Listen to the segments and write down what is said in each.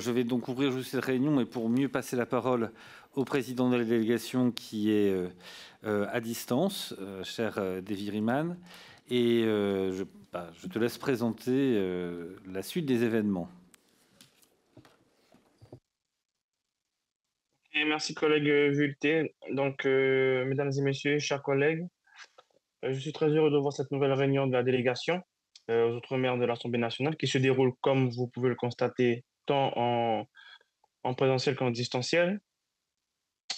Je vais donc ouvrir juste cette réunion et pour mieux passer la parole au président de la délégation qui est à distance, cher David Riemann, et je te laisse présenter la suite des événements. Et merci collègue Vuilletet. Donc mesdames et messieurs, chers collègues, je suis très heureux de voir cette nouvelle réunion de la délégation aux Outre-mer de l'Assemblée nationale qui se déroule, comme vous pouvez le constater, tant en présentiel qu'en distanciel,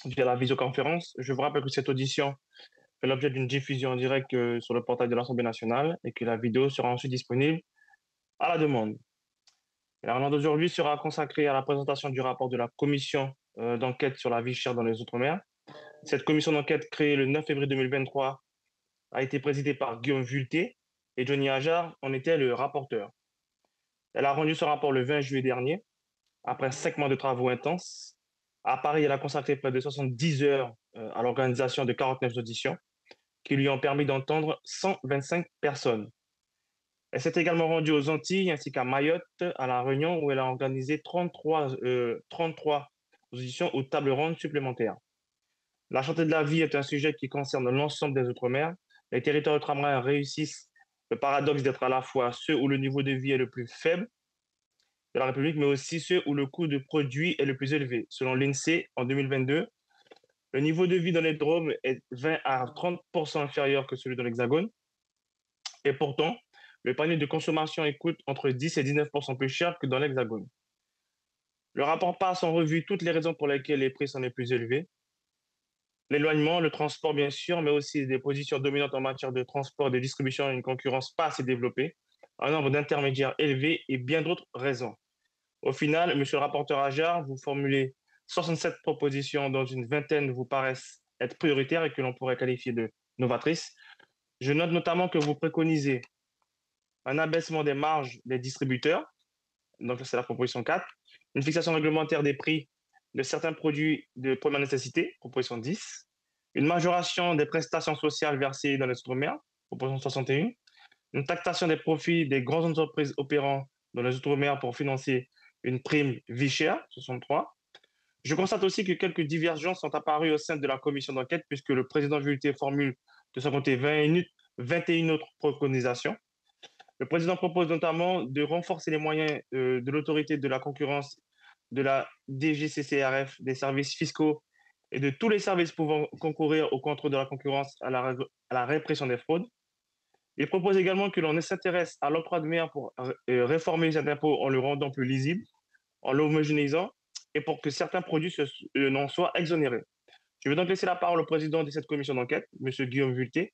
via la visioconférence. Je vous rappelle que cette audition fait l'objet d'une diffusion en direct sur le portail de l'Assemblée nationale et que la vidéo sera ensuite disponible à la demande. La réunion d'aujourd'hui sera consacrée à la présentation du rapport de la commission d'enquête sur la vie chère dans les Outre-mer. Cette commission d'enquête, créée le 9 février 2023, a été présidée par Guillaume Vuilletet et Johnny Hajjar en était le rapporteur. Elle a rendu ce rapport le 20 juillet dernier, après 5 mois de travaux intenses. À Paris, elle a consacré près de 70 heures à l'organisation de 49 auditions qui lui ont permis d'entendre 125 personnes. Elle s'est également rendue aux Antilles ainsi qu'à Mayotte, à La Réunion, où elle a organisé 33 auditions ou tables rondes supplémentaires. La cherté de la vie est un sujet qui concerne l'ensemble des Outre-mer. Les territoires ultramarins réussissent le paradoxe d'être à la fois ceux où le niveau de vie est le plus faible de la République, mais aussi ceux où le coût de produit est le plus élevé. Selon l'INSEE, en 2022, le niveau de vie dans les DROM est 20 à 30% inférieur que celui de l'Hexagone. Et pourtant, le panier de consommation coûte entre 10 et 19% plus cher que dans l'Hexagone. Le rapport passe en revue toutes les raisons pour lesquelles les prix sont les plus élevés. L'éloignement, le transport bien sûr, mais aussi des positions dominantes en matière de transport, de distribution, une concurrence pas assez développée, un nombre d'intermédiaires élevé et bien d'autres raisons. Au final, monsieur le rapporteur Hajjar, vous formulez 67 propositions dont une vingtaine vous paraissent être prioritaires et que l'on pourrait qualifier de novatrices. Je note notamment que vous préconisez un abaissement des marges des distributeurs, donc c'est la proposition 4, une fixation réglementaire des prix de certains produits de première nécessité, proposition 10, une majoration des prestations sociales versées dans les Outre-mer, proposition 61, une taxation des profits des grandes entreprises opérant dans les Outre-mer pour financer une prime vie chère, 63. Je constate aussi que quelques divergences sont apparues au sein de la commission d'enquête, puisque le président Vuilletet formule de son côté 21 autres préconisations. Le président propose notamment de renforcer les moyens de l'autorité de la concurrence, de la DGCCRF, des services fiscaux et de tous les services pouvant concourir au contrôle de la concurrence à la répression des fraudes. Il propose également que l'on s'intéresse à l'octroi de mer pour réformer cet impôt en le rendant plus lisible, en l'homogénéisant et pour que certains produits n'en soient exonérés. Je vais donc laisser la parole au président de cette commission d'enquête, M. Guillaume Vuilletet,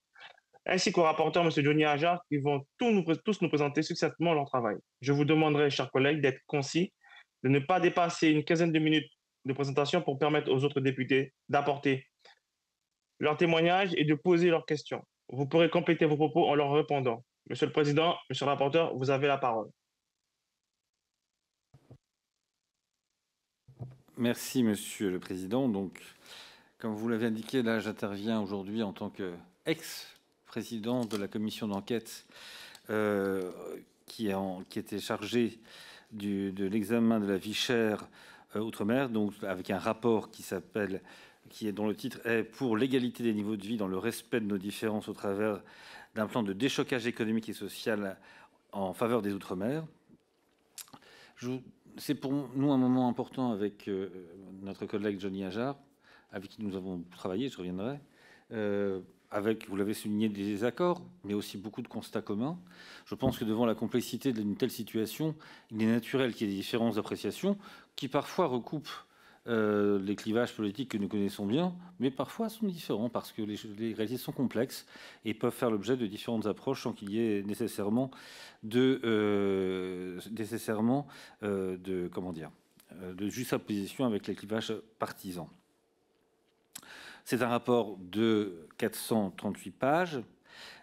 ainsi qu'au rapporteur, M. Johnny Hajjar, qui vont tous nous présenter succinctement leur travail. Je vous demanderai, chers collègues, d'être concis, de ne pas dépasser une quinzaine de minutes de présentation pour permettre aux autres députés d'apporter leur témoignage et de poser leurs questions. Vous pourrez compléter vos propos en leur répondant. Monsieur le Président, Monsieur le rapporteur, vous avez la parole. Merci, Monsieur le Président. Donc, comme vous l'avez indiqué, là, j'interviens aujourd'hui en tant qu'ex-président de la commission d'enquête qui était chargée de l'examen de la vie chère outre-mer, donc avec un rapport dont le titre est « Pour l'égalité des niveaux de vie dans le respect de nos différences au travers d'un plan de déchocage économique et social en faveur des outre-mer ». C'est pour nous un moment important avec notre collègue Johnny Hajjar, avec qui nous avons travaillé, je reviendrai, avec, vous l'avez souligné, des désaccords, mais aussi beaucoup de constats communs. Je pense que devant la complexité d'une telle situation, il est naturel qu'il y ait des différences d'appréciation qui parfois recoupent les clivages politiques que nous connaissons bien, mais parfois sont différents parce que les réalités sont complexes et peuvent faire l'objet de différentes approches sans qu'il y ait nécessairement de juxtaposition avec les clivages partisans. C'est un rapport de 438 pages.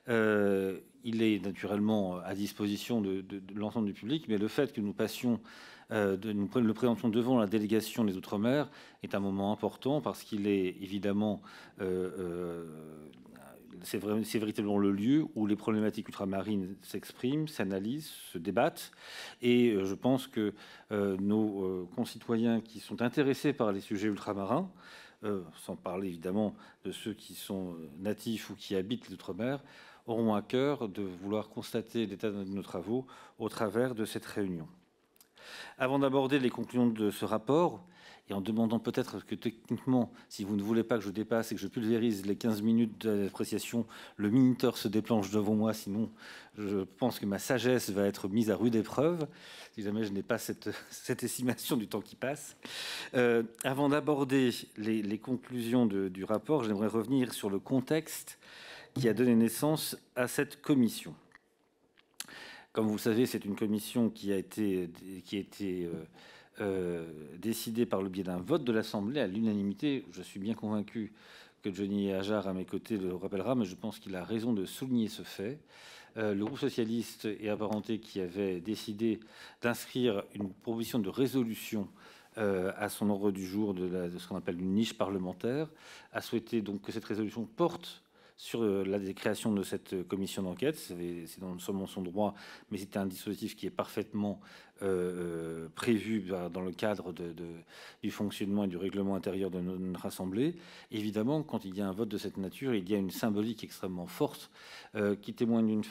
Il est naturellement à disposition de l'ensemble du public, mais le fait que nous passions, nous le présentions devant la délégation des Outre-mer est un moment important parce qu'il est évidemment c'est véritablement le lieu où les problématiques ultramarines s'expriment, s'analysent, se débattent. Et je pense que nos concitoyens qui sont intéressés par les sujets ultramarins, sans parler évidemment de ceux qui sont natifs ou qui habitent l'outre-mer, auront à cœur de vouloir constater l'état de nos travaux au travers de cette réunion. Avant d'aborder les conclusions de ce rapport, et en demandant peut-être que techniquement, si vous ne voulez pas que je dépasse et que je pulvérise les 15 minutes d'appréciation, le minuteur se déclenche devant moi, sinon je pense que ma sagesse va être mise à rude épreuve, si jamais je n'ai pas cette estimation du temps qui passe. Avant d'aborder les conclusions du rapport, j'aimerais revenir sur le contexte qui a donné naissance à cette commission. Comme vous le savez, c'est une commission qui a été décidée par le biais d'un vote de l'Assemblée à l'unanimité. Je suis bien convaincu que Johnny Hajjar, à mes côtés, le rappellera, mais je pense qu'il a raison de souligner ce fait. Le groupe socialiste et apparenté qui avait décidé d'inscrire une proposition de résolution à son ordre du jour de ce qu'on appelle une niche parlementaire, a souhaité donc que cette résolution porte sur la création de cette commission d'enquête. C'est non seulement son droit, mais c'est un dispositif qui est parfaitement prévu dans le cadre du fonctionnement et du règlement intérieur de notre Assemblée. Évidemment, quand il y a un vote de cette nature, il y a une symbolique extrêmement forte qui témoigne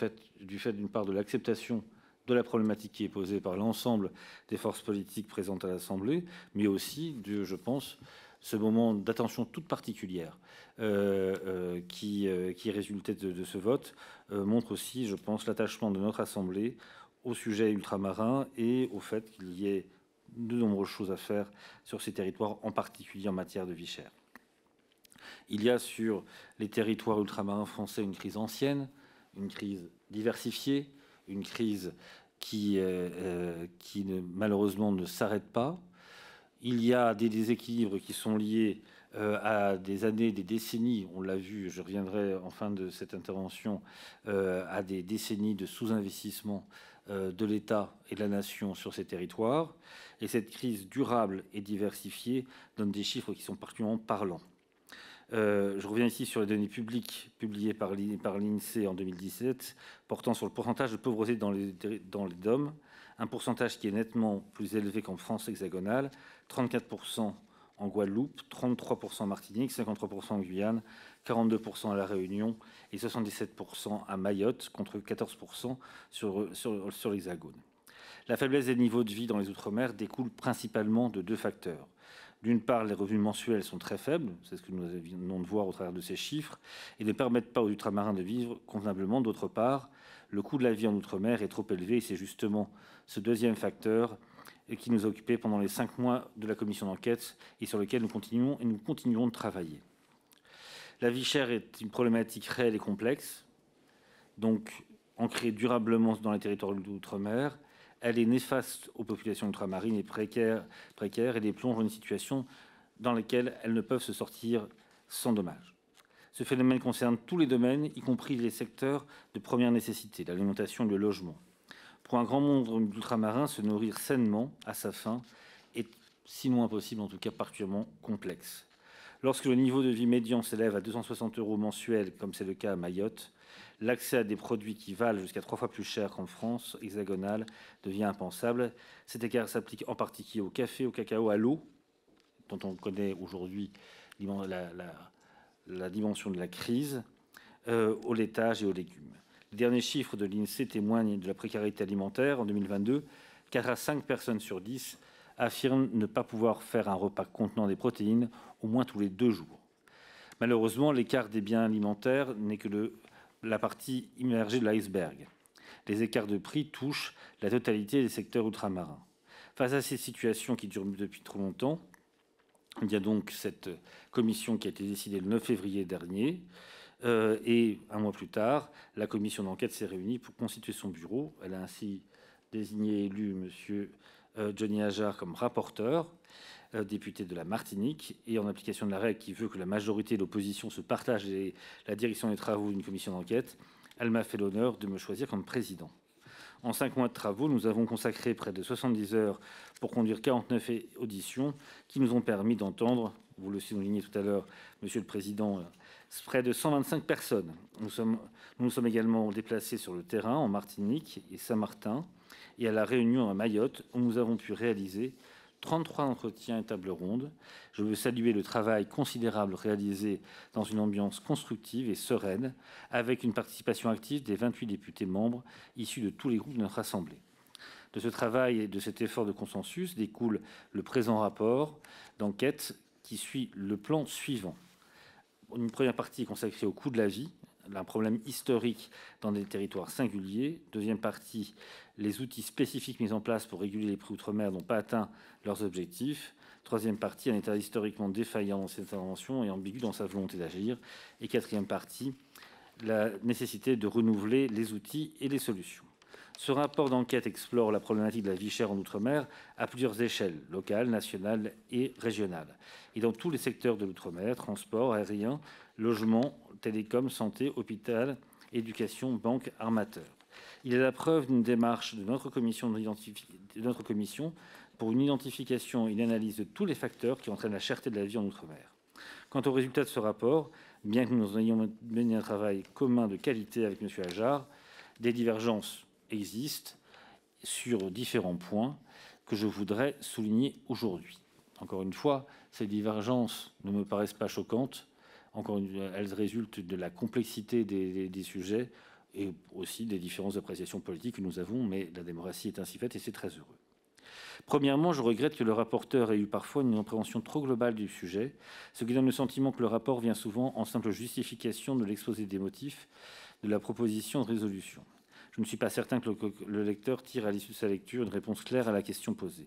du fait, d'une part, de l'acceptation de la problématique qui est posée par l'ensemble des forces politiques présentes à l'Assemblée, mais aussi, je pense, ce moment d'attention toute particulière qui résultait de ce vote montre aussi, je pense, l'attachement de notre Assemblée au sujet ultramarin et au fait qu'il y ait de nombreuses choses à faire sur ces territoires, en particulier en matière de vie chère. Il y a sur les territoires ultramarins français une crise ancienne, une crise diversifiée, une crise qui malheureusement ne s'arrête pas. Il y a des déséquilibres qui sont liés à des années, des décennies, on l'a vu, je reviendrai en fin de cette intervention, à des décennies de sous-investissement de l'État et de la nation sur ces territoires. Et cette crise durable et diversifiée donne des chiffres qui sont particulièrement parlants. Je reviens ici sur les données publiques publiées par l'INSEE en 2017, portant sur le pourcentage de pauvreté dans les DOM, un pourcentage qui est nettement plus élevé qu'en France hexagonale, 34% en Guadeloupe, 33% en Martinique, 53% en Guyane, 42% à La Réunion et 77% à Mayotte, contre 14% sur l'Hexagone. La faiblesse des niveaux de vie dans les Outre-mer découle principalement de deux facteurs. D'une part, les revenus mensuels sont très faibles, c'est ce que nous venons de voir au travers de ces chiffres, et ne permettent pas aux ultramarins de vivre convenablement. D'autre part, le coût de la vie en Outre-mer est trop élevé et c'est justement ce deuxième facteur qui nous a occupés pendant les 5 mois de la commission d'enquête et sur lequel nous continuons de travailler. La vie chère est une problématique réelle et complexe, donc ancrée durablement dans les territoires d'outre-mer. Elle est néfaste aux populations ultramarines et précaires et les plonge dans une situation dans laquelle elles ne peuvent se sortir sans dommage. Ce phénomène concerne tous les domaines, y compris les secteurs de première nécessité, l'alimentation et le logement. Pour un grand nombre d'ultramarins, se nourrir sainement à sa faim est, sinon impossible, en tout cas particulièrement complexe. Lorsque le niveau de vie médian s'élève à 260 € mensuels, comme c'est le cas à Mayotte, l'accès à des produits qui valent jusqu'à 3 fois plus cher qu'en France hexagonale devient impensable. Cet écart s'applique en particulier au café, au cacao, à l'eau, dont on connaît aujourd'hui la dimension de la crise, au laitage et aux légumes. Les derniers chiffres de l'INSEE témoignent de la précarité alimentaire. En 2022, 4 à 5 personnes sur 10 affirment ne pas pouvoir faire un repas contenant des protéines au moins tous les 2 jours. Malheureusement, l'écart des biens alimentaires n'est que la partie immergée de l'iceberg. Les écarts de prix touchent la totalité des secteurs ultramarins. Face à ces situations qui durent depuis trop longtemps, il y a donc cette commission qui a été décidée le 9 février dernier. Et un mois plus tard, la commission d'enquête s'est réunie pour constituer son bureau. Elle a ainsi désigné et élu M. Johnny Hajjar comme rapporteur, député de la Martinique. Et en application de la règle qui veut que la majorité de l'opposition se partage la direction des travaux d'une commission d'enquête, elle m'a fait l'honneur de me choisir comme président. En 5 mois de travaux, nous avons consacré près de 70 heures pour conduire 49 auditions qui nous ont permis d'entendre vous le soulignez tout à l'heure, Monsieur le Président, près de 125 personnes. Nous sommes également déplacés sur le terrain en Martinique et Saint-Martin et à La Réunion à Mayotte, où nous avons pu réaliser 33 entretiens et tables rondes. Je veux saluer le travail considérable réalisé dans une ambiance constructive et sereine, avec une participation active des 28 députés membres issus de tous les groupes de notre Assemblée. De ce travail et de cet effort de consensus découle le présent rapport d'enquête qui suit le plan suivant. Une première partie consacrée au coût de la vie, un problème historique dans des territoires singuliers. Deuxième partie, les outils spécifiques mis en place pour réguler les prix outre-mer n'ont pas atteint leurs objectifs. Troisième partie, un État historiquement défaillant dans ses interventions et ambigu dans sa volonté d'agir. Et quatrième partie, la nécessité de renouveler les outils et les solutions. Ce rapport d'enquête explore la problématique de la vie chère en Outre-mer à plusieurs échelles, locales, nationales et régionales. Et dans tous les secteurs de l'Outre-mer, transport, aérien, logement, télécom, santé, hôpital, éducation, banque, armateur. Il est la preuve d'une démarche de notre commission pour une identification et une analyse de tous les facteurs qui entraînent la cherté de la vie en Outre-mer. Quant aux résultats de ce rapport, bien que nous ayons mené un travail commun de qualité avec M. Hajjar, des divergences existent sur différents points que je voudrais souligner aujourd'hui. Encore une fois, ces divergences ne me paraissent pas choquantes. Elles résultent de la complexité des sujets et aussi des différences d'appréciation politique que nous avons, mais la démocratie est ainsi faite et c'est très heureux. Premièrement, je regrette que le rapporteur ait eu parfois une compréhension trop globale du sujet, ce qui donne le sentiment que le rapport vient souvent en simple justification de l'exposé des motifs de la proposition de résolution. Je ne suis pas certain que le lecteur tire à l'issue de sa lecture une réponse claire à la question posée.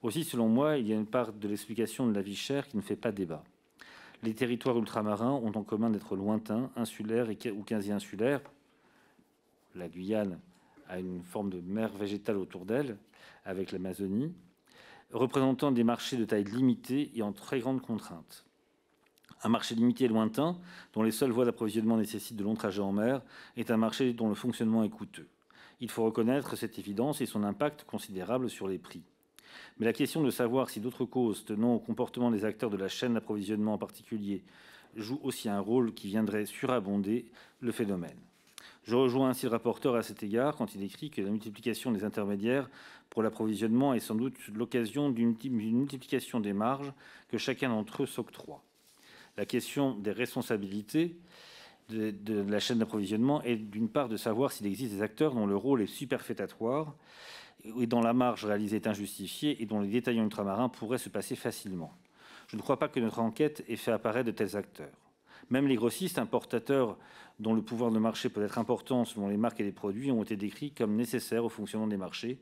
Aussi, selon moi, il y a une part de l'explication de la vie chère qui ne fait pas débat. Les territoires ultramarins ont en commun d'être lointains, insulaires ou quasi-insulaires. La Guyane a une forme de mer végétale autour d'elle, avec l'Amazonie, représentant des marchés de taille limitée et en très grande contrainte. Un marché limité et lointain, dont les seules voies d'approvisionnement nécessitent de longs trajets en mer, est un marché dont le fonctionnement est coûteux. Il faut reconnaître cette évidence et son impact considérable sur les prix. Mais la question de savoir si d'autres causes tenant au comportement des acteurs de la chaîne d'approvisionnement en particulier jouent aussi un rôle qui viendrait surabonder le phénomène. Je rejoins ainsi le rapporteur à cet égard quand il écrit que la multiplication des intermédiaires pour l'approvisionnement est sans doute l'occasion d'une multiplication des marges que chacun d'entre eux s'octroie. La question des responsabilités de la chaîne d'approvisionnement est d'une part de savoir s'il existe des acteurs dont le rôle est superfétatoire et dont la marge réalisée est injustifiée et dont les détaillants ultramarins pourraient se passer facilement. Je ne crois pas que notre enquête ait fait apparaître de tels acteurs. Même les grossistes, importateurs dont le pouvoir de marché peut être important selon les marques et les produits, ont été décrits comme nécessaires au fonctionnement des marchés.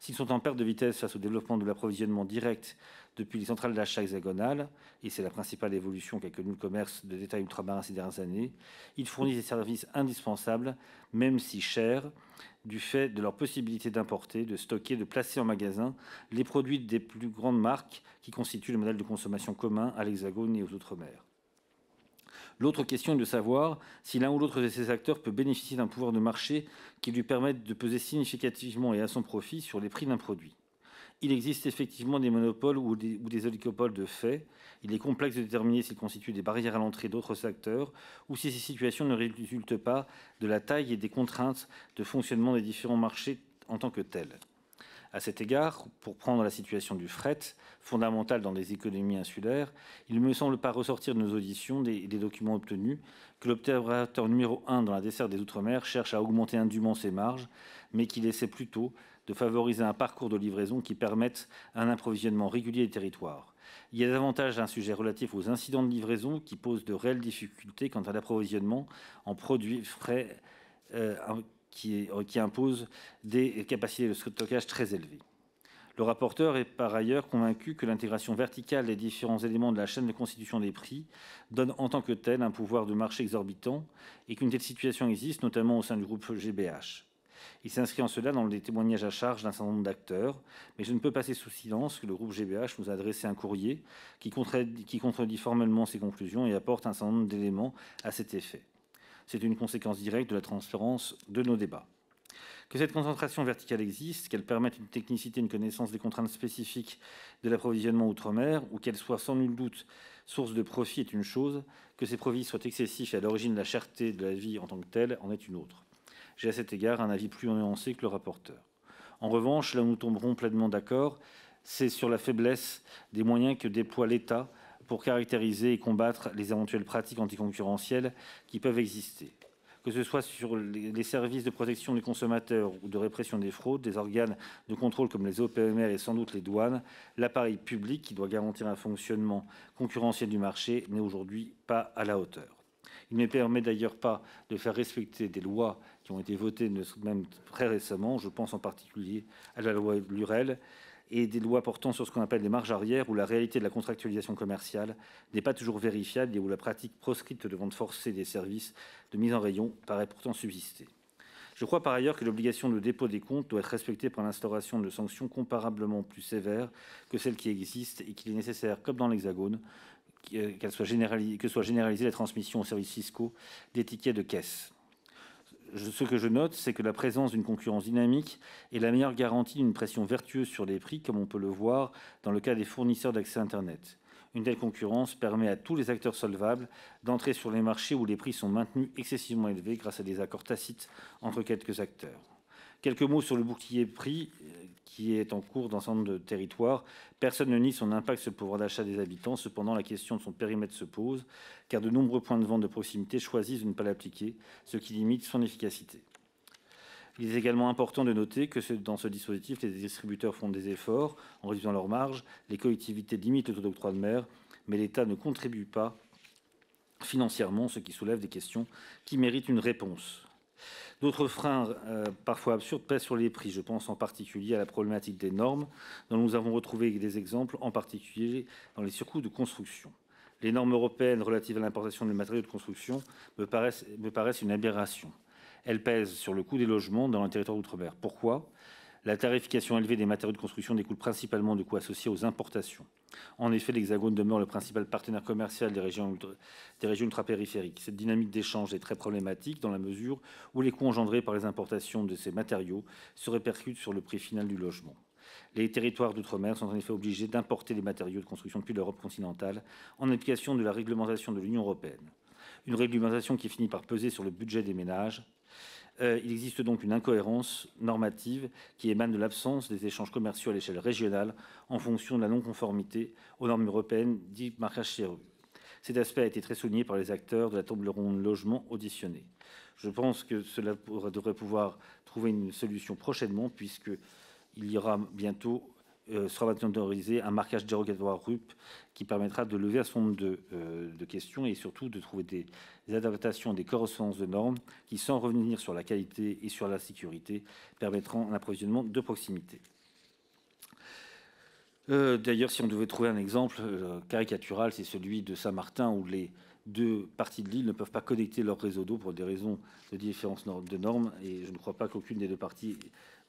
S'ils sont en perte de vitesse face au développement de l'approvisionnement direct depuis les centrales d'achat hexagonales, et c'est la principale évolution qu'a connue le commerce de détail ultramarin ces dernières années, ils fournissent des services indispensables, même si chers, du fait de leur possibilité d'importer, de stocker, de placer en magasin les produits des plus grandes marques qui constituent le modèle de consommation commun à l'Hexagone et aux Outre-mer. L'autre question est de savoir si l'un ou l'autre de ces acteurs peut bénéficier d'un pouvoir de marché qui lui permette de peser significativement et à son profit sur les prix d'un produit. Il existe effectivement des monopoles ou des oligopoles de fait. Il est complexe de déterminer s'ils constituent des barrières à l'entrée d'autres acteurs ou si ces situations ne résultent pas de la taille et des contraintes de fonctionnement des différents marchés en tant que tels. À cet égard, pour prendre la situation du fret, fondamentale dans les économies insulaires, il ne me semble pas ressortir de nos auditions des documents obtenus que l'observateur numéro 1 dans la desserte des Outre-mer cherche à augmenter indûment ses marges, mais qu'il essaie plutôt de favoriser un parcours de livraison qui permette un approvisionnement régulier des territoires. Il y a davantage un sujet relatif aux incidents de livraison qui pose de réelles difficultés quant à l'approvisionnement en produits frais qui impose des capacités de stockage très élevées. Le rapporteur est par ailleurs convaincu que l'intégration verticale des différents éléments de la chaîne de constitution des prix donne en tant que tel un pouvoir de marché exorbitant et qu'une telle situation existe notamment au sein du groupe GBH. Il s'inscrit en cela dans les témoignages à charge d'un certain nombre d'acteurs, mais je ne peux passer sous silence que le groupe GBH nous a adressé un courrier qui contredit formellement ses conclusions et apporte un certain nombre d'éléments à cet effet. C'est une conséquence directe de la transparence de nos débats. que cette concentration verticale existe, qu'elle permette une technicité, une connaissance des contraintes spécifiques de l'approvisionnement outre-mer, ou qu'elle soit sans nul doute source de profit est une chose, que ces profits soient excessifs et à l'origine de la cherté de la vie en tant que telle en est une autre. J'ai à cet égard un avis plus nuancé que le rapporteur. En revanche, là où nous tomberons pleinement d'accord, c'est sur la faiblesse des moyens que déploie l'État pour caractériser et combattre les éventuelles pratiques anticoncurrentielles qui peuvent exister. Que ce soit sur les services de protection des consommateurs ou de répression des fraudes, des organes de contrôle comme les OPMR et sans doute les douanes, l'appareil public qui doit garantir un fonctionnement concurrentiel du marché n'est aujourd'hui pas à la hauteur. Il ne permet d'ailleurs pas de faire respecter des lois qui ont été votées même très récemment, je pense en particulier à la loi Lurel, et des lois portant sur ce qu'on appelle les marges arrières, où la réalité de la contractualisation commerciale n'est pas toujours vérifiable et où la pratique proscrite de vente forcée des services de mise en rayon paraît pourtant subsister. Je crois par ailleurs que l'obligation de dépôt des comptes doit être respectée par l'instauration de sanctions comparablement plus sévères que celles qui existent et qu'il est nécessaire, comme dans l'Hexagone, que soit généralisée la transmission aux services fiscaux des tickets de caisse. Ce que je note, c'est que la présence d'une concurrence dynamique est la meilleure garantie d'une pression vertueuse sur les prix, comme on peut le voir dans le cas des fournisseurs d'accès Internet. Une telle concurrence permet à tous les acteurs solvables d'entrer sur les marchés où les prix sont maintenus excessivement élevés grâce à des accords tacites entre quelques acteurs. Quelques mots sur le bouclier prix qui est en cours dans un certain nombre de territoires. Personne ne nie son impact sur le pouvoir d'achat des habitants. Cependant, la question de son périmètre se pose, car de nombreux points de vente de proximité choisissent de ne pas l'appliquer, ce qui limite son efficacité. Il est également important de noter que dans ce dispositif, les distributeurs font des efforts en réduisant leurs marges, les collectivités limitent le taux d'octroi de mer, mais l'État ne contribue pas financièrement, ce qui soulève des questions qui méritent une réponse. D'autres freins parfois absurdes pèsent sur les prix. Je pense en particulier à la problématique des normes, dont nous avons retrouvé des exemples, en particulier dans les surcoûts de construction. Les normes européennes relatives à l'importation de matériaux de construction me paraissent une aberration. Elles pèsent sur le coût des logements dans les territoires outre-mer. Pourquoi ? La tarification élevée des matériaux de construction découle principalement de coûts associés aux importations. En effet, l'Hexagone demeure le principal partenaire commercial des régions ultra-périphériques. Cette dynamique d'échange est très problématique dans la mesure où les coûts engendrés par les importations de ces matériaux se répercutent sur le prix final du logement. Les territoires d'outre-mer sont en effet obligés d'importer des matériaux de construction depuis l'Europe continentale en application de la réglementation de l'Union européenne. Une réglementation qui finit par peser sur le budget des ménages. Il existe donc une incohérence normative qui émane de l'absence des échanges commerciaux à l'échelle régionale en fonction de la non-conformité aux normes européennes dites marquage CE. Cet aspect a été très souligné par les acteurs de la table ronde logement auditionnés. Je pense que cela devrait pouvoir trouver une solution prochainement puisqu'il y aura bientôt, sera maintenant autorisé un marquage dérogatoire RUP qui permettra de lever un certain nombre de questions et surtout de trouver des adaptations, des correspondances de normes qui, sans revenir sur la qualité et sur la sécurité, permettront un approvisionnement de proximité. D'ailleurs, si on devait trouver un exemple caricatural, c'est celui de Saint-Martin où les deux parties de l'île ne peuvent pas connecter leur réseau d'eau pour des raisons de différence de normes et je ne crois pas qu'aucune des deux parties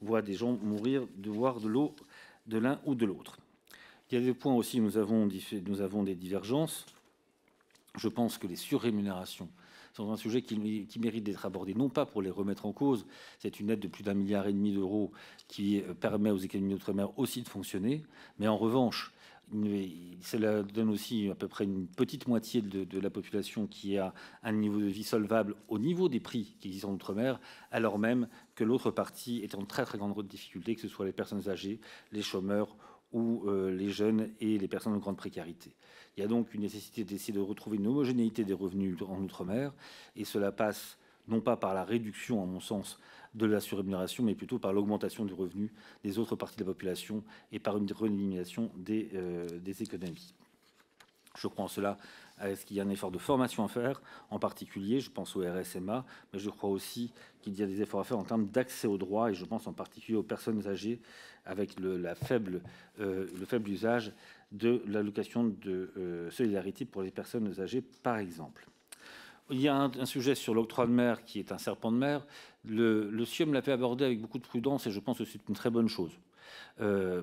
voit des gens mourir de voir de l'eau de l'un ou de l'autre. Il y a des points aussi où nous avons des divergences. Je pense que les surrémunérations sont un sujet qui mérite d'être abordé, non pas pour les remettre en cause. C'est une aide de plus d'1,5 milliard d'euros qui permet aux économies d'outre-mer aussi de fonctionner. Mais en revanche, cela donne aussi à peu près une petite moitié de la population qui a un niveau de vie solvable au niveau des prix qui existent en Outre-mer, alors même que l'autre partie est en très très grande difficulté, que ce soit les personnes âgées, les chômeurs ou les jeunes et les personnes en grande précarité. Il y a donc une nécessité d'essayer de retrouver une homogénéité des revenus en Outre-mer et cela passe non pas par la réduction, à mon sens, de la surrémunération, mais plutôt par l'augmentation du revenu des autres parties de la population et par une réélimination des économies. Je crois en cela à ce qu'il y a un effort de formation à faire, en particulier, je pense au RSMA, mais je crois aussi qu'il y a des efforts à faire en termes d'accès aux droits, et je pense en particulier aux personnes âgées, avec le faible usage de l'allocation de solidarité pour les personnes âgées, par exemple. Il y a un sujet sur l'octroi de mer qui est un serpent de mer. Le CIOM l'a fait aborder avec beaucoup de prudence et je pense que c'est une très bonne chose.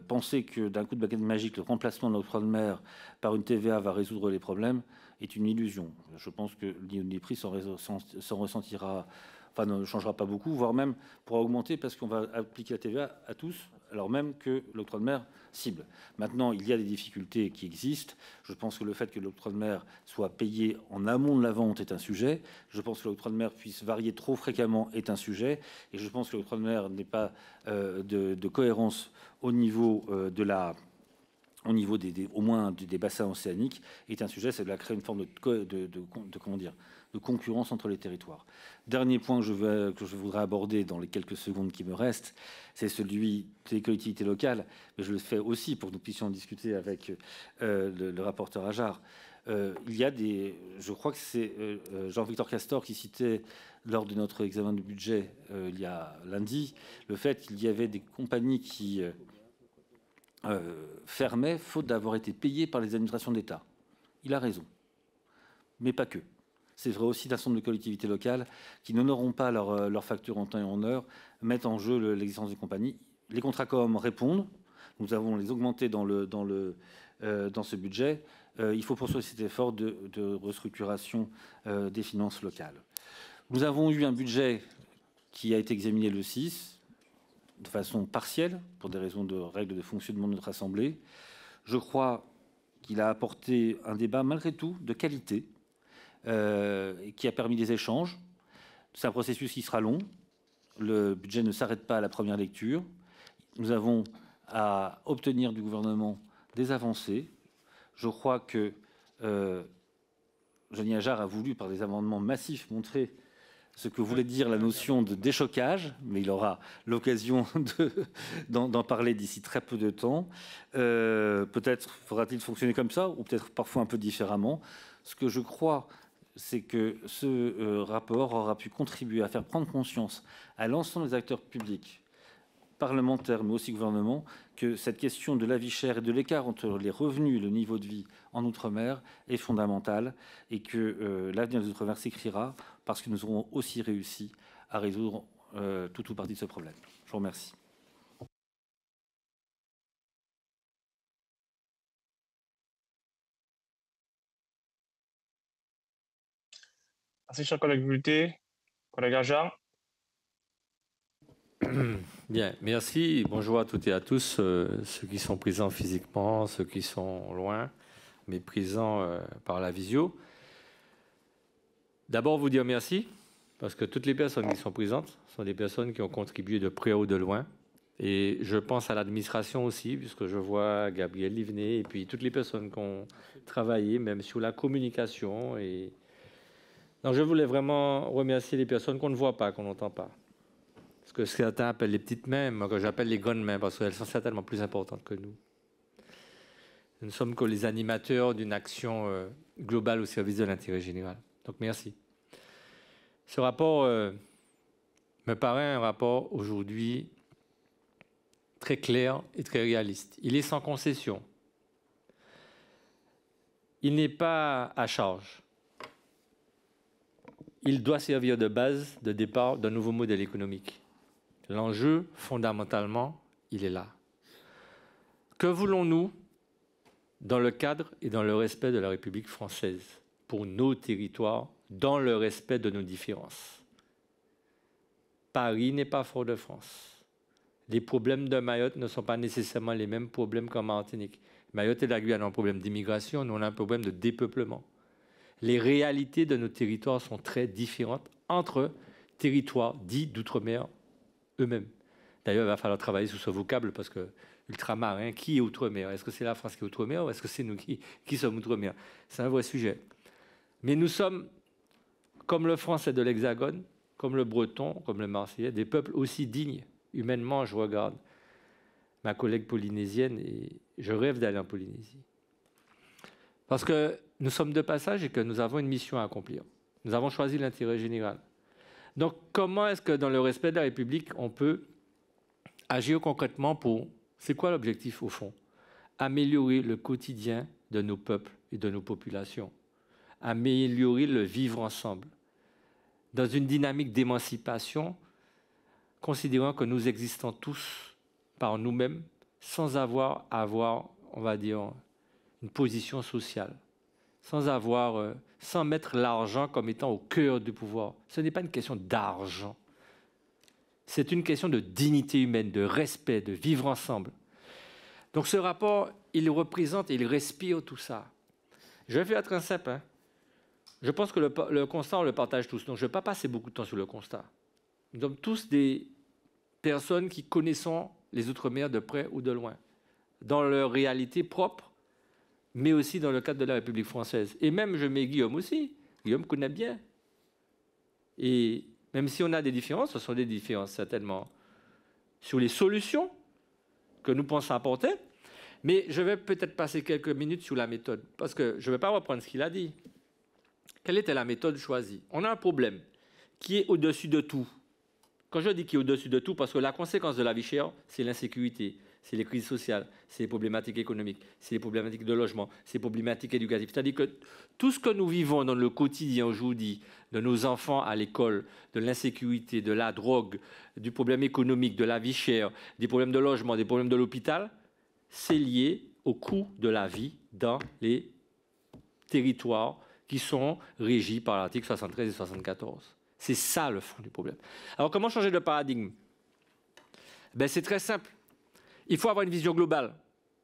Penser que d'un coup de baguette magique, le remplacement de l'octroi de mer par une TVA va résoudre les problèmes est une illusion. Je pense que les prix s'en ressentira enfin ne changera pas beaucoup, voire même pourra augmenter parce qu'on va appliquer la TVA à tous, alors même que l'octroi de mer cible. Maintenant, il y a des difficultés qui existent. Je pense que le fait que l'octroi de mer soit payé en amont de la vente est un sujet. Je pense que l'octroi de mer puisse varier trop fréquemment est un sujet. Et je pense que l'octroi de mer n'est pas de cohérence au niveau de la... au niveau au moins des bassins océaniques, est un sujet, c'est de créer une forme de concurrence entre les territoires. Dernier point que je voudrais aborder dans les quelques secondes qui me restent, c'est celui des collectivités locales, mais je le fais aussi pour que nous puissions en discuter avec le rapporteur Hajjar. Il y a des... Je crois que c'est Jean-Victor Castor qui citait, lors de notre examen du budget, il y a lundi, le fait qu'il y avait des compagnies qui... fermait, faute d'avoir été payé par les administrations d'État. Il a raison. Mais pas que. C'est vrai aussi d'un certain nombre de collectivités locales qui n'honoreront pas leur facture en temps et en heure, mettent en jeu l'existence d'une compagnie. Les contrats com répondent. Nous avons les augmentés dans ce budget. Il faut poursuivre cet effort de restructuration des finances locales. Nous avons eu un budget qui a été examiné le 6, de façon partielle, pour des raisons de règles de fonctionnement de notre Assemblée. Je crois qu'il a apporté un débat, malgré tout, de qualité, qui a permis des échanges. C'est un processus qui sera long. Le budget ne s'arrête pas à la première lecture. Nous avons à obtenir du gouvernement des avancées. Je crois que Johnny Hajjar a voulu, par des amendements massifs, montrer ce que voulait dire la notion de déchocage, mais il aura l'occasion d'en parler d'ici très peu de temps. Peut-être faudra-t-il fonctionner comme ça, ou peut-être parfois un peu différemment. Ce que je crois, c'est que ce rapport aura pu contribuer à faire prendre conscience à l'ensemble des acteurs publics, parlementaires, mais aussi gouvernement, que cette question de la vie chère et de l'écart entre les revenus et le niveau de vie en Outre-mer est fondamentale, et que l'avenir des Outre-mer s'écrira parce que nous aurons aussi réussi à résoudre tout ou partie de ce problème. Je vous remercie. Merci, cher collègue Vuilletet, collègue Hajjar. Bien, merci. Bonjour à toutes et à tous, ceux qui sont présents physiquement, ceux qui sont loin, mais présents par la visio. D'abord, vous dire merci, parce que toutes les personnes qui sont présentes sont des personnes qui ont contribué de près ou de loin. Et je pense à l'administration aussi, puisque je vois Gabriel Livenet et puis toutes les personnes qui ont travaillé, même sur la communication. Et... Donc, je voulais vraiment remercier les personnes qu'on ne voit pas, qu'on n'entend pas. Ce que certains appellent les petites mains, moi que j'appelle les grandes mains, parce qu'elles sont certainement plus importantes que nous. Nous ne sommes que les animateurs d'une action globale au service de l'intérêt général. Donc merci. Ce rapport me paraît un rapport aujourd'hui très clair et très réaliste. Il est sans concession. Il n'est pas à charge. Il doit servir de base, de départ d'un nouveau modèle économique. L'enjeu, fondamentalement, il est là. Que voulons-nous dans le cadre et dans le respect de la République française pour nos territoires, dans le respect de nos différences? Paris n'est pas Fort-de-France. Les problèmes de Mayotte ne sont pas nécessairement les mêmes problèmes qu'en Martinique. Mayotte et la Guyane ont un problème d'immigration, nous on a un problème de dépeuplement. Les réalités de nos territoires sont très différentes entre territoires dits d'outre-mer eux-mêmes. D'ailleurs, il va falloir travailler sous ce vocable parce que ultramarin, qui est outre-mer? Est-ce que c'est la France qui est outre-mer ou est-ce que c'est nous qui sommes outre-mer? C'est un vrai sujet. Mais nous sommes, comme le français de l'Hexagone, comme le breton, comme le marseillais, des peuples aussi dignes. Humainement, je regarde ma collègue polynésienne et je rêve d'aller en Polynésie. Parce que nous sommes de passage et que nous avons une mission à accomplir. Nous avons choisi l'intérêt général. Donc comment est-ce que dans le respect de la République, on peut agir concrètement pour... C'est quoi l'objectif au fond? Améliorer le quotidien de nos peuples et de nos populations. Améliorer le vivre ensemble. Dans une dynamique d'émancipation, considérant que nous existons tous par nous-mêmes, sans avoir, on va dire, une position sociale. sans avoir, sans mettre l'argent comme étant au cœur du pouvoir. Ce n'est pas une question d'argent. C'est une question de dignité humaine, de respect, de vivre ensemble. Donc ce rapport, il représente, il respire tout ça. Je vais faire très simple. Hein. Je pense que le constat, on le partage tous. Donc je ne vais pas passer beaucoup de temps sur le constat. Nous sommes tous des personnes qui connaissons les Outre-mer de près ou de loin, dans leur réalité propre, mais aussi dans le cadre de la République française. Et même, je mets Guillaume aussi. Guillaume connaît bien. Et même si on a des différences, ce sont des différences certainement sur les solutions que nous pensons apporter. Mais je vais peut-être passer quelques minutes sur la méthode, parce que je ne vais pas reprendre ce qu'il a dit. Quelle était la méthode choisie? On a un problème qui est au-dessus de tout. Quand je dis qui est au-dessus de tout, parce que la conséquence de la vie chère, c'est l'insécurité, c'est les crises sociales, c'est les problématiques économiques, c'est les problématiques de logement, c'est les problématiques éducatives. C'est-à-dire que tout ce que nous vivons dans le quotidien aujourd'hui, de nos enfants à l'école, de l'insécurité, de la drogue, du problème économique, de la vie chère, des problèmes de logement, des problèmes de l'hôpital, c'est lié au coût de la vie dans les territoires qui sont régis par l'article 73 et 74. C'est ça le fond du problème. Alors comment changer de paradigme? Ben, c'est très simple. Il faut avoir une vision globale.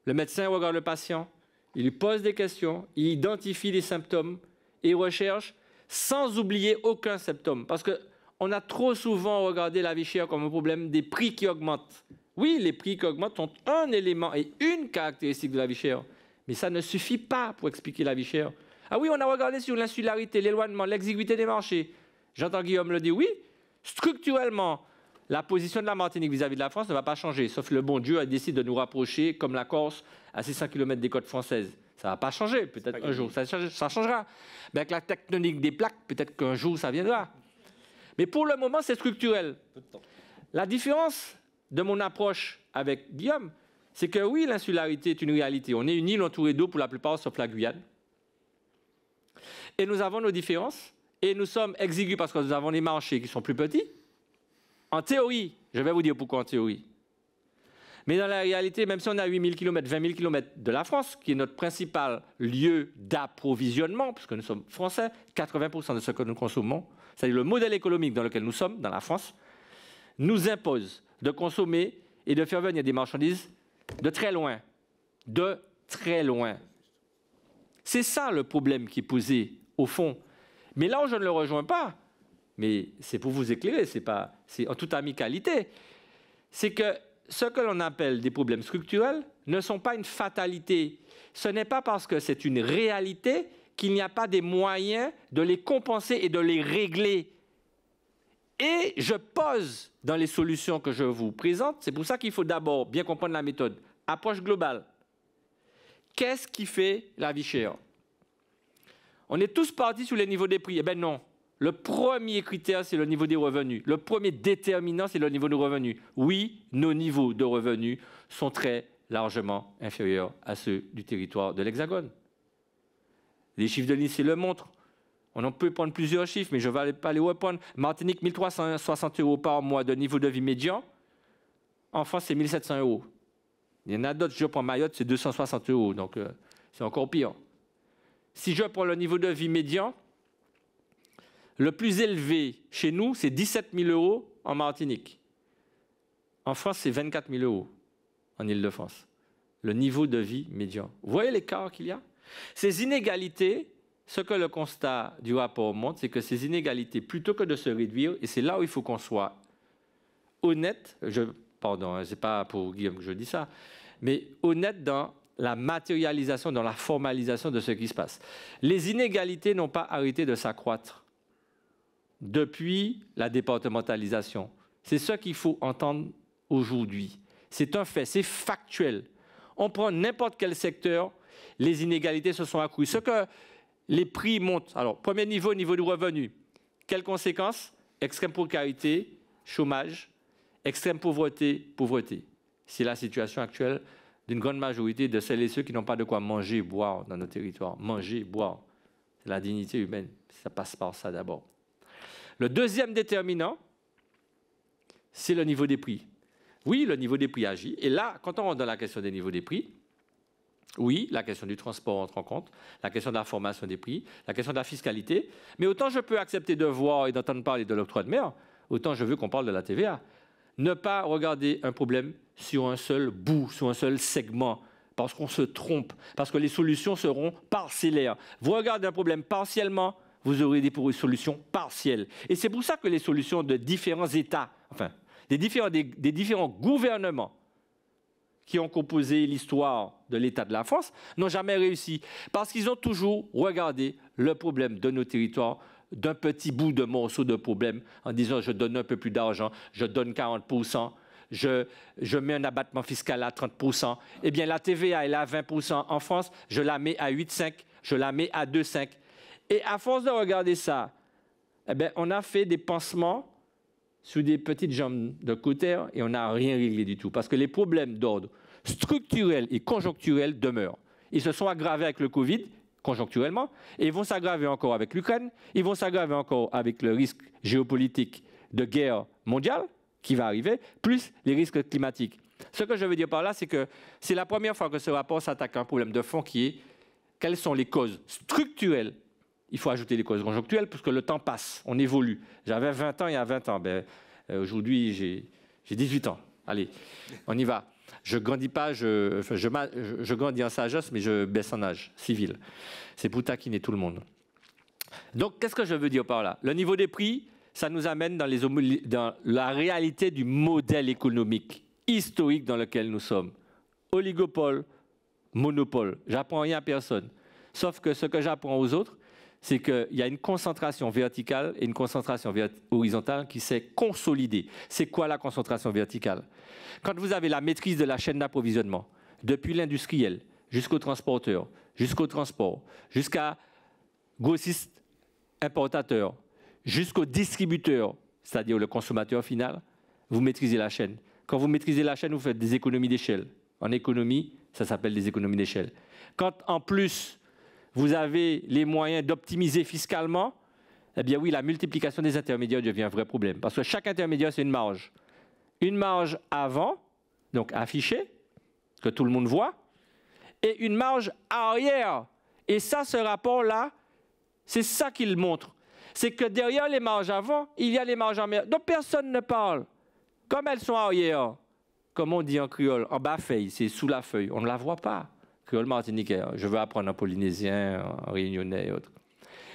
Le médecin regarde le patient, il lui pose des questions, il identifie les symptômes et recherche sans oublier aucun symptôme. Parce qu'on a trop souvent regardé la vie chère comme un problème des prix qui augmentent. Oui, les prix qui augmentent sont un élément et une caractéristique de la vie chère. Mais ça ne suffit pas pour expliquer la vie chère. Ah oui, on a regardé sur l'insularité, l'éloignement, l'exiguïté des marchés. J'entends Guillaume le dire, oui, structurellement, la position de la Martinique vis-à-vis de la France ne va pas changer, sauf le bon Dieu a décidé de nous rapprocher, comme la Corse, à 600 km des côtes françaises. Ça ne va pas changer, peut-être un jour, ça changera. Mais avec la tectonique des plaques, peut-être qu'un jour, ça viendra. Mais pour le moment, c'est structurel. La différence de mon approche avec Guillaume, c'est que oui, l'insularité est une réalité. On est une île entourée d'eau pour la plupart, sauf la Guyane. Et nous avons nos différences. Et nous sommes exigus parce que nous avons des marchés qui sont plus petits. En théorie, je vais vous dire pourquoi en théorie. Mais dans la réalité, même si on a 8 000 km, 20 000 km de la France, qui est notre principal lieu d'approvisionnement, puisque nous sommes français, 80% de ce que nous consommons, c'est-à-dire le modèle économique dans lequel nous sommes, dans la France, nous impose de consommer et de faire venir des marchandises de très loin. De très loin. C'est ça le problème qui est posé, au fond. Mais là où je ne le rejoins pas, mais c'est pour vous éclairer, c'est en toute amicalité, c'est que ce que l'on appelle des problèmes structurels ne sont pas une fatalité. Ce n'est pas parce que c'est une réalité qu'il n'y a pas des moyens de les compenser et de les régler. Et je pose dans les solutions que je vous présente, c'est pour ça qu'il faut d'abord bien comprendre la méthode. Approche globale. Qu'est-ce qui fait la vie chère? On est tous partis sur les niveaux des prix. Eh bien non. Le premier critère, c'est le niveau des revenus. Le premier déterminant, c'est le niveau des revenus. Oui, nos niveaux de revenus sont très largement inférieurs à ceux du territoire de l'Hexagone. Les chiffres de l'INSEE le montrent. On en peut prendre plusieurs chiffres, mais je ne vais pas les reprendre. Martinique, 1 360 € par mois de niveau de vie médian. En France, c'est 1 700 €. Il y en a d'autres, je prends Mayotte, c'est 260 €. Donc, c'est encore pire. Si je prends le niveau de vie médian, le plus élevé chez nous, c'est 17 000 € en Martinique. En France, c'est 24 000 € en Île-de-France. Le niveau de vie médian. Vous voyez l'écart qu'il y a? Ces inégalités, ce que le constat du rapport montre, c'est que ces inégalités, plutôt que de se réduire, et c'est là où il faut qu'on soit honnête, pardon, c'est pas pour Guillaume que je dis ça, mais honnête dans la matérialisation, dans la formalisation de ce qui se passe. Les inégalités n'ont pas arrêté de s'accroître depuis la départementalisation. C'est ce qu'il faut entendre aujourd'hui. C'est un fait, c'est factuel. On prend n'importe quel secteur, les inégalités se sont accrues. Ce que les prix montent. Alors, premier niveau, niveau du revenu. Quelles conséquences? Extrême précarité, chômage, extrême pauvreté, pauvreté. C'est la situation actuelle d'une grande majorité de celles et ceux qui n'ont pas de quoi manger et boire dans nos territoires. Manger et boire, c'est la dignité humaine. Ça passe par ça d'abord. Le deuxième déterminant, c'est le niveau des prix. Oui, le niveau des prix agit. Et là, quand on rentre dans la question des niveaux des prix, Oui, la question du transport entre en compte, la question de la formation des prix, la question de la fiscalité. Mais autant je peux accepter de voir et d'entendre parler de l'octroi de mer, autant je veux qu'on parle de la TVA. Ne pas regarder un problème sur un seul bout, sur un seul segment, parce qu'on se trompe, parce que les solutions seront parcellaires. Vous regardez un problème partiellement, vous aurez des solutions partielles. Et c'est pour ça que les solutions de différents États, enfin, des différents gouvernements, qui ont composé l'histoire de l'État de la France, n'ont jamais réussi. Parce qu'ils ont toujours regardé le problème de nos territoires d'un petit bout de morceau de problème en disant « je donne un peu plus d'argent, je donne 40%, je mets un abattement fiscal à 30%. » Eh bien, la TVA, elle est à 20% en France, je la mets à 8,5, je la mets à 2,5. Et à force de regarder ça, eh bien, on a fait des pansements sous des petites jambes de cotère et on n'a rien réglé du tout. Parce que les problèmes d'ordre structurel et conjoncturel demeurent. Ils se sont aggravés avec le Covid, conjoncturellement, et ils vont s'aggraver encore avec l'Ukraine, ils vont s'aggraver encore avec le risque géopolitique de guerre mondiale qui va arriver, plus les risques climatiques. Ce que je veux dire par là, c'est que c'est la première fois que ce rapport s'attaque à un problème de fond qui est quelles sont les causes structurelles. Il faut ajouter les causes conjoncturelles parce que le temps passe, on évolue. J'avais 20 ans il y a 20 ans. Ben, aujourd'hui, j'ai 18 ans. Allez, on y va. Je ne grandis pas, je grandis en sagesse, mais je baisse en âge civil. C'est pour taquiner tout le monde. Donc, qu'est-ce que je veux dire par là? Le niveau des prix, ça nous amène dans la réalité du modèle économique historique dans lequel nous sommes. Oligopole, monopole. J'apprends rien à personne. Sauf que ce que j'apprends aux autres, c'est qu'il y a une concentration verticale et une concentration horizontale qui s'est consolidée. C'est quoi la concentration verticale? Quand vous avez la maîtrise de la chaîne d'approvisionnement, depuis l'industriel jusqu'au transporteur, jusqu'au transport, jusqu'à grossiste, importateur, jusqu'au distributeur, c'est-à-dire le consommateur final, vous maîtrisez la chaîne. Quand vous maîtrisez la chaîne, vous faites des économies d'échelle. En économie, ça s'appelle des économies d'échelle. Quand en plus vous avez les moyens d'optimiser fiscalement, eh bien oui, la multiplication des intermédiaires devient un vrai problème. Parce que chaque intermédiaire, c'est une marge. Une marge avant, donc affichée, que tout le monde voit, et une marge arrière. Et ça, ce rapport-là, c'est ça qu'il montre. C'est que derrière les marges avant, il y a les marges arrière, dont personne ne parle. Comme elles sont arrière, comme on dit en créole, en bas feuille, c'est sous la feuille, on ne la voit pas. Martiniquais, je veux apprendre en polynésien, en réunionnais et autres.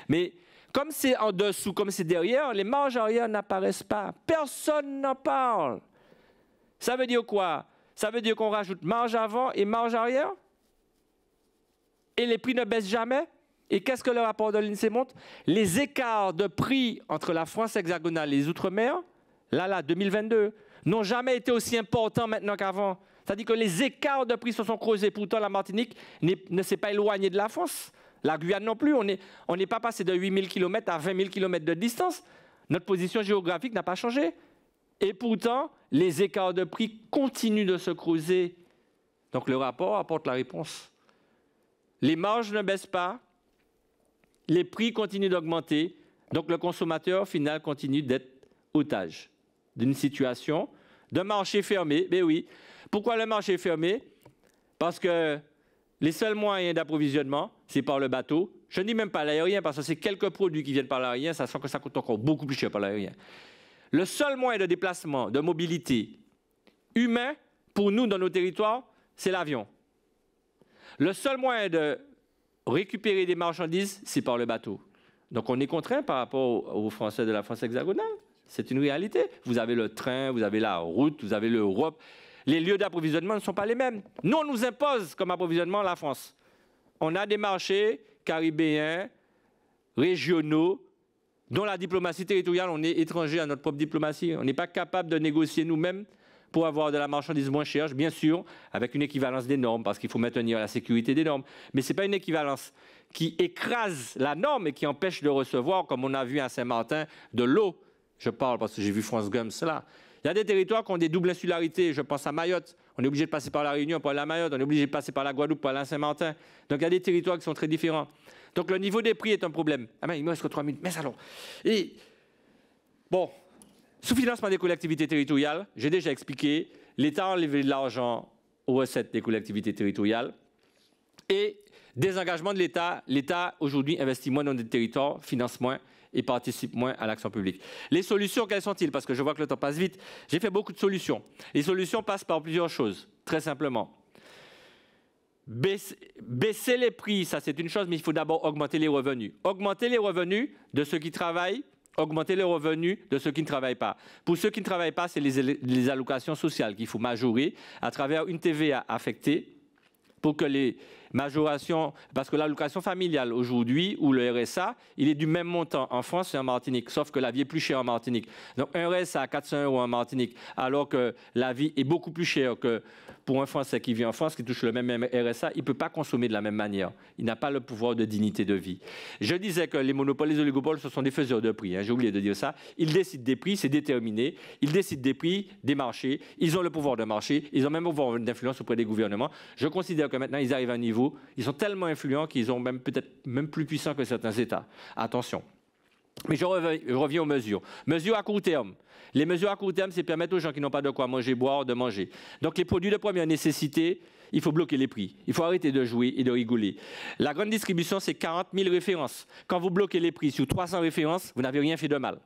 Mais comme c'est en dessous, comme c'est derrière, les marges arrière n'apparaissent pas. Personne n'en parle. Ça veut dire quoi? Ça veut dire qu'on rajoute marge avant et marge arrière? Et les prix ne baissent jamais? Et qu'est-ce que le rapport de l'INSEE montre? Les écarts de prix entre la France hexagonale et les Outre-mer, là, 2022, n'ont jamais été aussi importants maintenant qu'avant. C'est-à-dire que les écarts de prix se sont creusés. Pourtant, la Martinique ne s'est pas éloignée de la France. La Guyane non plus. On n'est pas passé de 8 000 km à 20 000 km de distance. Notre position géographique n'a pas changé. Et pourtant, les écarts de prix continuent de se creuser. Donc le rapport apporte la réponse. Les marges ne baissent pas. Les prix continuent d'augmenter. Donc le consommateur final continue d'être otage d'une situation, d'un marché fermé. Mais oui. Pourquoi le marché est fermé? Parce que les seuls moyens d'approvisionnement, c'est par le bateau. Je ne dis même pas l'aérien, parce que c'est quelques produits qui viennent par l'aérien, ça sent que ça coûte encore beaucoup plus cher par l'aérien. Le seul moyen de déplacement, de mobilité humain, pour nous, dans nos territoires, c'est l'avion. Le seul moyen de récupérer des marchandises, c'est par le bateau. Donc on est contraint par rapport aux Français de la France hexagonale. C'est une réalité. Vous avez le train, vous avez la route, vous avez l'Europe. Les lieux d'approvisionnement ne sont pas les mêmes. Nous, on nous impose comme approvisionnement la France. On a des marchés caribéens, régionaux, dont la diplomatie territoriale, on est étranger à notre propre diplomatie. On n'est pas capable de négocier nous-mêmes pour avoir de la marchandise moins chère, bien sûr, avec une équivalence des normes, parce qu'il faut maintenir la sécurité des normes. Mais ce n'est pas une équivalence qui écrase la norme et qui empêche de recevoir, comme on a vu à Saint-Martin, de l'eau. Je parle parce que j'ai vu France Gums là. Il y a des territoires qui ont des doubles insularités. Je pense à Mayotte. On est obligé de passer par la Réunion pour aller à Mayotte. On est obligé de passer par la Guadeloupe pour aller à Saint-Martin. Donc, il y a des territoires qui sont très différents. Donc, le niveau des prix est un problème. Ah ben, il me reste que 3 minutes. Mais alors... Et... Bon. Sous-financement des collectivités territoriales, j'ai déjà expliqué. L'État a enlevé de l'argent aux recettes des collectivités territoriales. Et désengagement de l'État. L'État, aujourd'hui, investit moins dans des territoires, finance moins et participe moins à l'action publique. Les solutions, quelles sont-ils? Parce que je vois que le temps passe vite. J'ai fait beaucoup de solutions. Les solutions passent par plusieurs choses, très simplement. Baisser les prix, ça c'est une chose, mais il faut d'abord augmenter les revenus. Augmenter les revenus de ceux qui travaillent, augmenter les revenus de ceux qui ne travaillent pas. Pour ceux qui ne travaillent pas, c'est les allocations sociales qu'il faut majorer à travers une TVA affectée pour que les majorations... Parce que l'allocation familiale aujourd'hui, ou le RSA, il est du même montant en France et en Martinique, sauf que la vie est plus chère en Martinique. Donc un RSA à 400 € en Martinique, alors que la vie est beaucoup plus chère que... Pour un Français qui vit en France, qui touche le même RSA, il ne peut pas consommer de la même manière. Il n'a pas le pouvoir de dignité de vie. Je disais que les monopoles, les oligopoles, ce sont des faiseurs de prix. Hein, j'ai oublié de dire ça. Ils décident des prix, c'est déterminé. Ils décident des prix, des marchés. Ils ont le pouvoir de marché. Ils ont même le pouvoir d'influence auprès des gouvernements. Je considère que maintenant, ils arrivent à un niveau, ils sont tellement influents qu'ils sont même peut-être même plus puissants que certains États. Attention. Mais je reviens aux mesures. Mesures à court terme. Les mesures à court terme, c'est permettre aux gens qui n'ont pas de quoi manger, boire, de manger. Donc les produits de première nécessité, il faut bloquer les prix. Il faut arrêter de jouer et de rigoler. La grande distribution, c'est 40 000 références. Quand vous bloquez les prix sur 300 références, vous n'avez rien fait de mal.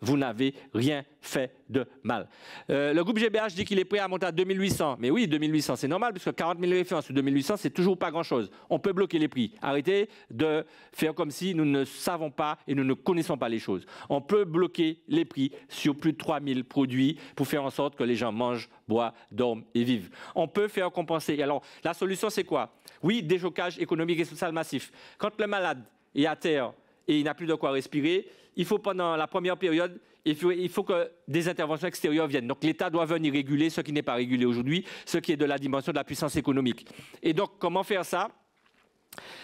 Vous n'avez rien fait de mal. Le groupe GBH dit qu'il est prêt à monter à 2800. Mais oui, 2800, c'est normal, puisque 40 000 références ou 2800, c'est toujours pas grand-chose. On peut bloquer les prix. Arrêtez de faire comme si nous ne savons pas et nous ne connaissons pas les choses. On peut bloquer les prix sur plus de 3000 produits pour faire en sorte que les gens mangent, boivent, dorment et vivent. On peut faire compenser. Alors, la solution, c'est quoi? Oui, déjocage économique et social massif. Quand le malade est à terre et il n'a plus de quoi respirer, il faut, pendant la première période, il faut que des interventions extérieures viennent. Donc l'État doit venir réguler ce qui n'est pas régulé aujourd'hui, ce qui est de la dimension de la puissance économique. Et donc, comment faire ça?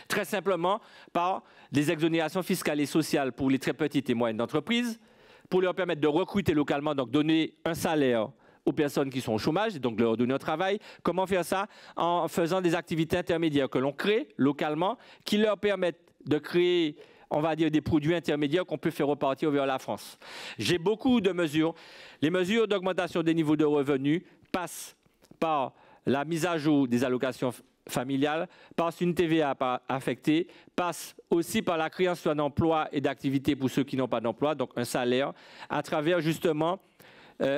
Très simplement, par des exonérations fiscales et sociales pour les très petites et moyennes entreprises, pour leur permettre de recruter localement, donc donner un salaire aux personnes qui sont au chômage, donc leur donner un travail. Comment faire ça? En faisant des activités intermédiaires que l'on crée localement, qui leur permettent de créer... on va dire des produits intermédiaires qu'on peut faire repartir vers la France. J'ai beaucoup de mesures. Les mesures d'augmentation des niveaux de revenus passent par la mise à jour des allocations familiales, passent une TVA affectée, passent aussi par la création d'emplois et d'activités pour ceux qui n'ont pas d'emploi, donc un salaire, à travers justement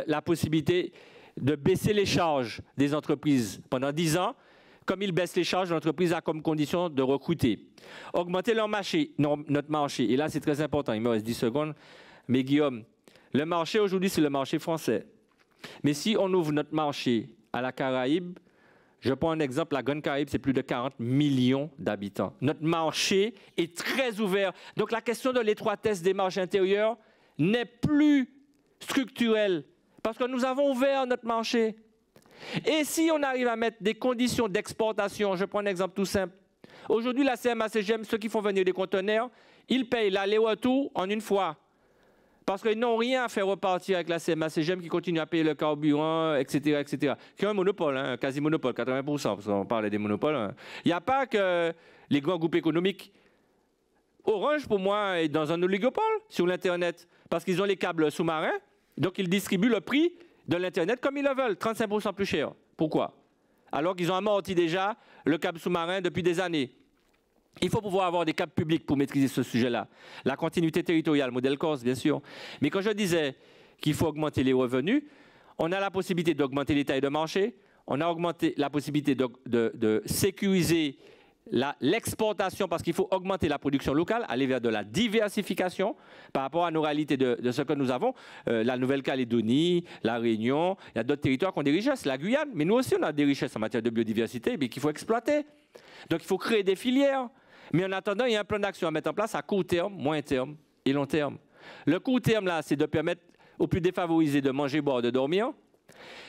la possibilité de baisser les charges des entreprises pendant 10 ans. Comme ils baissent les charges, l'entreprise a comme condition de recruter. Augmenter leur marché, notre marché. Et là, c'est très important. Il me reste 10 secondes. Mais Guillaume, le marché aujourd'hui, c'est le marché français. Mais si on ouvre notre marché à la Caraïbe, je prends un exemple, la Grande-Caraïbe, c'est plus de 40 millions d'habitants. Notre marché est très ouvert. Donc la question de l'étroitesse des marchés intérieurs n'est plus structurelle parce que nous avons ouvert notre marché. Et si on arrive à mettre des conditions d'exportation, je prends un exemple tout simple. Aujourd'hui, la CMA CGM, ceux qui font venir des conteneurs, ils payent l'aller-retour en une fois. Parce qu'ils n'ont rien à faire repartir avec la CMA CGM qui continue à payer le carburant, etc. etc. qui est un monopole, hein, quasi-monopole, 80%, parce qu'on parlait des monopoles. Hein. Il n'y a pas que les grands groupes économiques. Orange, pour moi, est dans un oligopole sur l'Internet, parce qu'ils ont les câbles sous-marins, donc ils distribuent le prix de l'Internet comme ils le veulent, 35% plus cher. Pourquoi? Alors qu'ils ont amorti déjà le câble sous-marin depuis des années. Il faut pouvoir avoir des câbles publics pour maîtriser ce sujet-là. La continuité territoriale, modèle Corse, bien sûr. Mais quand je disais qu'il faut augmenter les revenus, on a la possibilité d'augmenter les tailles de marché, on a augmenté la possibilité de sécuriser l'exportation, parce qu'il faut augmenter la production locale, aller vers de la diversification par rapport à nos réalités de ce que nous avons. La Nouvelle-Calédonie, La Réunion, il y a d'autres territoires qui ont des richesses, la Guyane, mais nous aussi on a des richesses en matière de biodiversité, mais qu'il faut exploiter. Donc il faut créer des filières. Mais en attendant, il y a un plan d'action à mettre en place à court terme, moyen terme et long terme. Le court terme, là, c'est de permettre aux plus défavorisés de manger, boire, de dormir,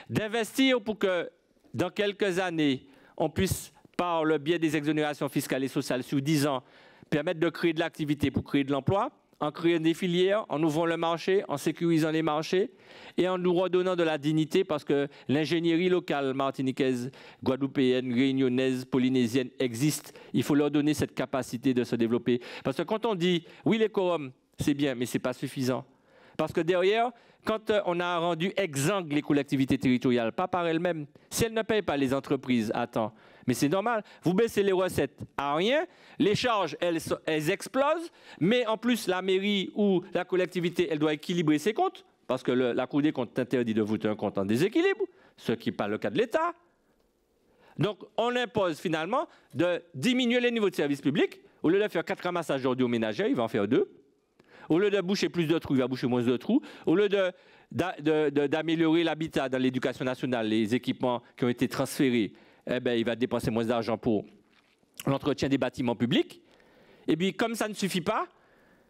d'investir pour que dans quelques années, on puisse... par le biais des exonérations fiscales et sociales sur 10 ans, permettre de créer de l'activité pour créer de l'emploi, en créant des filières, en ouvrant le marché, en sécurisant les marchés et en nous redonnant de la dignité parce que l'ingénierie locale martiniquaise, guadeloupéenne, réunionnaise, polynésienne existe. Il faut leur donner cette capacité de se développer. Parce que quand on dit, oui, les quorums, c'est bien, mais ce n'est pas suffisant. Parce que derrière, quand on a rendu exsangues les collectivités territoriales, pas par elles-mêmes, si elles ne payent pas les entreprises à temps, mais c'est normal, vous baissez les recettes à rien, les charges, elles explosent, mais en plus, la mairie ou la collectivité, elle doit équilibrer ses comptes, parce que la Cour des comptes t'interdit de voter un compte en déséquilibre, ce qui n'est pas le cas de l'État. Donc, on impose finalement de diminuer les niveaux de service public. Au lieu de faire 4 ramassages d'ordures ménagères, il va en faire 2. Au lieu de boucher plus de trous, il va boucher moins de trous. Au lieu d'améliorer l'habitat dans l'éducation nationale, les équipements qui ont été transférés, eh bien, il va dépenser moins d'argent pour l'entretien des bâtiments publics. Et puis, comme ça ne suffit pas,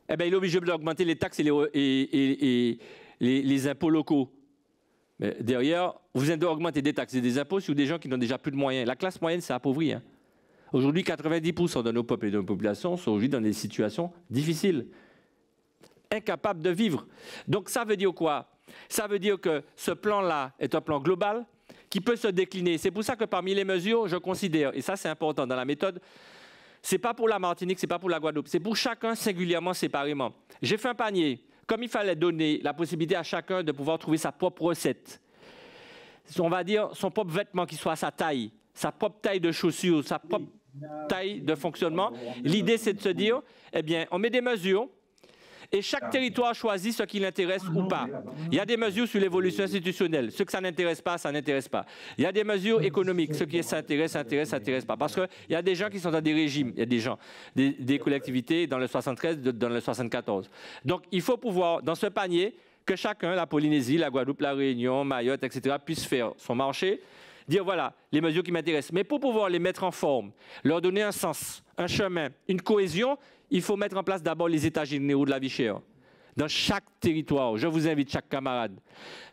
eh bien, il est obligé d'augmenter les taxes et les impôts locaux. Mais derrière, vous allez augmenter des taxes et des impôts sur des gens qui n'ont déjà plus de moyens. La classe moyenne, c'est appauvri, hein. Aujourd'hui, 90% de nos peuples et de nos populations sont aujourd'hui dans des situations difficiles, incapables de vivre. Donc ça veut dire quoi? Ça veut dire que ce plan-là est un plan global qui peut se décliner. C'est pour ça que parmi les mesures, je considère, et ça c'est important dans la méthode, c'est pas pour la Martinique, c'est pas pour la Guadeloupe, c'est pour chacun singulièrement, séparément. J'ai fait un panier, comme il fallait donner la possibilité à chacun de pouvoir trouver sa propre recette, on va dire son propre vêtement qui soit à sa propre taille de chaussures, sa propre taille de fonctionnement. L'idée, c'est de se dire, eh bien, on met des mesures et chaque territoire choisit ce qui l'intéresse ou pas. Il y a des mesures sur l'évolution institutionnelle. Ce que ça n'intéresse pas, ça n'intéresse pas. Il y a des mesures économiques. Ce qui s'intéresse, s'intéresse pas. Parce qu'il y a des gens qui sont dans des régimes. Il y a des gens, des collectivités dans le 73, dans le 74. Donc, il faut pouvoir, dans ce panier, que chacun, la Polynésie, la Guadeloupe, la Réunion, Mayotte, etc., puisse faire son marché. Dire voilà, les mesures qui m'intéressent. Mais pour pouvoir les mettre en forme, leur donner un sens, un chemin, une cohésion, il faut mettre en place d'abord les états généraux de la vie chère. Dans chaque territoire, je vous invite, chaque camarade,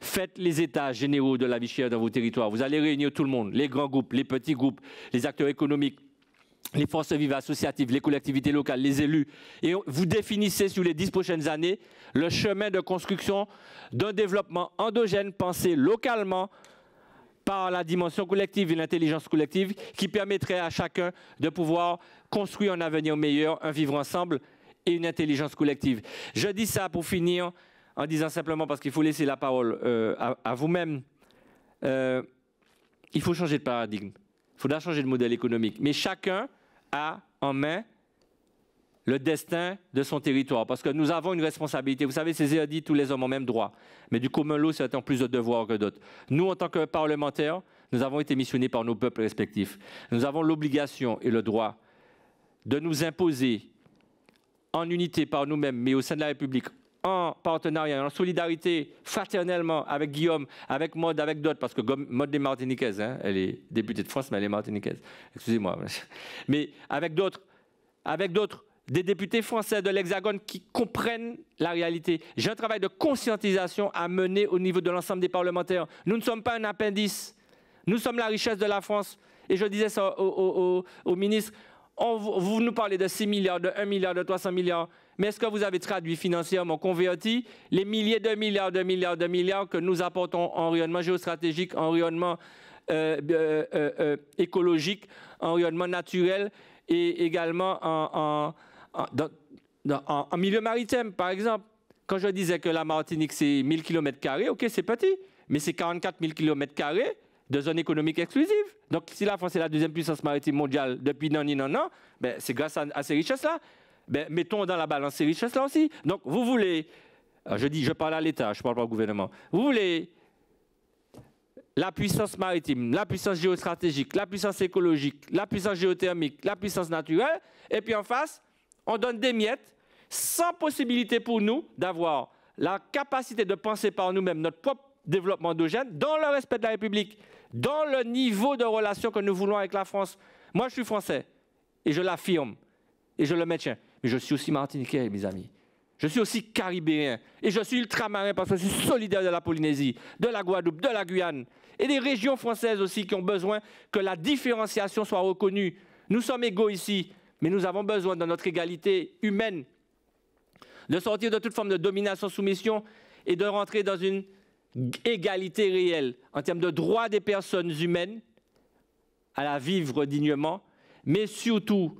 faites les états généraux de la vie chère dans vos territoires. Vous allez réunir tout le monde, les grands groupes, les petits groupes, les acteurs économiques, les forces vives associatives, les collectivités locales, les élus. Et vous définissez sur les 10 prochaines années le chemin de construction d'un développement endogène pensé localement, par la dimension collective et l'intelligence collective qui permettrait à chacun de pouvoir construire un avenir meilleur, un vivre ensemble et une intelligence collective. Je dis ça pour finir en disant simplement, parce qu'il faut laisser la parole à vous-même, il faut changer de paradigme, il faudra changer de modèle économique. Mais chacun a en main le destin de son territoire, parce que nous avons une responsabilité. Vous savez, Césaire dit « tous les hommes ont même droit », mais du commun lot, c'est en plus de devoirs que d'autres. Nous, en tant que parlementaires, nous avons été missionnés par nos peuples respectifs. Nous avons l'obligation et le droit de nous imposer en unité par nous-mêmes, mais au sein de la République, en partenariat, en solidarité, fraternellement, avec Guillaume, avec Maud, avec d'autres, parce que Maud est martiniquaise, hein, elle est députée de France, mais elle est martiniquaise, excusez-moi, mais avec d'autres, des députés français de l'Hexagone qui comprennent la réalité. J'ai un travail de conscientisation à mener au niveau de l'ensemble des parlementaires. Nous ne sommes pas un appendice. Nous sommes la richesse de la France. Et je disais ça au ministre, vous nous parlez de 6 milliards, de 1 milliard, de 300 milliards. Mais est-ce que vous avez traduit financièrement, converti les milliers de milliards, de milliards, de milliards que nous apportons en rayonnement géostratégique, en rayonnement écologique, en rayonnement naturel et également en milieu maritime, par exemple? Quand je disais que la Martinique, c'est 1000 km², ok, c'est petit, mais c'est 44 000 km² de zone économique exclusive. Donc, si la France est la deuxième puissance maritime mondiale depuis non, ben, c'est grâce à ces richesses-là. Ben, mettons dans la balance ces richesses-là aussi. Donc, vous voulez, je parle à l'État, je ne parle pas au gouvernement, vous voulez la puissance maritime, la puissance géostratégique, la puissance écologique, la puissance géothermique, la puissance naturelle, et puis en face, on donne des miettes, sans possibilité pour nous d'avoir la capacité de penser par nous-mêmes notre propre développement endogène, dans le respect de la République, dans le niveau de relation que nous voulons avec la France. Moi, je suis français, et je l'affirme, et je le maintiens. Mais je suis aussi martiniquais, mes amis. Je suis aussi caribéen, et je suis ultramarin, parce que je suis solidaire de la Polynésie, de la Guadeloupe, de la Guyane, et des régions françaises aussi qui ont besoin que la différenciation soit reconnue. Nous sommes égaux ici. Mais nous avons besoin, dans notre égalité humaine, de sortir de toute forme de domination-soumission et de rentrer dans une égalité réelle en termes de droit des personnes humaines à la vivre dignement, mais surtout,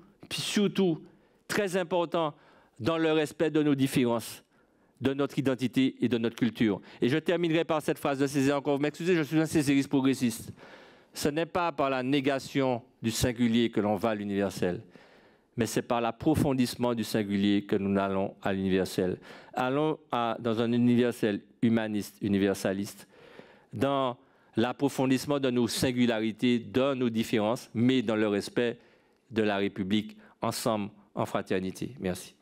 très important, dans le respect de nos différences, de notre identité et de notre culture. Et je terminerai par cette phrase de Césaire, encore vous m'excusez, je suis un césariste progressiste. Ce n'est pas par la négation du singulier que l'on va à l'universel, mais c'est par l'approfondissement du singulier que nous allons à l'universel. Allons dans un universel humaniste, universaliste, dans l'approfondissement de nos singularités, de nos différences, mais dans le respect de la République, ensemble, en fraternité. Merci.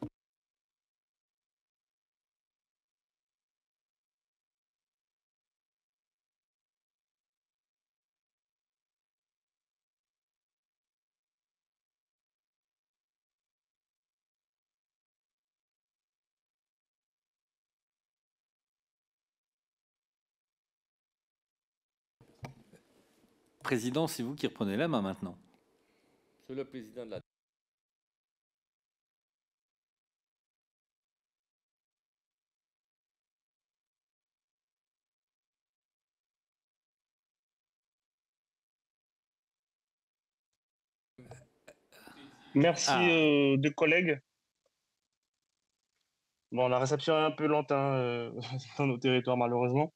Président, c'est vous qui reprenez la main maintenant. Monsieur le président de la... Merci deux collègues. Bon, la réception est un peu lente hein, dans nos territoires malheureusement.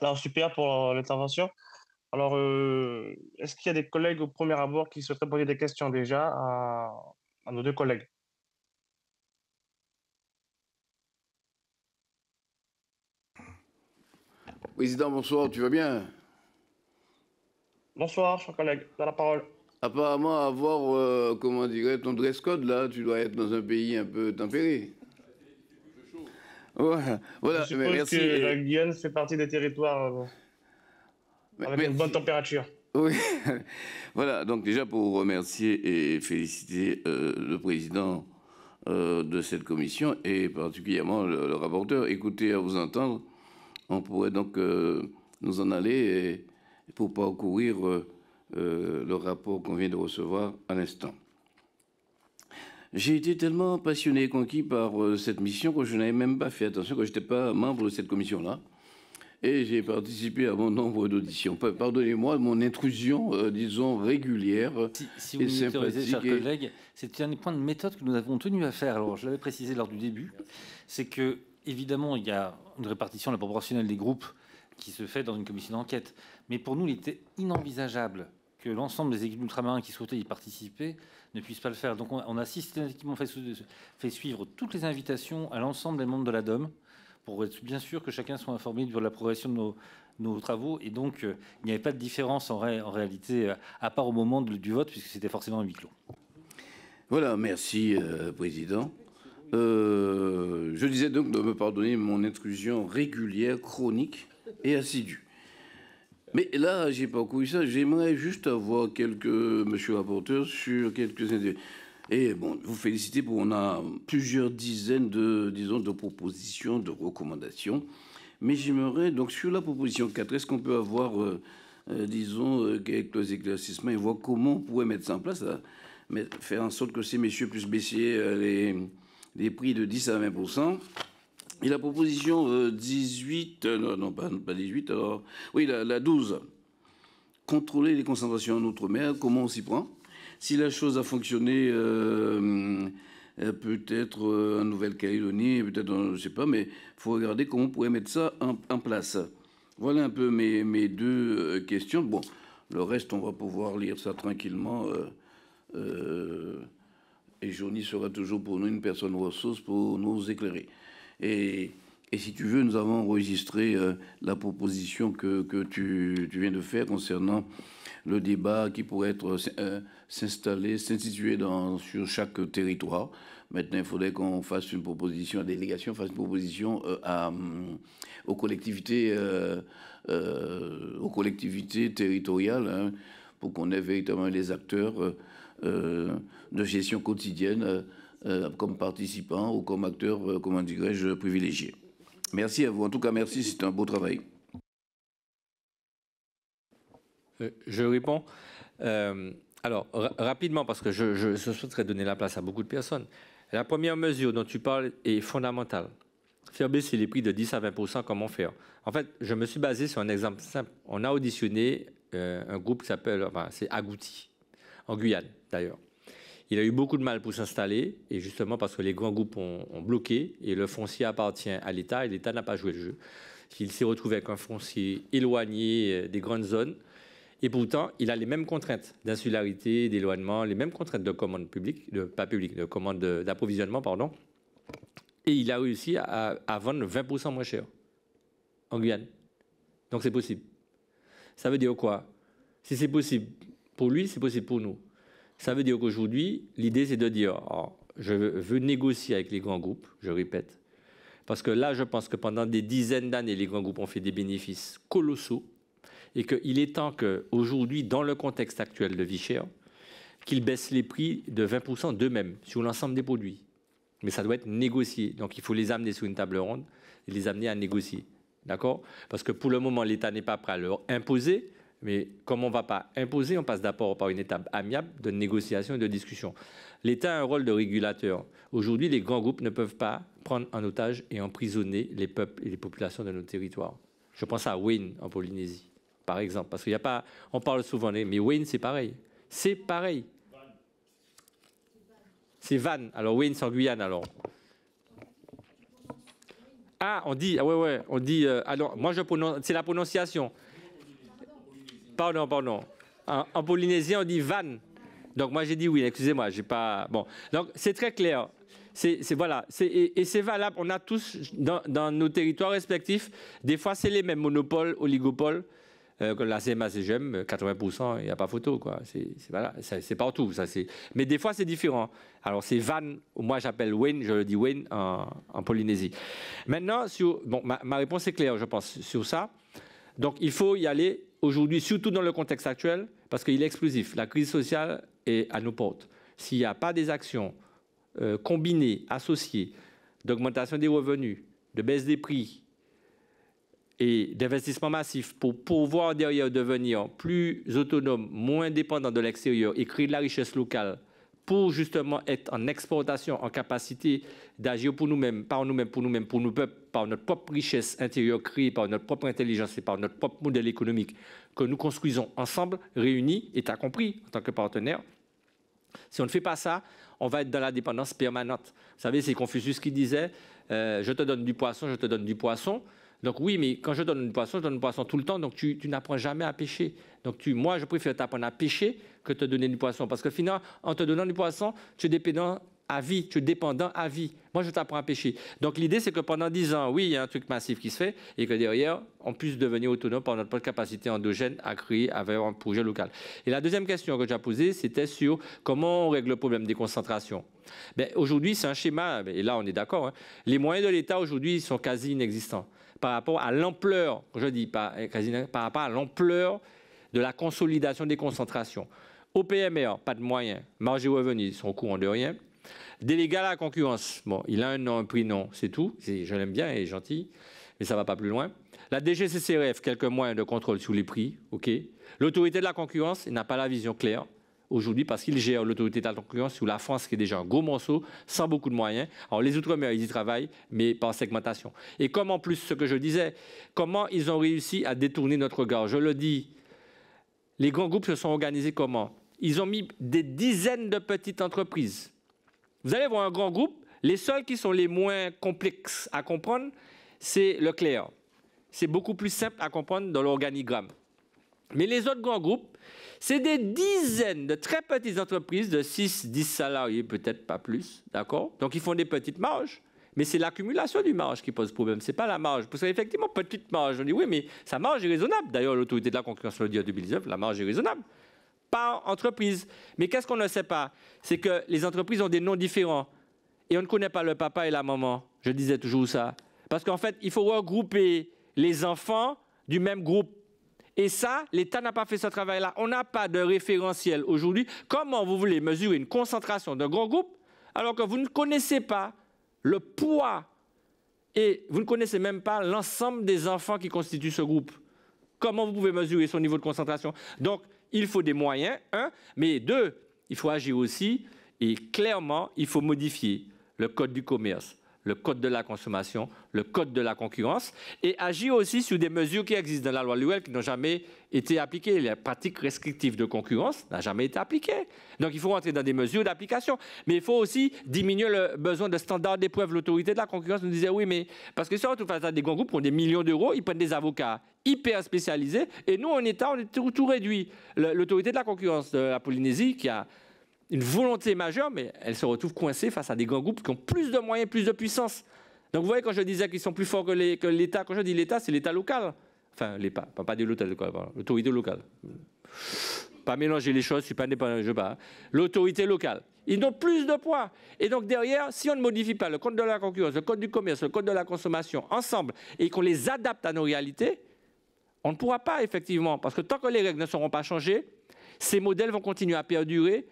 Alors super pour l'intervention. Alors, est-ce qu'il y a des collègues au premier abord qui souhaiteraient poser des questions déjà à nos deux collègues? Président, bonsoir, tu vas bien? Bonsoir, cher collègue, tu as la parole. Apparemment, avoir, comment dirais-je, ton dress code, là, tu dois être dans un pays un peu tempéré. Voilà, voilà. Je suppose merci. Que la Guyane fait partie des territoires... Avec une bonne température. Oui, voilà. Donc déjà pour remercier et féliciter le président de cette commission et particulièrement le rapporteur. Écoutez, à vous entendre, on pourrait donc nous en aller et pour parcourir le rapport qu'on vient de recevoir à l'instant. J'ai été tellement passionné et conquis par cette mission que je n'avais même pas fait attention que je n'étais pas membre de cette commission-là. Et j'ai participé à bon nombre d'auditions. Pardonnez-moi mon intrusion, disons, régulière si vous et sympathique. Chers collègues, c'est un point de méthode que nous avons tenu à faire. Alors, je l'avais précisé lors du début, c'est que évidemment, il y a une répartition la proportionnelle des groupes qui se fait dans une commission d'enquête. Mais pour nous, il était inenvisageable que l'ensemble des équipes ultramarins qui souhaitaient y participer ne puissent pas le faire. Donc, on a systématiquement fait suivre toutes les invitations à l'ensemble des membres de la DOM, pour être bien sûr que chacun soit informé de la progression de nos travaux. Et donc, il n'y avait pas de différence en réalité, à part au moment du vote, puisque c'était forcément un huis clos. Voilà, merci, Président. Je disais donc de me pardonner mon intrusion régulière, chronique et assidue. Mais là, j'ai parcouru ça. J'aimerais juste avoir quelques, monsieur le rapporteur, sur quelques... Et bon, vous félicitez pour on a plusieurs dizaines de, disons, de propositions, de recommandations. Mais j'aimerais, donc sur la proposition 4, est-ce qu'on peut avoir, disons, quelques éclaircissements et voir comment on pourrait mettre ça en place, là, mais faire en sorte que ces messieurs puissent baisser les prix de 10 à 20 %. Et la proposition 18, non, pas 18, alors, oui, la 12, contrôler les concentrations en outre-mer, comment on s'y prend ? Si la chose a fonctionné, peut-être en Nouvelle-Calédonie, peut-être, je ne sais pas, mais il faut regarder comment on pourrait mettre ça en place. Voilà un peu mes deux questions. Bon, le reste, on va pouvoir lire ça tranquillement. Et Johnny sera toujours pour nous une personne ressource pour nous éclairer. Et si tu veux, nous avons enregistré la proposition que tu viens de faire concernant le débat qui pourrait être s'installer, s'instituer sur chaque territoire. Maintenant, il faudrait qu'on fasse une proposition, la délégation fasse une proposition aux collectivités territoriales hein, pour qu'on ait véritablement les acteurs de gestion quotidienne comme participants ou comme acteurs, comment dirais-je, privilégiés. Merci à vous. En tout cas, merci, c'est un beau travail. Je réponds. Alors, rapidement, parce que je souhaiterais donner la place à beaucoup de personnes. La première mesure dont tu parles est fondamentale. Faire baisser les prix de 10 à 20 %, comment faire? En fait, je me suis basé sur un exemple simple. On a auditionné un groupe qui s'appelle, enfin, c'est Agouti, en Guyane d'ailleurs. Il a eu beaucoup de mal pour s'installer, et justement parce que les grands groupes ont bloqué, et le foncier appartient à l'État, et l'État n'a pas joué le jeu. Il s'est retrouvé avec un foncier éloigné des grandes zones, et pourtant, il a les mêmes contraintes d'insularité, d'éloignement, les mêmes contraintes de commande publique, de commande d'approvisionnement, pardon. Et il a réussi à vendre 20% moins cher en Guyane. Donc c'est possible. Ça veut dire quoi? Si c'est possible pour lui, c'est possible pour nous. Ça veut dire qu'aujourd'hui, l'idée, c'est de dire, alors, je veux négocier avec les grands groupes, je répète, parce que là, je pense que pendant des dizaines d'années, les grands groupes ont fait des bénéfices colossaux, et qu'il est temps qu'aujourd'hui, dans le contexte actuel de vie chère, qu'ils baissent les prix de 20% d'eux-mêmes sur l'ensemble des produits. Mais ça doit être négocié. Donc il faut les amener sur une table ronde et les amener à négocier. D'accord? Parce que pour le moment, l'État n'est pas prêt à leur imposer, mais comme on ne va pas imposer, on passe d'abord par une étape amiable de négociation et de discussion. L'État a un rôle de régulateur. Aujourd'hui, les grands groupes ne peuvent pas prendre en otage et emprisonner les peuples et les populations de nos territoires. Je pense à Wane en Polynésie, par exemple, parce qu'il n'y a pas... On parle souvent, mais Wane, c'est pareil. C'est pareil. C'est Van. Alors, Wane, c'est en Guyane, alors. Ah, on dit... Ah, ouais, ouais, on dit... alors, moi, je prononce... C'est la prononciation. Pardon, pardon. En polynésien, on dit Van. Donc, moi, j'ai dit oui. Excusez-moi, j'ai pas... Bon. Donc, c'est très clair. C'est voilà. Et c'est valable. On a tous, dans nos territoires respectifs, des fois, c'est les mêmes monopoles, oligopoles. Comme la CMA CGM, 80%, il n'y a pas photo, quoi. C'est voilà, partout. Ça, mais des fois, c'est différent. Alors, c'est Van, moi j'appelle Wane, je le dis Wane en Polynésie. Maintenant, bon, ma réponse est claire, je pense, sur ça. Donc, il faut y aller aujourd'hui, surtout dans le contexte actuel, parce qu'il est explosif. La crise sociale est à nos portes. S'il n'y a pas des actions combinées, associées, d'augmentation des revenus, de baisse des prix, et d'investissements massifs pour pouvoir derrière devenir plus autonome, moins dépendant de l'extérieur et créer de la richesse locale pour justement être en exportation, en capacité d'agir pour nous-mêmes, par nous-mêmes, pour nous-mêmes, pour nos peuples, par notre propre richesse intérieure créée, par notre propre intelligence et par notre propre modèle économique que nous construisons ensemble, réunis, État compris, en tant que partenaire. Si on ne fait pas ça, on va être dans la dépendance permanente. Vous savez, c'est Confucius qui disait « je te donne du poisson, je te donne du poisson ». Donc oui, mais quand je donne du poisson tout le temps, donc tu n'apprends jamais à pêcher. Donc moi, je préfère t'apprendre à pêcher que te donner du poisson. Parce que finalement, en te donnant du poisson, tu es dépendant à vie, tu es dépendant à vie. Moi, je t'apprends à pêcher. Donc l'idée, c'est que pendant 10 ans, oui, il y a un truc massif qui se fait, et que derrière, on puisse devenir autonome par notre propre capacité endogène à créer avec un projet local. Et la deuxième question que j'ai posée, c'était sur comment on règle le problème des concentrations. Ben, aujourd'hui, c'est un schéma, et là, on est d'accord, hein, les moyens de l'État, aujourd'hui, sont quasi inexistants. Par rapport à l'ampleur, je dis par rapport à l'ampleur de la consolidation des concentrations. Au PMR, pas de moyens, marge et revenus, ils sont au courant de rien. Délégué à la concurrence, bon, il a un nom, un prénom, c'est tout. Je l'aime bien, il est gentil, mais ça ne va pas plus loin. La DGCCRF, quelques moyens de contrôle sur les prix, ok. L'autorité de la concurrence, il n'a pas la vision claire aujourd'hui parce qu'il gère l'autorité de la concurrence sous la France qui est déjà un gros morceau, sans beaucoup de moyens. Alors les Outre-mer, ils y travaillent, mais par segmentation. Et comme en plus, ce que je disais, comment ils ont réussi à détourner notre regard? Je le dis, les grands groupes se sont organisés comment? Ils ont mis des dizaines de petites entreprises. Vous allez voir un grand groupe, les seuls qui sont les moins complexes à comprendre, c'est Leclerc. C'est beaucoup plus simple à comprendre dans l'organigramme. Mais les autres grands groupes, c'est des dizaines de très petites entreprises de 6, 10 salariés, peut-être pas plus, d'accord? Donc ils font des petites marges, mais c'est l'accumulation du marge qui pose problème, c'est pas la marge. Parce qu'effectivement, petite marge, on dit oui, mais sa marge est raisonnable. D'ailleurs, l'autorité de la concurrence le dit en 2019, la marge est raisonnable. Par entreprise. Mais qu'est-ce qu'on ne sait pas? C'est que les entreprises ont des noms différents. Et on ne connaît pas le papa et la maman. Je disais toujours ça. Parce qu'en fait, il faut regrouper les enfants du même groupe. Et ça, l'État n'a pas fait ce travail-là. On n'a pas de référentiel aujourd'hui. Comment vous voulez mesurer une concentration d'un grand groupe alors que vous ne connaissez pas le poids et vous ne connaissez même pas l'ensemble des enfants qui constituent ce groupe? Comment vous pouvez mesurer son niveau de concentration? Donc, il faut des moyens, un, mais deux, il faut agir aussi et clairement, il faut modifier le code du commerce, le code de la consommation, le code de la concurrence, et agir aussi sur des mesures qui existent dans la loi Lurel qui n'ont jamais été appliquées. La pratique restrictive de concurrence n'a jamais été appliquée. Donc il faut rentrer dans des mesures d'application. Mais il faut aussi diminuer le besoin de standards d'épreuve. L'autorité de la concurrence nous disait oui, mais parce que surtout face à des grands groupes qui ont des millions d'euros, ils prennent des avocats hyper spécialisés, et nous, en État, on est tout réduit. L'autorité de la concurrence de la Polynésie, qui a une volonté majeure, mais elle se retrouve coincée face à des grands groupes qui ont plus de moyens, plus de puissance. Donc vous voyez, quand je disais qu'ils sont plus forts que l'État, quand je dis l'État, c'est l'État local. Enfin, pas de l'hôtel, l'autorité locale. Pas mélanger les choses, je ne suis pas indépendant, je ne sais pas. L'autorité locale. Ils ont plus de poids. Et donc derrière, si on ne modifie pas le code de la concurrence, le code du commerce, le code de la consommation, ensemble, et qu'on les adapte à nos réalités, on ne pourra pas, effectivement, parce que tant que les règles ne seront pas changées, ces modèles vont continuer à perdurer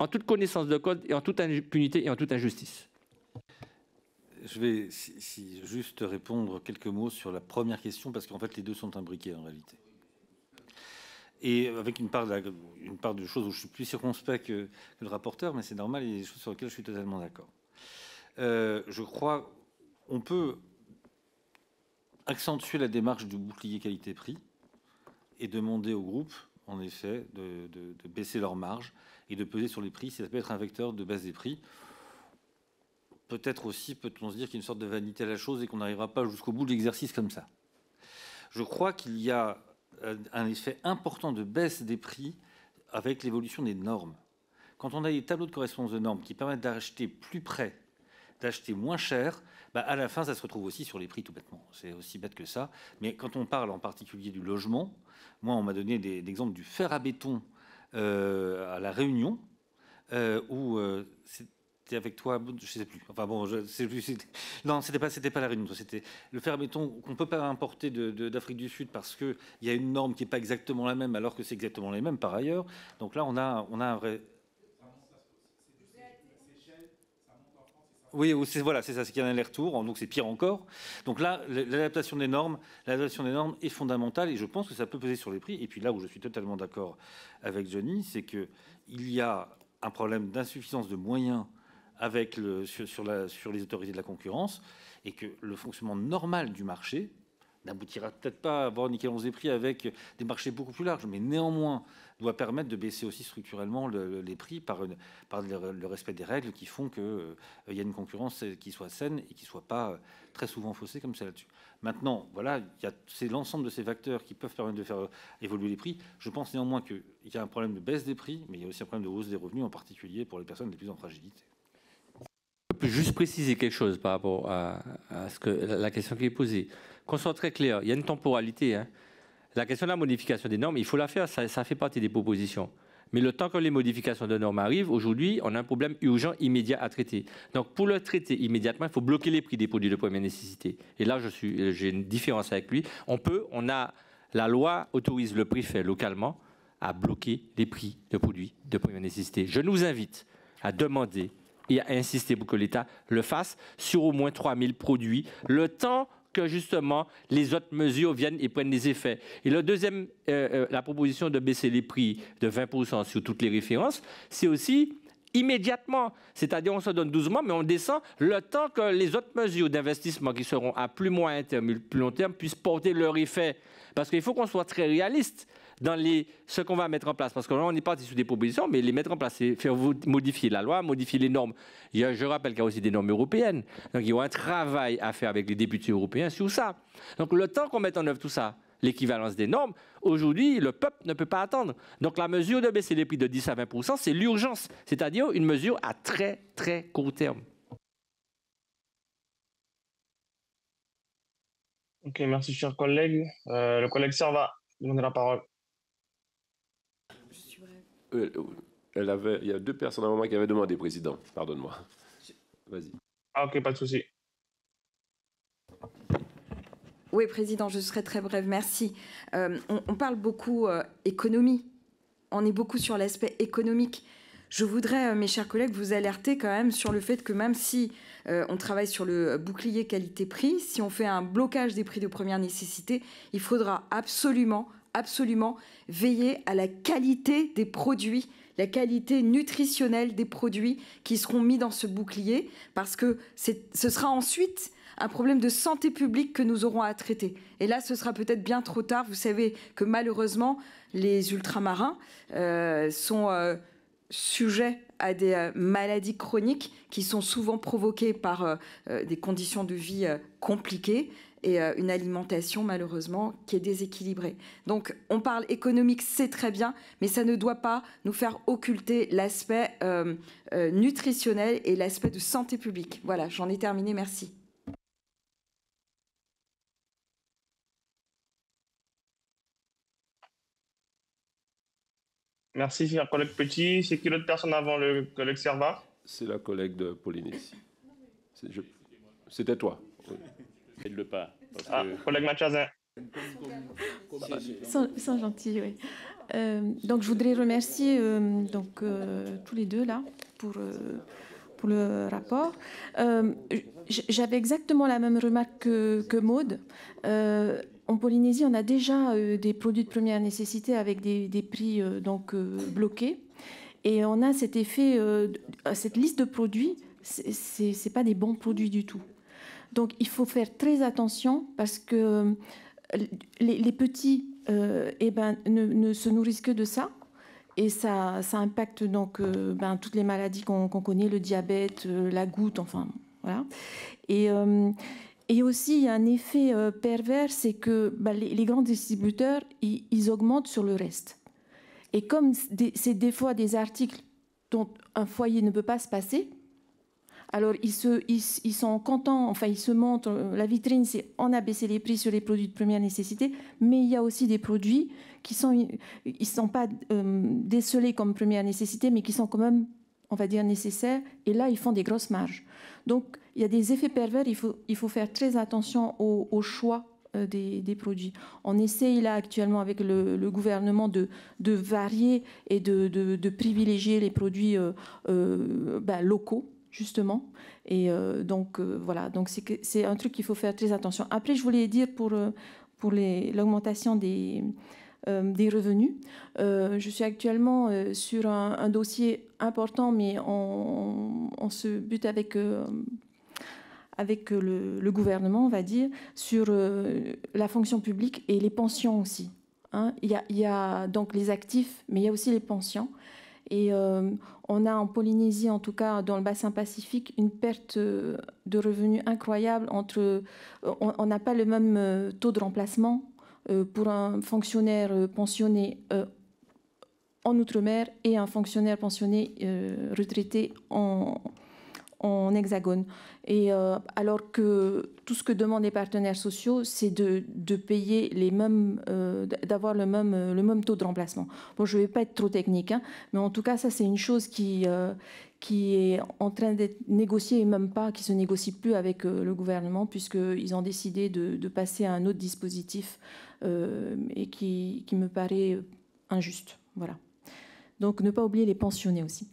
en toute connaissance de code et en toute impunité et en toute injustice. Je vais juste répondre quelques mots sur la première question, parce qu'en fait, les deux sont imbriqués en réalité. Et avec une part de choses où je suis plus circonspect que le rapporteur, mais c'est normal, il y a des choses sur lesquelles je suis totalement d'accord. Je crois qu'on peut accentuer la démarche du bouclier qualité-prix et demander aux groupes, en effet, de baisser leurs marges et de peser sur les prix. Ça peut être un vecteur de baisse des prix. Peut-être aussi peut-on se dire qu'il y a une sorte de vanité à la chose et qu'on n'arrivera pas jusqu'au bout de l'exercice comme ça. Je crois qu'il y a un effet important de baisse des prix avec l'évolution des normes. Quand on a des tableaux de correspondance de normes qui permettent d'acheter plus près, d'acheter moins cher, bah à la fin, ça se retrouve aussi sur les prix, tout bêtement. C'est aussi bête que ça. Mais quand on parle en particulier du logement, moi, on m'a donné l'exemple du fer à béton à La Réunion, où c'était avec toi, je ne sais plus. Enfin bon, je sais plus. Non, c'était pas La Réunion. C'était le fer à béton qu'on ne peut pas importer d'Afrique du Sud parce qu'il y a une norme qui n'est pas exactement la même, alors que c'est exactement les mêmes par ailleurs. Donc là, on a un vrai... Oui, voilà, c'est ça, c'est qu'il y a un aller-retour, donc c'est pire encore. Donc là, l'adaptation des normes est fondamentale et je pense que ça peut peser sur les prix. Et puis là où je suis totalement d'accord avec Johnny, c'est qu'il y a un problème d'insuffisance de moyens avec sur les autorités de la concurrence et que le fonctionnement normal du marché n'aboutira peut-être pas à avoir nickel 11 des prix avec des marchés beaucoup plus larges, mais néanmoins doit permettre de baisser aussi structurellement les prix par le respect des règles qui font qu'il y a une concurrence qui soit saine et qui ne soit pas très souvent faussée comme c'est là-dessus. Maintenant, voilà, c'est l'ensemble de ces facteurs qui peuvent permettre de faire évoluer les prix. Je pense néanmoins qu'il y a un problème de baisse des prix, mais il y a aussi un problème de hausse des revenus, en particulier pour les personnes les plus en fragilité. Je peux juste préciser quelque chose par rapport à la question qui est posée. Qu'on soit très clair, il y a une temporalité. Hein. La question de la modification des normes, il faut la faire, ça fait partie des propositions. Mais le temps que les modifications de normes arrivent, aujourd'hui, on a un problème urgent, immédiat à traiter. Donc pour le traiter immédiatement, il faut bloquer les prix des produits de première nécessité. Et là, j'ai une différence avec lui. La loi autorise le préfet localement à bloquer les prix de produits de première nécessité. Je nous invite à demander et à insister pour que l'État le fasse sur au moins 3000 produits, le temps que justement les autres mesures viennent et prennent des effets. Et le deuxième, la proposition de baisser les prix de 20% sur toutes les références, c'est aussi immédiatement. C'est-à-dire on se donne 12 mois, mais on descend le temps que les autres mesures d'investissement qui seront à plus moyen terme, plus long terme, puissent porter leur effet. Parce qu'il faut qu'on soit très réaliste dans ce qu'on va mettre en place. Parce que là, on est parti sur des propositions, mais les mettre en place, c'est faire modifier la loi, modifier les normes. Je rappelle qu'il y a aussi des normes européennes. Donc, il y a un travail à faire avec les députés européens sur ça. Donc, le temps qu'on mette en œuvre tout ça, l'équivalence des normes, aujourd'hui, le peuple ne peut pas attendre. Donc, la mesure de baisser les prix de 10 à 20%, c'est l'urgence. C'est-à-dire une mesure à très, très court terme. OK, merci, cher collègue. Le collègue Serva, demandez la parole. Il y a deux personnes à un moment qui avaient demandé, Président. Pardonne-moi. Vas-y. Ah, OK, pas de souci. Oui, Président, je serai très brève, merci. On parle beaucoup économie. On est beaucoup sur l'aspect économique. Je voudrais, mes chers collègues, vous alerter quand même sur le fait que même si on travaille sur le bouclier qualité-prix, si on fait un blocage des prix de première nécessité, il faudra absolument veiller à la qualité des produits, la qualité nutritionnelle des produits qui seront mis dans ce bouclier, parce que ce sera ensuite un problème de santé publique que nous aurons à traiter. Et là, ce sera peut-être bien trop tard. Vous savez que malheureusement, les ultramarins sont sujets à des maladies chroniques qui sont souvent provoquées par des conditions de vie compliquées et une alimentation malheureusement qui est déséquilibrée. Donc on parle économique, c'est très bien, mais ça ne doit pas nous faire occulter l'aspect nutritionnel et l'aspect de santé publique. Voilà, j'en ai terminé, merci. Merci, cher collègue Petit. C'est qui l'autre personne avant le collègue Serva? C'est la collègue de Polynésie. C'était toi. Elle le pas. Ah, collègue Machazin. Ils sont gentils, oui. Donc, je voudrais remercier tous les deux là pour le rapport. J'avais exactement la même remarque que Maud. En Polynésie, on a déjà des produits de première nécessité avec des prix bloqués. Et on a cet effet, cette liste de produits, ce n'est pas des bons produits du tout. Donc il faut faire très attention parce que les petits ne se nourrissent que de ça. Et ça impacte donc, toutes les maladies qu'on connaît, le diabète, la goutte, enfin voilà. Et aussi, il y a un effet pervers, c'est que les grands distributeurs, ils augmentent sur le reste. Et comme c'est des fois des articles dont un foyer ne peut pas se passer, alors ils sont contents, enfin ils se montrent, la vitrine, c'est on a baissé les prix sur les produits de première nécessité, mais il y a aussi des produits qui ne sont pas décelés comme première nécessité, mais qui sont quand même, on va dire, nécessaires, et là, ils font des grosses marges. Donc, il y a des effets pervers, il faut faire très attention au choix des produits. On essaye là actuellement avec le gouvernement de varier et de privilégier les produits locaux, justement. Et voilà, donc c'est un truc qu'il faut faire très attention. Après, je voulais dire pour l'augmentation des revenus. Je suis actuellement sur un dossier important, mais on se bute avec le gouvernement, on va dire, sur la fonction publique et les pensions aussi. Hein. Il y a donc les actifs, mais il y a aussi les pensions. Et on a en Polynésie, en tout cas dans le bassin pacifique, une perte de revenus incroyable. On n'a pas le même taux de remplacement pour un fonctionnaire pensionné en Outre-mer et un fonctionnaire pensionné retraité en Hexagone. Et alors que tout ce que demandent les partenaires sociaux, c'est de payer les mêmes, d'avoir le même taux de remplacement. Bon, je ne vais pas être trop technique, hein, mais en tout cas, ça, c'est une chose qui est en train d'être négociée et même pas, qui se négocie plus avec le gouvernement, puisqu'ils ont décidé de passer à un autre dispositif et qui me paraît injuste. Voilà. Donc, ne pas oublier les pensionnés aussi.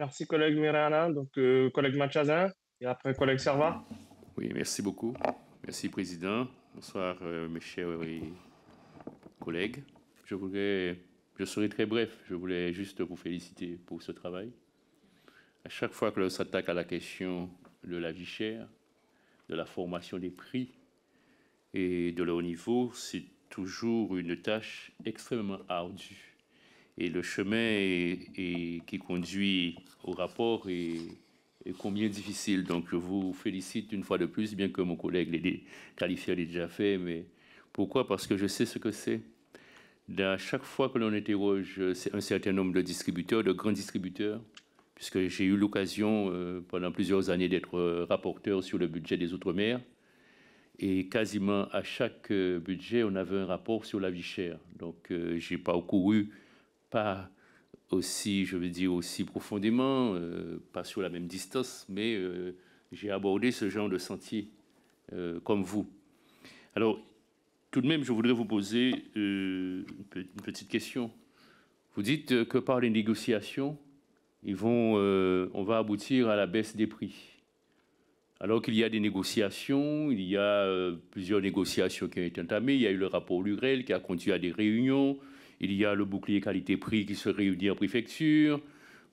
Merci, collègue Miriana. Donc, collègue Machazin et après, collègue Serva. Oui, merci beaucoup. Merci, Président. Bonsoir, mes chers collègues. Je serai très bref. Je voulais juste vous féliciter pour ce travail. À chaque fois que l'on s'attaque à la question de la vie chère, de la formation des prix et de leur niveau, c'est toujours une tâche extrêmement ardue. Et le chemin qui conduit au rapport est combien difficile. Donc je vous félicite une fois de plus, bien que mon collègue l'ait qualifié, l'ait déjà fait. Mais pourquoi? Parce que je sais ce que c'est. À chaque fois que l'on interroge un certain nombre de distributeurs, de grands distributeurs, puisque j'ai eu l'occasion pendant plusieurs années d'être rapporteur sur le budget des Outre-mer, et quasiment à chaque budget, on avait un rapport sur la vie chère. Donc j'ai parcouru... pas aussi, je veux dire, aussi profondément, pas sur la même distance, mais j'ai abordé ce genre de sentier comme vous. Alors, tout de même, je voudrais vous poser une petite question. Vous dites que par les négociations, on va aboutir à la baisse des prix. Alors qu'il y a des négociations, il y a plusieurs négociations qui ont été entamées. Il y a eu le rapport Lurel qui a conduit à des réunions. Il y a le bouclier qualité-prix qui se réunit en préfecture.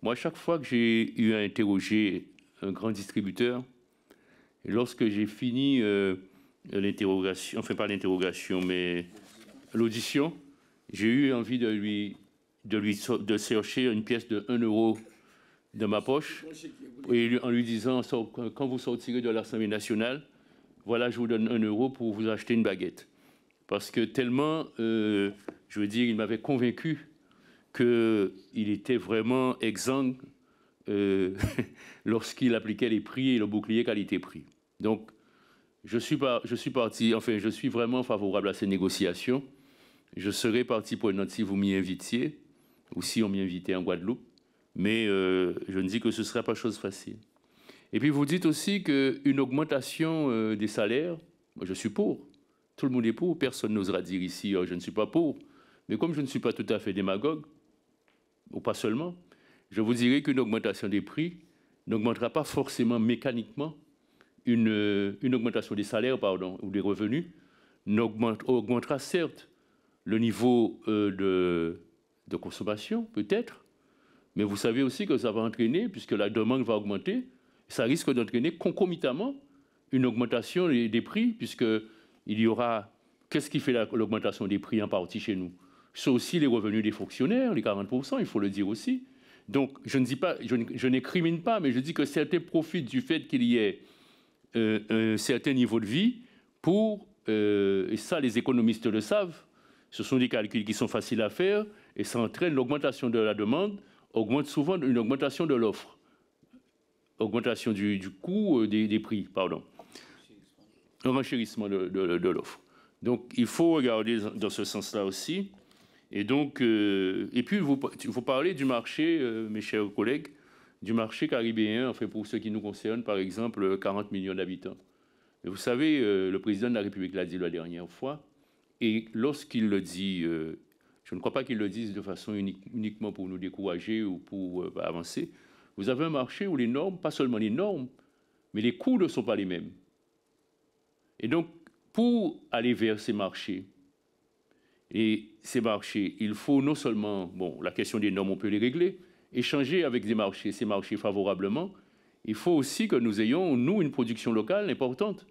Moi, chaque fois que j'ai eu à interroger un grand distributeur, lorsque j'ai fini l'interrogation, enfin pas l'interrogation, mais l'audition, j'ai eu envie de chercher une pièce de 1 euro dans ma poche et en lui disant, quand vous sortirez de l'Assemblée nationale, voilà, je vous donne 1 euro pour vous acheter une baguette. Parce que tellement, je veux dire, il m'avait convaincu qu'il était vraiment exsangue lorsqu'il appliquait les prix et le bouclier qualité-prix. Donc, je suis vraiment favorable à ces négociations. Je serai partie prenante si vous m'y invitiez, ou si on m'y invitait en Guadeloupe, mais je ne dis que ce ne sera pas chose facile. Et puis vous dites aussi qu'une augmentation des salaires, moi je suis pour, tout le monde est pour, personne n'osera dire ici oh, « je ne suis pas pour ». Mais comme je ne suis pas tout à fait démagogue, ou pas seulement, je vous dirai qu'une augmentation des prix n'augmentera pas forcément mécaniquement, une augmentation des salaires pardon, ou des revenus augmentera certes le niveau de consommation, peut-être, mais vous savez aussi que ça va entraîner, puisque la demande va augmenter, ça risque d'entraîner concomitamment une augmentation des prix, puisqu'il y aura... Qu'est-ce qui fait l'augmentation des prix en partie chez nous? C'est aussi les revenus des fonctionnaires, les 40%, il faut le dire aussi. Donc, je ne dis pas, je n'incrimine pas, mais je dis que certains profitent du fait qu'il y ait un certain niveau de vie pour, et ça les économistes le savent, ce sont des calculs qui sont faciles à faire, et ça entraîne l'augmentation de la demande, augmente souvent une augmentation de l'offre, augmentation du coût des prix, pardon, un renchérissement de l'offre. Donc il faut regarder dans ce sens-là aussi. Et donc, et puis vous parlez du marché, mes chers collègues, du marché caribéen, enfin pour ce qui nous concerne, par exemple, 40 millions d'habitants. Vous savez, le président de la République l'a dit la dernière fois, et lorsqu'il le dit, je ne crois pas qu'il le dise de façon uniquement pour nous décourager ou pour avancer, vous avez un marché où les normes, pas seulement les normes, mais les coûts ne sont pas les mêmes. Et donc, pour aller vers ces marchés, il faut non seulement, bon, la question des normes, on peut les régler, échanger avec ces marchés favorablement, il faut aussi que nous ayons, nous, une production locale importante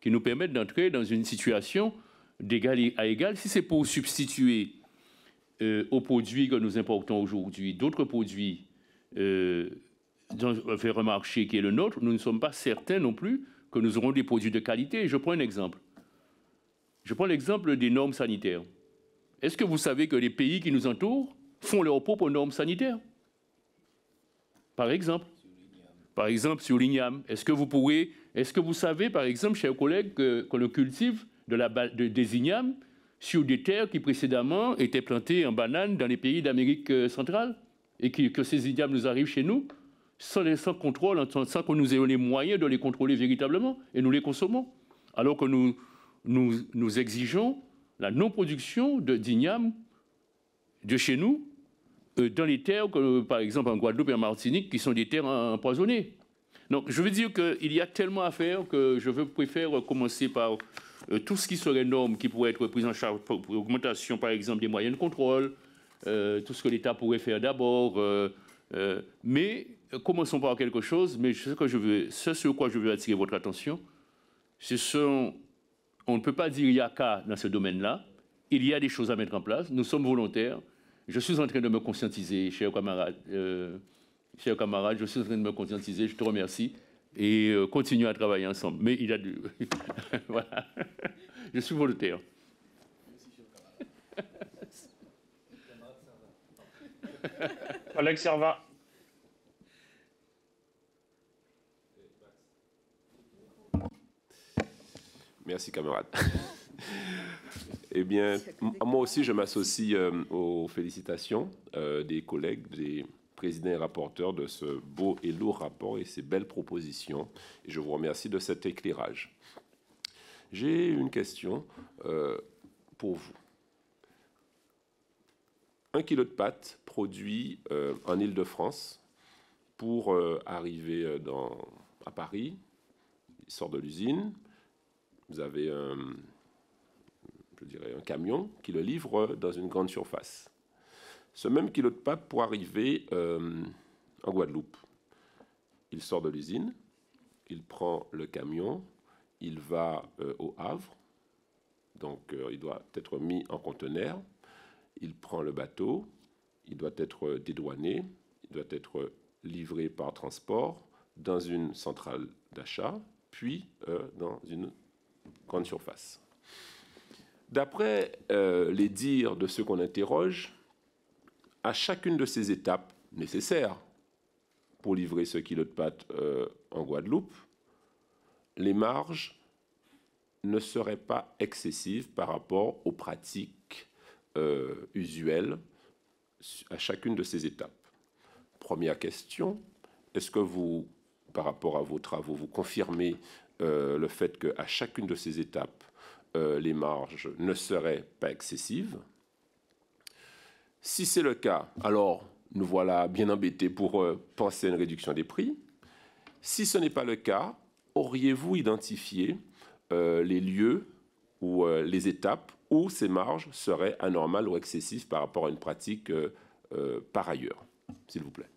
qui nous permette d'entrer dans une situation d'égal à égal. Si c'est pour substituer aux produits que nous importons aujourd'hui d'autres produits vers un marché qui est le nôtre, nous ne sommes pas certains non plus que nous aurons des produits de qualité. Je prends un exemple. Je prends l'exemple des normes sanitaires. Est-ce que vous savez que les pays qui nous entourent font leurs propres normes sanitaires? Par exemple, sur l'igname, est-ce que vous savez, par exemple, chers collègues, que le cultive des ignames sur des terres qui précédemment étaient plantées en bananes dans les pays d'Amérique centrale et que ces ignames nous arrivent chez nous sans contrôle, sans que nous ayons les moyens de les contrôler véritablement et nous les consommons, alors que nous exigeons la non-production d'ignames de chez nous dans les terres, par exemple en Guadeloupe et en Martinique, qui sont des terres empoisonnées. Donc je veux dire qu'il y a tellement à faire que je préfère commencer par tout ce qui serait norme, qui pourrait être pris en charge pour l'augmentation, par exemple, des moyens de contrôle, tout ce que l'État pourrait faire d'abord. Mais commençons par quelque chose, mais ce sur quoi je veux attirer votre attention, on ne peut pas dire il y a qu'à dans ce domaine-là. Il y a des choses à mettre en place. Nous sommes volontaires. Je suis en train de me conscientiser, chers camarades. Je suis en train de me conscientiser. Je te remercie. Et continuez à travailler ensemble. Mais il y a du... voilà. Je suis volontaire. Collègue Serva. Merci, camarade. Eh bien, moi aussi, je m'associe aux félicitations des collègues, des présidents et rapporteurs de ce beau et lourd rapport et ces belles propositions. Et je vous remercie de cet éclairage. J'ai une question pour vous. 1 kilo de pâte produit en Île-de-France pour arriver à Paris. il sort de l'usine, vous avez un, je dirais un camion qui le livre dans une grande surface. Ce même kilo de pâte pour arriver en Guadeloupe. Il sort de l'usine, il prend le camion, il va au Havre, donc il doit être mis en conteneur, il prend le bateau, il doit être dédouané, il doit être livré par transport dans une centrale d'achat, puis dans une grande surface. D'après les dires de ceux qu'on interroge, à chacune de ces étapes nécessaires pour livrer ce kilo de pâte en Guadeloupe, les marges ne seraient pas excessives par rapport aux pratiques usuelles à chacune de ces étapes. Première question, est-ce que vous, par rapport à vos travaux, vous confirmez le fait qu'à chacune de ces étapes, les marges ne seraient pas excessives? Si c'est le cas, alors nous voilà bien embêtés pour penser à une réduction des prix. Si ce n'est pas le cas, auriez-vous identifié les lieux ou les étapes où ces marges seraient anormales ou excessives par rapport à une pratique par ailleurs? S'il vous plaît.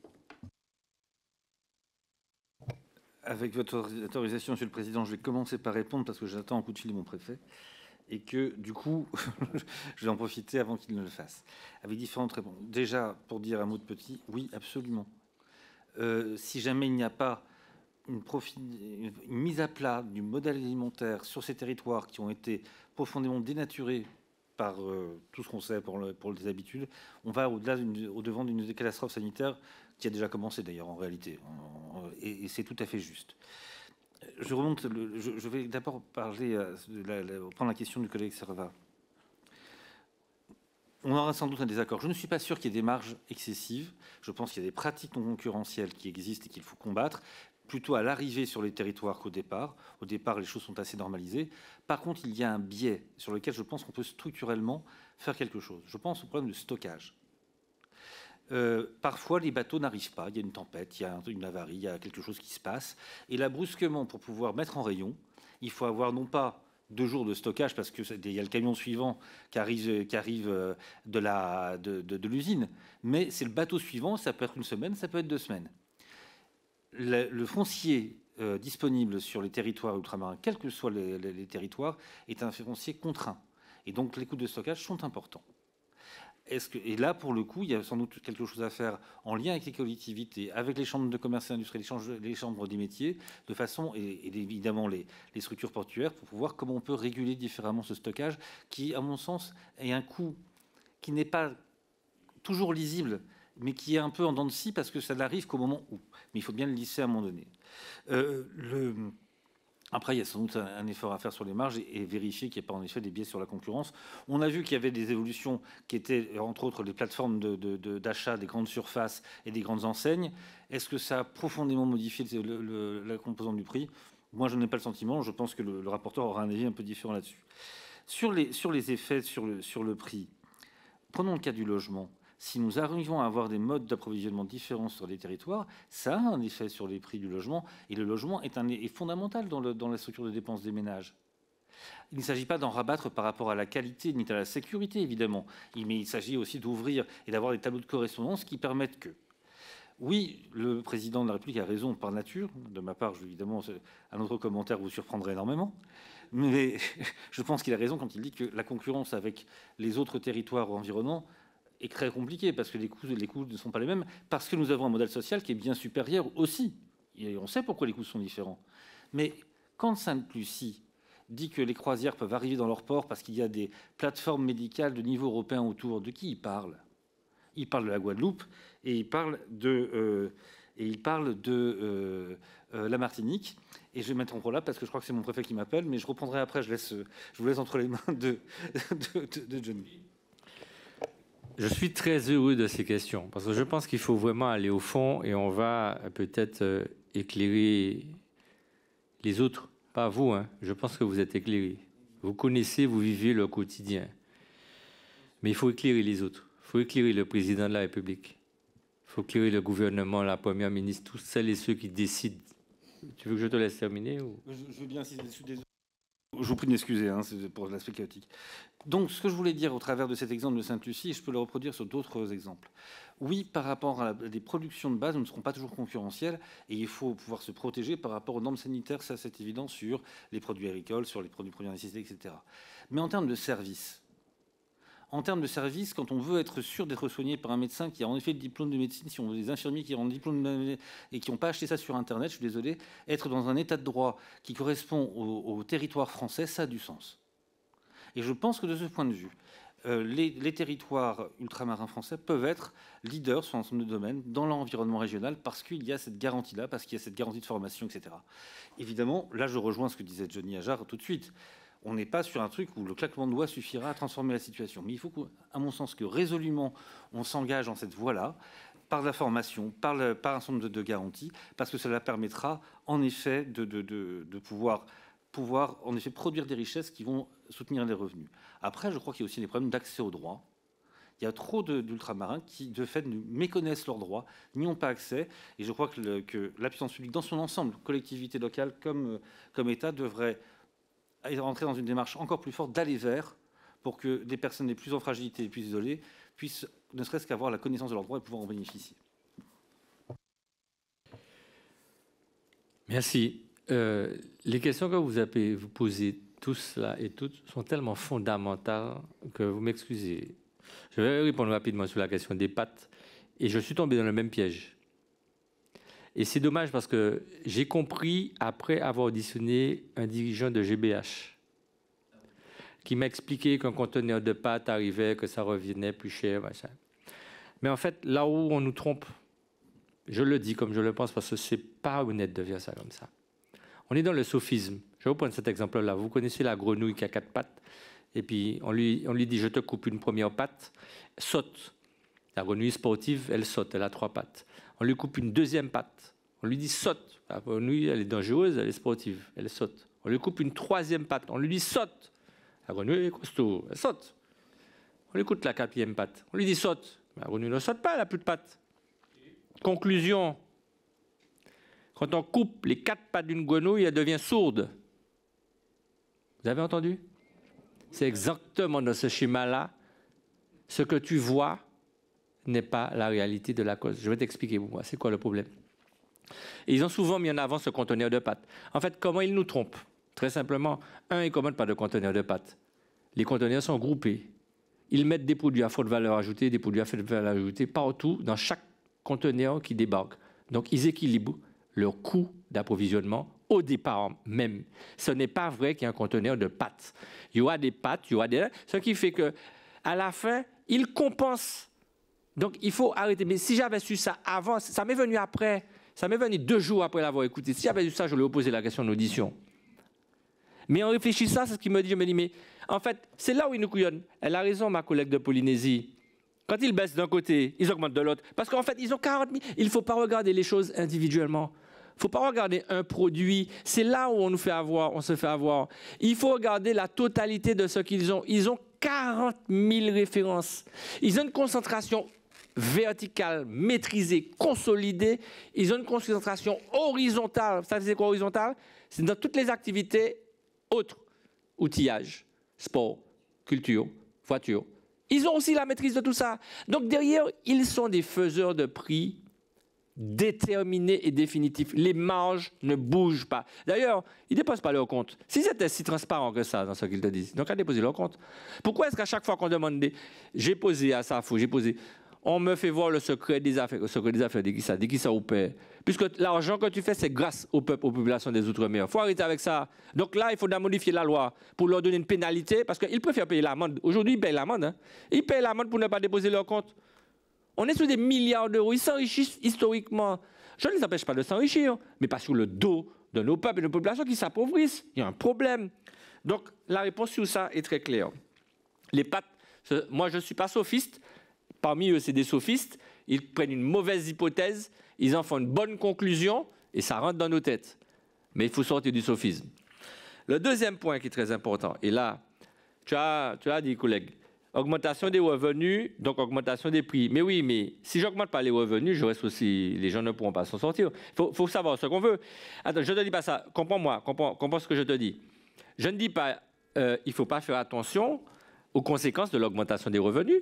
Avec votre autorisation, Monsieur le Président, je vais commencer par répondre parce que j'attends un coup de fil de mon préfet et que, du coup, je vais en profiter avant qu'il ne le fasse. Avec différentes réponses. Déjà, pour dire à Maud Petit, oui, absolument. Si jamais il n'y a pas une mise à plat du modèle alimentaire sur ces territoires qui ont été profondément dénaturés par tout ce qu'on sait pour les habitudes, on va au-devant d'une catastrophe sanitaire qui a déjà commencé d'ailleurs en réalité, et c'est tout à fait juste. Je remonte, je vais d'abord parler, prendre la question du collègue Serva. On aura sans doute un désaccord. Je ne suis pas sûr qu'il y ait des marges excessives. Je pense qu'il y a des pratiques non concurrentielles qui existent et qu'il faut combattre, plutôt à l'arrivée sur les territoires qu'au départ. Au départ, les choses sont assez normalisées. Par contre, il y a un biais sur lequel je pense qu'on peut structurellement faire quelque chose. Je pense au problème de stockage. Parfois, les bateaux n'arrivent pas. Il y a une tempête, il y a une avarie, il y a quelque chose qui se passe. Et là, brusquement, pour pouvoir mettre en rayon, il faut avoir non pas 2 jours de stockage, parce qu'il y a le camion suivant qui arrive de l'usine, mais c'est le bateau suivant, ça peut être une semaine, ça peut être 2 semaines. Le foncier disponible sur les territoires ultramarins, quels que soient les territoires, est un foncier contraint. Et donc, les coûts de stockage sont importants. Et là, pour le coup, il y a sans doute quelque chose à faire en lien avec les collectivités, avec les chambres de commerce et d'industrie, les chambres des métiers, de façon, et évidemment les structures portuaires, pour voir comment on peut réguler différemment ce stockage, qui, à mon sens, est un coût qui n'est pas toujours lisible, mais qui est un peu en dents de scie, parce que ça n'arrive qu'au moment où. Mais il faut bien le lisser à un moment donné. Après, il y a sans doute un effort à faire sur les marges et vérifier qu'il n'y a pas en effet des biais sur la concurrence. On a vu qu'il y avait des évolutions qui étaient, entre autres, les plateformes d'achat des grandes surfaces et des grandes enseignes. Est-ce que ça a profondément modifié la composante du prix? Moi, je n'ai pas le sentiment. Je pense que le rapporteur aura un avis un peu différent là-dessus. Sur les effets sur le prix, prenons le cas du logement. Si nous arrivons à avoir des modes d'approvisionnement différents sur les territoires, ça a un effet sur les prix du logement. Et le logement est fondamental dans la structure de dépenses des ménages. Il ne s'agit pas d'en rabattre par rapport à la qualité ni à la sécurité, évidemment. Mais il s'agit aussi d'ouvrir et d'avoir des tableaux de correspondance qui permettent que... Oui, le président de la République a raison par nature. De ma part, évidemment, un autre commentaire vous surprendrait énormément. Mais je pense qu'il a raison quand il dit que la concurrence avec les autres territoires environnants est très compliqué parce que les coûts ne sont pas les mêmes, parce que nous avons un modèle social qui est bien supérieur aussi. Et on sait pourquoi les coûts sont différents. Mais quand Sainte-Lucie dit que les croisières peuvent arriver dans leur port parce qu'il y a des plateformes médicales de niveau européen autour, de qui il parle? Il parle de la Guadeloupe et il parle de la Martinique. Et je vais mettre en pro là parce que je crois que c'est mon préfet qui m'appelle, mais je reprendrai après, je vous laisse entre les mains de Johnny. Je suis très heureux de ces questions parce que je pense qu'il faut vraiment aller au fond et on va peut-être éclairer les autres. Pas vous, hein. Je pense que vous êtes éclairés. Vous connaissez, vous vivez le quotidien. Mais il faut éclairer les autres. Il faut éclairer le président de la République. Il faut éclairer le gouvernement, la première ministre, tous celles et ceux qui décident Tu veux que je te laisse terminer ou... Je veux bien, si je suis désolé. Je vous prie de m'excuser, hein, c'est pour l'aspect chaotique. Donc, ce que je voulais dire au travers de cet exemple de Sainte-Lucie, je peux le reproduire sur d'autres exemples. Oui, par rapport à des productions de base, nous ne serons pas toujours concurrentiels et il faut pouvoir se protéger par rapport aux normes sanitaires, ça c'est évident, sur les produits agricoles, sur les produits de première nécessité, etc. Mais en termes de services, quand on veut être sûr d'être soigné par un médecin qui a en effet le diplôme de médecine, si on veut des infirmiers qui ont le diplôme de médecine et qui n'ont pas acheté ça sur Internet, je suis désolé, être dans un état de droit qui correspond au territoire français, ça a du sens. Et je pense que de ce point de vue, les territoires ultramarins français peuvent être leaders sur l'ensemble de domaines dans l'environnement régional parce qu'il y a cette garantie-là, parce qu'il y a cette garantie de formation, etc. Évidemment, là je rejoins ce que disait Johnny Hajjar tout de suite. On n'est pas sur un truc où le claquement de doigts suffira à transformer la situation. Mais il faut, à mon sens, que résolument, on s'engage dans cette voie-là, par la formation, par un certain nombre de garanties, parce que cela permettra, en effet, de pouvoir en effet, produire des richesses qui vont soutenir les revenus. Après, je crois qu'il y a aussi des problèmes d'accès aux droits. Il y a trop d'ultramarins qui, de fait, méconnaissent leurs droits, n'y ont pas accès. Et je crois que la puissance publique, dans son ensemble, collectivité locale comme État, devrait... et rentrer dans une démarche encore plus forte d'aller vers pour que des personnes les plus en fragilité, les plus isolées, puissent ne serait-ce qu'avoir la connaissance de leurs droits et pouvoir en bénéficier. Merci. Les questions que vous avez posées tous là et toutes sont tellement fondamentales que vous m'excusez. Je vais répondre rapidement sur la question des pattes et je suis tombé dans le même piège. Et c'est dommage parce que j'ai compris, après avoir auditionné un dirigeant de GBH, qui m'a expliqué qu'un conteneur de pâtes arrivait, que ça revenait plus cher, machin. Mais en fait, là où on nous trompe, je le dis comme je le pense, parce que c'est pas honnête de dire ça comme ça. On est dans le sophisme. Je vais vous prendre cet exemple-là. Vous connaissez la grenouille qui a 4 pattes, et puis on lui dit « je te coupe une première patte », saute. La grenouille sportive, elle saute, elle a 3 pattes. On lui coupe une deuxième patte. On lui dit saute. La grenouille, elle est dangereuse, elle est sportive. Elle saute. On lui coupe une troisième patte. On lui dit saute. La grenouille est costaud. Elle saute. On lui coupe la quatrième patte. On lui dit saute. Mais la grenouille ne saute pas, elle n'a plus de pattes. Conclusion. Quand on coupe les 4 pattes d'une grenouille, elle devient sourde. Vous avez entendu? C'est exactement dans ce schéma-là. Ce que tu vois n'est pas la réalité de la cause. Je vais t'expliquer, moi, c'est quoi le problème. Et ils ont souvent mis en avant ce conteneur de pâtes. En fait, comment ils nous trompent? Très simplement, ils ne commandent pas de conteneur de pâtes. Les conteneurs sont groupés. Ils mettent des produits à forte valeur ajoutée, des produits à faible valeur ajoutée, partout, dans chaque conteneur qui débarque. Donc, ils équilibrent leur coût d'approvisionnement au départ même. Ce n'est pas vrai qu'il y a un conteneur de pâtes. Il y aura des pâtes, il y aura des... Ce qui fait qu'à la fin, ils compensent. Donc, il faut arrêter. Mais si j'avais su ça avant, ça m'est venu après. Ça m'est venu 2 jours après l'avoir écouté. Si j'avais su ça, je lui aurais posé la question de l'audition. Mais en réfléchissant, c'est ce qu'il me dit. Je me dis, mais en fait, c'est là où il nous couillonne. Elle a raison, ma collègue de Polynésie. Quand ils baissent d'un côté, ils augmentent de l'autre. Parce qu'en fait, ils ont 40 000. Il ne faut pas regarder les choses individuellement. Il ne faut pas regarder un produit. C'est là où on nous fait avoir, on se fait avoir. Il faut regarder la totalité de ce qu'ils ont. Ils ont 40 000 références. Ils ont une concentration verticale, maîtrisée, consolidée. Ils ont une concentration horizontale. Ça c'est quoi horizontale? C'est dans toutes les activités autres. Outillage, sport, culture, voiture. Ils ont aussi la maîtrise de tout ça. Donc derrière, ils sont des faiseurs de prix déterminés et définitifs. Les marges ne bougent pas. D'ailleurs, ils ne déposent pas leur compte. S'ils étaient si transparents que ça dans ce qu'ils te disent, donc à déposer leur compte. Pourquoi est-ce qu'à chaque fois qu'on demande des... J'ai posé à ça, j'ai posé... On me fait voir le secret des affaires, dès qu'il ça au père. Puisque l'argent que tu fais, c'est grâce au peuple, aux populations des Outre-mer. Il faut arrêter avec ça. Donc là, il faut modifier la loi pour leur donner une pénalité, parce qu'ils préfèrent payer l'amende. Aujourd'hui, ils payent l'amende. Hein. Ils payent l'amende pour ne pas déposer leur compte. On est sur des milliards d'euros. Ils s'enrichissent historiquement. Je ne les empêche pas de s'enrichir, mais pas sur le dos de nos peuples et de nos populations qui s'appauvrissent. Il y a un problème. Donc la réponse sur ça est très claire. Les pattes, moi je ne suis pas sophiste. Parmi eux, c'est des sophistes, ils prennent une mauvaise hypothèse, ils en font une bonne conclusion, et ça rentre dans nos têtes. Mais il faut sortir du sophisme. Le deuxième point qui est très important, et là, tu as dit, collègue, Augmentation des revenus, donc augmentation des prix. Mais oui, mais si j'augmente pas les revenus, je reste aussi, les gens ne pourront pas s'en sortir. Il faut savoir ce qu'on veut. Attends, je ne te dis pas ça. Comprends-moi, comprends ce que je te dis. Je ne dis pas il ne faut pas faire attention aux conséquences de l'augmentation des revenus.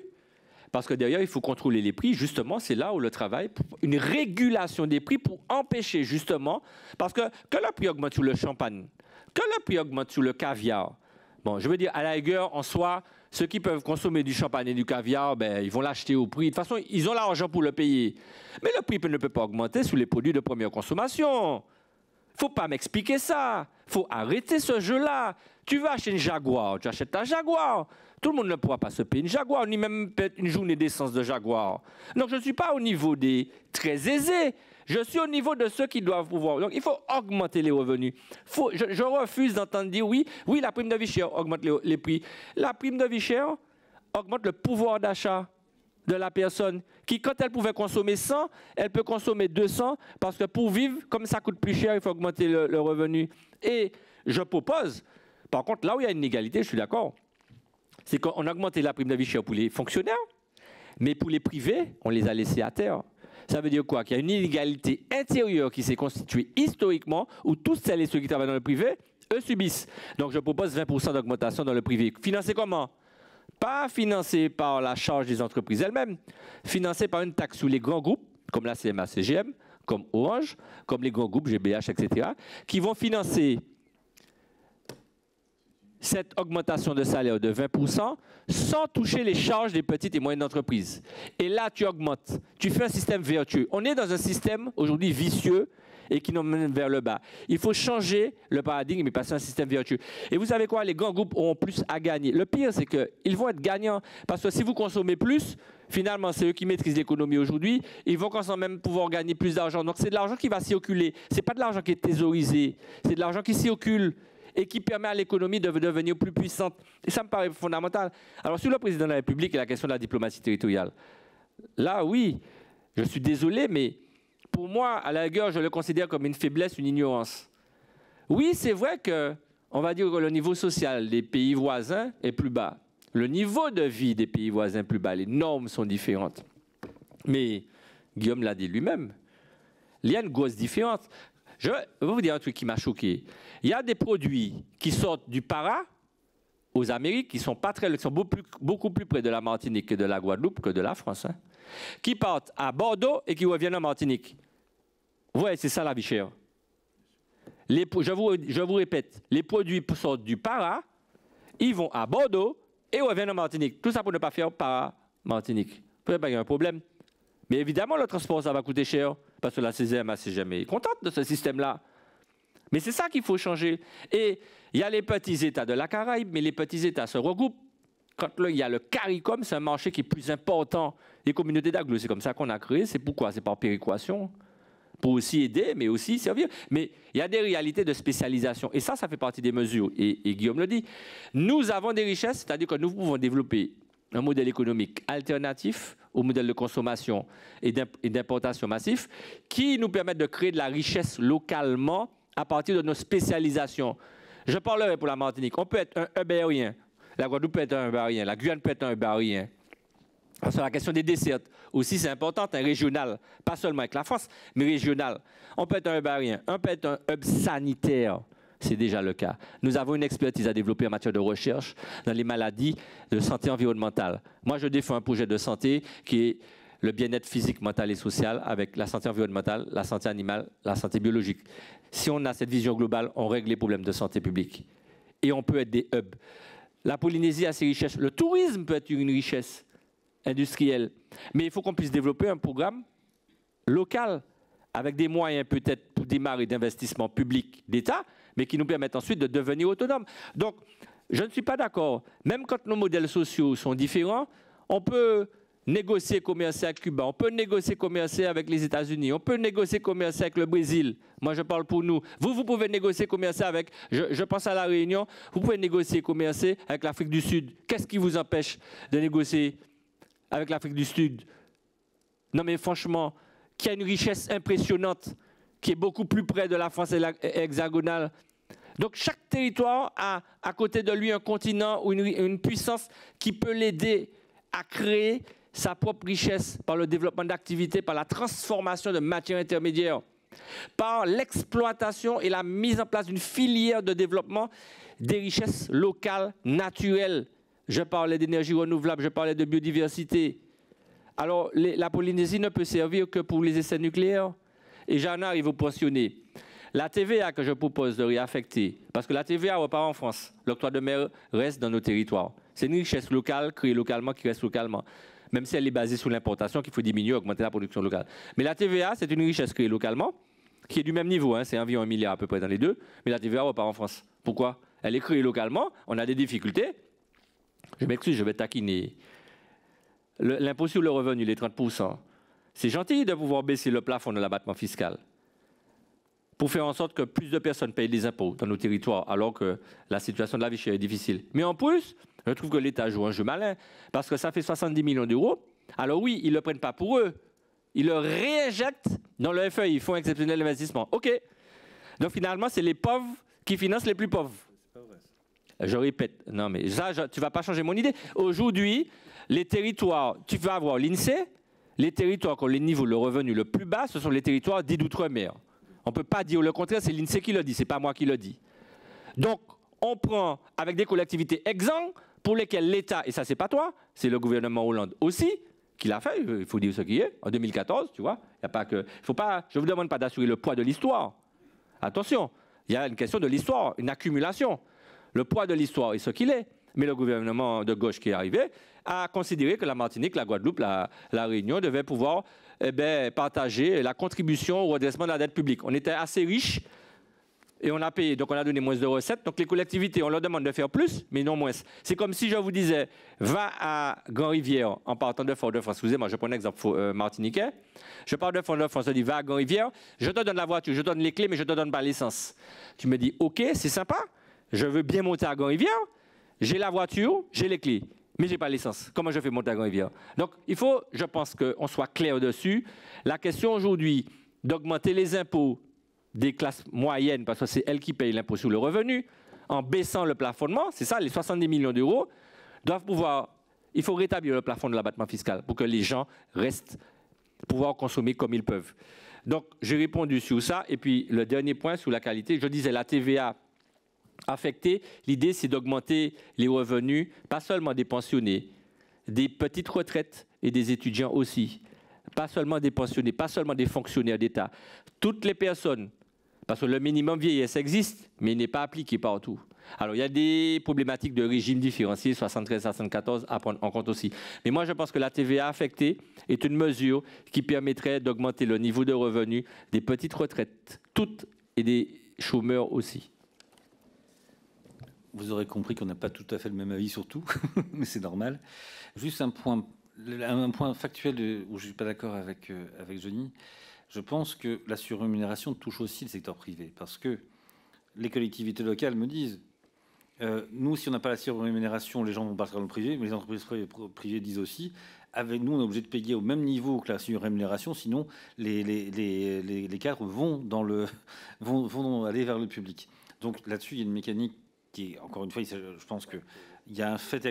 Parce que derrière, il faut contrôler les prix. Justement, c'est là où le travail, une régulation des prix pour empêcher justement, parce que le prix augmente sur le champagne, que le prix augmente sur le caviar. Bon, je veux dire, à la rigueur, en soi, ceux qui peuvent consommer du champagne et du caviar, ben, ils vont l'acheter au prix. De toute façon, ils ont l'argent pour le payer. Mais le prix ne peut pas augmenter sur les produits de première consommation. Il ne faut pas m'expliquer ça. Il faut arrêter ce jeu-là. Tu vas acheter une Jaguar, tu achètes ta Jaguar. Tout le monde ne pourra pas se payer une Jaguar, ni même une journée d'essence de Jaguar. Donc, je ne suis pas au niveau des très aisés. Je suis au niveau de ceux qui doivent pouvoir. Donc, il faut augmenter les revenus. Je refuse d'entendre dire oui, la prime de vie chère augmente les prix. La prime de vie chère augmente le pouvoir d'achat de la personne qui, quand elle pouvait consommer 100, elle peut consommer 200 parce que pour vivre, comme ça coûte plus cher, il faut augmenter le revenu. Et je propose, par contre, là où il y a une inégalité, je suis d'accord, c'est qu'on a augmenté la prime de vie chère pour les fonctionnaires, mais pour les privés, on les a laissés à terre. Ça veut dire quoi? Qu'il y a une inégalité intérieure qui s'est constituée historiquement où tous celles et ceux qui travaillent dans le privé, eux subissent. Donc je propose 20% d'augmentation dans le privé. Financé comment? Pas financé par la charge des entreprises elles-mêmes, financé par une taxe sur les grands groupes, comme la CMA CGM, comme Orange, comme les grands groupes GBH, etc., qui vont financer cette augmentation de salaire de 20% sans toucher les charges des petites et moyennes entreprises. Et là, tu augmentes. Tu fais un système vertueux. On est dans un système aujourd'hui vicieux et qui nous mène vers le bas. Il faut changer le paradigme et passer à un système vertueux. Et vous savez quoi? Les grands groupes auront plus à gagner. Le pire, c'est qu'ils vont être gagnants parce que si vous consommez plus, finalement, c'est eux qui maîtrisent l'économie aujourd'hui. Ils vont quand même pouvoir gagner plus d'argent. Donc, c'est de l'argent qui va circuler. Ce n'est pas de l'argent qui est thésaurisé. C'est de l'argent qui circule et qui permet à l'économie de devenir plus puissante. Et ça me paraît fondamental. Alors, sur le président de la République et la question de la diplomatie territoriale, là, oui, je suis désolé, mais pour moi, à la rigueur, je le considère comme une faiblesse, une ignorance. Oui, c'est vrai que, on va dire que le niveau social des pays voisins est plus bas. Le niveau de vie des pays voisins est plus bas. Les normes sont différentes. Mais Guillaume l'a dit lui-même. Il y a une grosse différence. Je vais vous dire un truc qui m'a choqué. Il y a des produits qui sortent du Para aux Amériques, qui sont, pas très, qui sont beaucoup plus près de la Martinique que de la Guadeloupe, que de la France, hein, qui partent à Bordeaux et qui reviennent en Martinique. Ouais, c'est ça la vie chère. Je vous répète, les produits sortent du Para, ils vont à Bordeaux et reviennent en Martinique. Tout ça pour ne pas faire Para-Martinique. Peut-être qu'il y a un problème. Mais évidemment, le transport, ça va coûter cher. Parce que la CGM, c'est jamais contente de ce système-là. Mais c'est ça qu'il faut changer. Et il y a les petits États de la Caraïbe, mais les petits États se regroupent. Quand il y a le CARICOM, c'est un marché qui est plus important. Les communautés d'agglomération, c'est comme ça qu'on a créé. C'est pourquoi? C'est par péréquation. Pour aussi aider, mais aussi servir. Mais il y a des réalités de spécialisation. Et ça, ça fait partie des mesures. Et Guillaume le dit. Nous avons des richesses, c'est-à-dire que nous pouvons développer un modèle économique alternatif au modèle de consommation et d'importation massif, qui nous permettent de créer de la richesse localement à partir de nos spécialisations. Je parlerai pour la Martinique. On peut être un hub aérien. La Guadeloupe peut être un hub aérien. La Guyane peut être un hub aérien. Sur la question des dessertes, aussi c'est important, un régional, pas seulement avec la France, mais régional. On peut être un hub aérien. On peut être un hub sanitaire. C'est déjà le cas. Nous avons une expertise à développer en matière de recherche dans les maladies de santé environnementale. Moi, je défends un projet de santé qui est le bien-être physique, mental et social avec la santé environnementale, la santé animale, la santé biologique. Si on a cette vision globale, on règle les problèmes de santé publique. Et on peut être des hubs. La Polynésie a ses richesses. Le tourisme peut être une richesse industrielle. Mais il faut qu'on puisse développer un programme local avec des moyens peut-être pour démarrer d'investissements publics d'État, mais qui nous permettent ensuite de devenir autonomes. Donc, je ne suis pas d'accord. Même quand nos modèles sociaux sont différents, on peut négocier, commercer à Cuba, on peut négocier, commercer avec les États-Unis, on peut négocier, commercer avec le Brésil. Moi, je parle pour nous. Vous pouvez négocier, commercer avec, je pense à La Réunion, vous pouvez négocier, commercer avec l'Afrique du Sud. Qu'est-ce qui vous empêche de négocier avec l'Afrique du Sud? Non, mais franchement, qui a une richesse impressionnante, qui est beaucoup plus près de la France hexagonale. Donc chaque territoire a à côté de lui un continent ou une puissance qui peut l'aider à créer sa propre richesse par le développement d'activités, par la transformation de matières intermédiaires, par l'exploitation et la mise en place d'une filière de développement des richesses locales, naturelles. Je parlais d'énergie renouvelable, je parlais de biodiversité. Alors, la Polynésie ne peut servir que pour les essais nucléaires. Et j'en arrive au pensionné. La TVA que je propose de réaffecter, parce que la TVA repart en France. L'octroi de mer reste dans nos territoires. C'est une richesse locale, créée localement, qui reste localement. Même si elle est basée sur l'importation, qu'il faut diminuer, augmenter la production locale. Mais la TVA, c'est une richesse créée localement, qui est du même niveau, hein, c'est environ 1 milliard à peu près dans les deux, mais la TVA repart en France. Pourquoi? Elle est créée localement, on a des difficultés. Je m'excuse, je vais taquiner. L'impôt sur le revenu, les 30%, c'est gentil de pouvoir baisser le plafond de l'abattement fiscal pour faire en sorte que plus de personnes payent des impôts dans nos territoires, alors que la situation de la vie chère est difficile. Mais en plus, je trouve que l'État joue un jeu malin, parce que ça fait 70 millions d'euros. Alors oui, ils ne le prennent pas pour eux. Ils le réinjectent dans le FEI, Fonds exceptionnel d'investissement. OK. Donc finalement, c'est les pauvres qui financent les plus pauvres. Je répète, non mais ça, tu ne vas pas changer mon idée. Aujourd'hui, les territoires, tu vas avoir l'INSEE, les territoires qui ont les niveaux de revenu le plus bas, ce sont les territoires dits d'outre-mer. On ne peut pas dire le contraire, c'est l'INSEE qui le dit, ce n'est pas moi qui le dis. Donc, on prend avec des collectivités exemptes pour lesquelles l'État, et ça c'est pas toi, c'est le gouvernement Hollande aussi, qui l'a fait, il faut dire ce qui est, en 2014, tu vois. Y a pas que, faut pas, je ne vous demande pas d'assurer le poids de l'histoire. Attention, il y a une question de l'histoire, une accumulation. Le poids de l'histoire est ce qu'il est. Mais le gouvernement de gauche qui est arrivé a considéré que la Martinique, la Guadeloupe, la Réunion devaient pouvoir partager la contribution au redressement de la dette publique. On était assez riches et on a payé, donc on a donné moins de recettes. Donc les collectivités, on leur demande de faire plus, mais non moins. C'est comme si je vous disais, va à Grand-Rivière en partant de Fort-de-France. Excusez-moi, je prends un exemple martiniquais. Je pars de Fort-de-France, je dis, va à Grand-Rivière, je te donne la voiture, je te donne les clés, mais je ne te donne pas l'essence. Tu me dis, OK, c'est sympa, je veux bien monter à Grand-Rivière, j'ai la voiture, j'ai les clés, mais je n'ai pas l'essence. Comment je fais monter à Grand-Rivière? Donc, il faut, je pense qu'on soit clair dessus. La question aujourd'hui d'augmenter les impôts des classes moyennes, parce que c'est elles qui payent l'impôt sur le revenu, en baissant le plafonnement, c'est ça, les 70 millions d'euros, doivent pouvoir... Il faut rétablir le plafond de l'abattement fiscal pour que les gens restent, pouvoir consommer comme ils peuvent. Donc, j'ai répondu sur ça. Et puis, le dernier point, sur la qualité, je disais la TVA affectée. L'idée, c'est d'augmenter les revenus, pas seulement des pensionnés, des petites retraites et des étudiants aussi. Pas seulement des pensionnés, pas seulement des fonctionnaires d'État. Toutes les personnes... Parce que le minimum vieillesse existe, mais il n'est pas appliqué partout. Alors, il y a des problématiques de régime différencié, 73-74, à prendre en compte aussi. Mais moi, je pense que la TVA affectée est une mesure qui permettrait d'augmenter le niveau de revenu des petites retraites, toutes, et des chômeurs aussi. Vous aurez compris qu'on n'a pas tout à fait le même avis sur tout, mais c'est normal. Juste un point factuel où je ne suis pas d'accord avec Johnny. Je pense que la surrémunération touche aussi le secteur privé, parce que les collectivités locales me disent nous, si on n'a pas la surrémunération, les gens vont partir dans le privé, mais les entreprises privées disent aussi avec nous, on est obligé de payer au même niveau que la surrémunération, sinon les cadres vont aller vers le public. Donc là-dessus, il y a une mécanique qui est, encore une fois, je pense qu'il y a un fait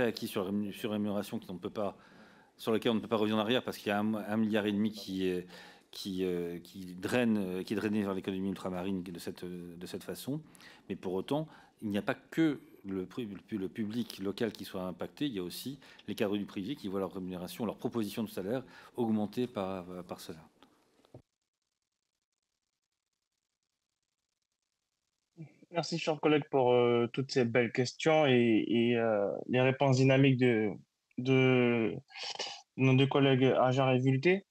acquis sur la surrémunération sur lequel on ne peut pas revenir en arrière, parce qu'il y a 1,5 milliard qui est... qui est drainé vers l'économie ultramarine de cette façon. Mais pour autant, il n'y a pas que le public local qui soit impacté, il y a aussi les cadres du privé qui voient leur rémunération, leur proposition de salaire augmentée par cela. Merci, chers collègues, pour toutes ces belles questions et les réponses dynamiques de nos deux collègues Hajjar et Vuilletet.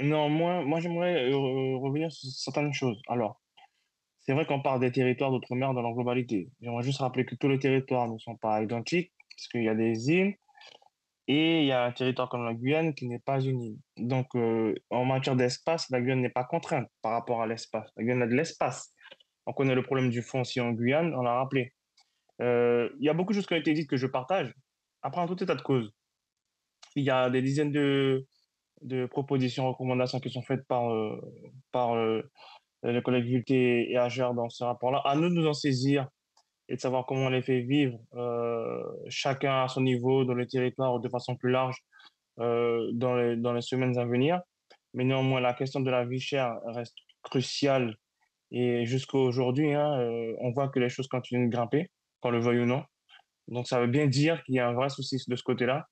Néanmoins, moi j'aimerais revenir sur certaines choses. Alors, c'est vrai qu'on parle des territoires d'outre-mer dans leur globalité. J'aimerais juste rappeler que tous les territoires ne sont pas identiques, parce qu'il y a des îles, et il y a un territoire comme la Guyane qui n'est pas une île. Donc, en matière d'espace, la Guyane n'est pas contrainte par rapport à l'espace. La Guyane a de l'espace. On connaît le problème du foncier en Guyane, on l'a rappelé. Il y a beaucoup de choses qui ont été dites que je partage. Après, en tout état de cause, il y a des dizaines de propositions, recommandations qui sont faites par le collègue Vuilletet et Hajjar dans ce rapport-là. À nous de nous en saisir et de savoir comment on les fait vivre, chacun à son niveau, dans le territoire ou de façon plus large, dans les semaines à venir. Mais néanmoins, la question de la vie chère reste cruciale. Et jusqu'à aujourd'hui, hein, on voit que les choses continuent de grimper, qu'on le veuille ou non. Donc, ça veut bien dire qu'il y a un vrai souci de ce côté-là.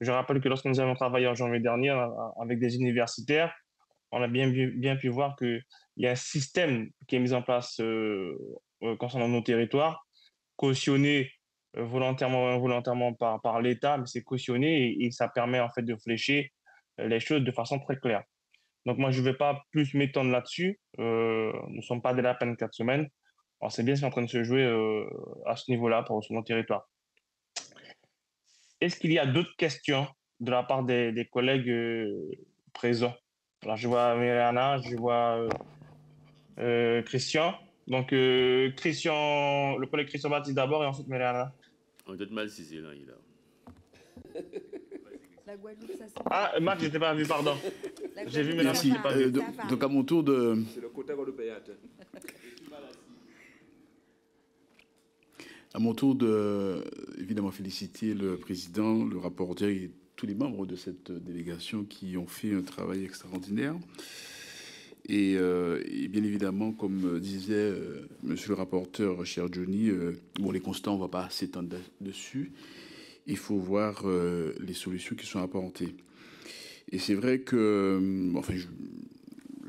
Je rappelle que lorsque nous avons travaillé en janvier dernier avec des universitaires, on a bien pu voir qu'il y a un système qui est mis en place concernant nos territoires, cautionné volontairement ou involontairement par l'État, mais c'est cautionné et ça permet en fait de flécher les choses de façon très claire. Donc moi, je ne vais pas plus m'étendre là-dessus. Nous ne sommes pas dès la peine 4 semaines. On sait bien ce qui est en train de se jouer à ce niveau-là sur nos territoires. Est-ce qu'il y a d'autres questions de la part des collègues présents? Alors, je vois Miriana, je vois Christian. Donc, Christian, le collègue Christian Baptiste d'abord et ensuite Miriana. On doit être mal saisi, là, il a... La Guadeloupe, ça s'est... Ah, Marc, je n'étais pas vu, pardon. J'ai vu, mais là, je n'étais pas vu. Donc, à mon tour de... C'est le côté guadeloupéen. À mon tour de, évidemment, féliciter le président, le rapporteur et tous les membres de cette délégation qui ont fait un travail extraordinaire. Et bien évidemment, comme disait monsieur le rapporteur, cher Johnny, bon, les constats, on ne va pas s'étendre dessus. Il faut voir les solutions qui sont apportées. Et c'est vrai que... Enfin,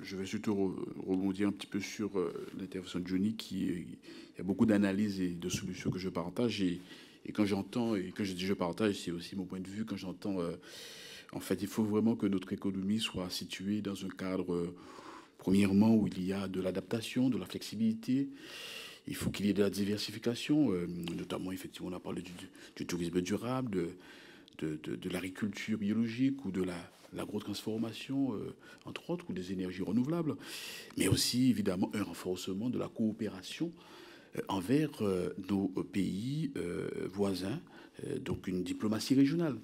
je vais surtout rebondir un petit peu sur l'intervention de Johnny, il y a beaucoup d'analyses et de solutions que je partage. Et quand j'entends, et quand je dis je partage, c'est aussi mon point de vue, quand j'entends... en fait, il faut vraiment que notre économie soit située dans un cadre, premièrement, où il y a de l'adaptation, de la flexibilité. Il faut qu'il y ait de la diversification, notamment, effectivement, on a parlé du tourisme durable, de l'agriculture biologique ou de l'agro-transformation, entre autres, ou des énergies renouvelables, mais aussi, évidemment, un renforcement de la coopération envers nos pays voisins, donc une diplomatie régionale.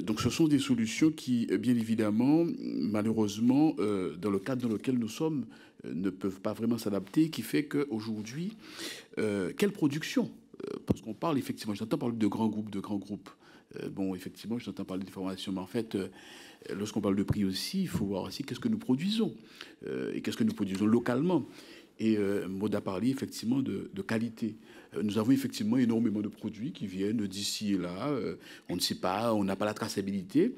Donc ce sont des solutions qui, bien évidemment, malheureusement, dans le cadre dans lequel nous sommes, ne peuvent pas vraiment s'adapter, qui fait qu'aujourd'hui, quelle production? Parce qu'on parle, effectivement, j'entends parler de grands groupes. Bon, effectivement, j'entends parler de formation, mais en fait, lorsqu'on parle de prix aussi, il faut voir aussi qu'est-ce que nous produisons, et qu'est-ce que nous produisons localement. Et Maud a parlé effectivement de qualité. Nous avons effectivement énormément de produits qui viennent d'ici et là. On ne sait pas, on n'a pas la traçabilité.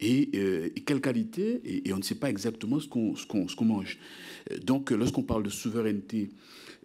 Et quelle qualité? Et on ne sait pas exactement ce qu'on mange. Donc lorsqu'on parle de souveraineté,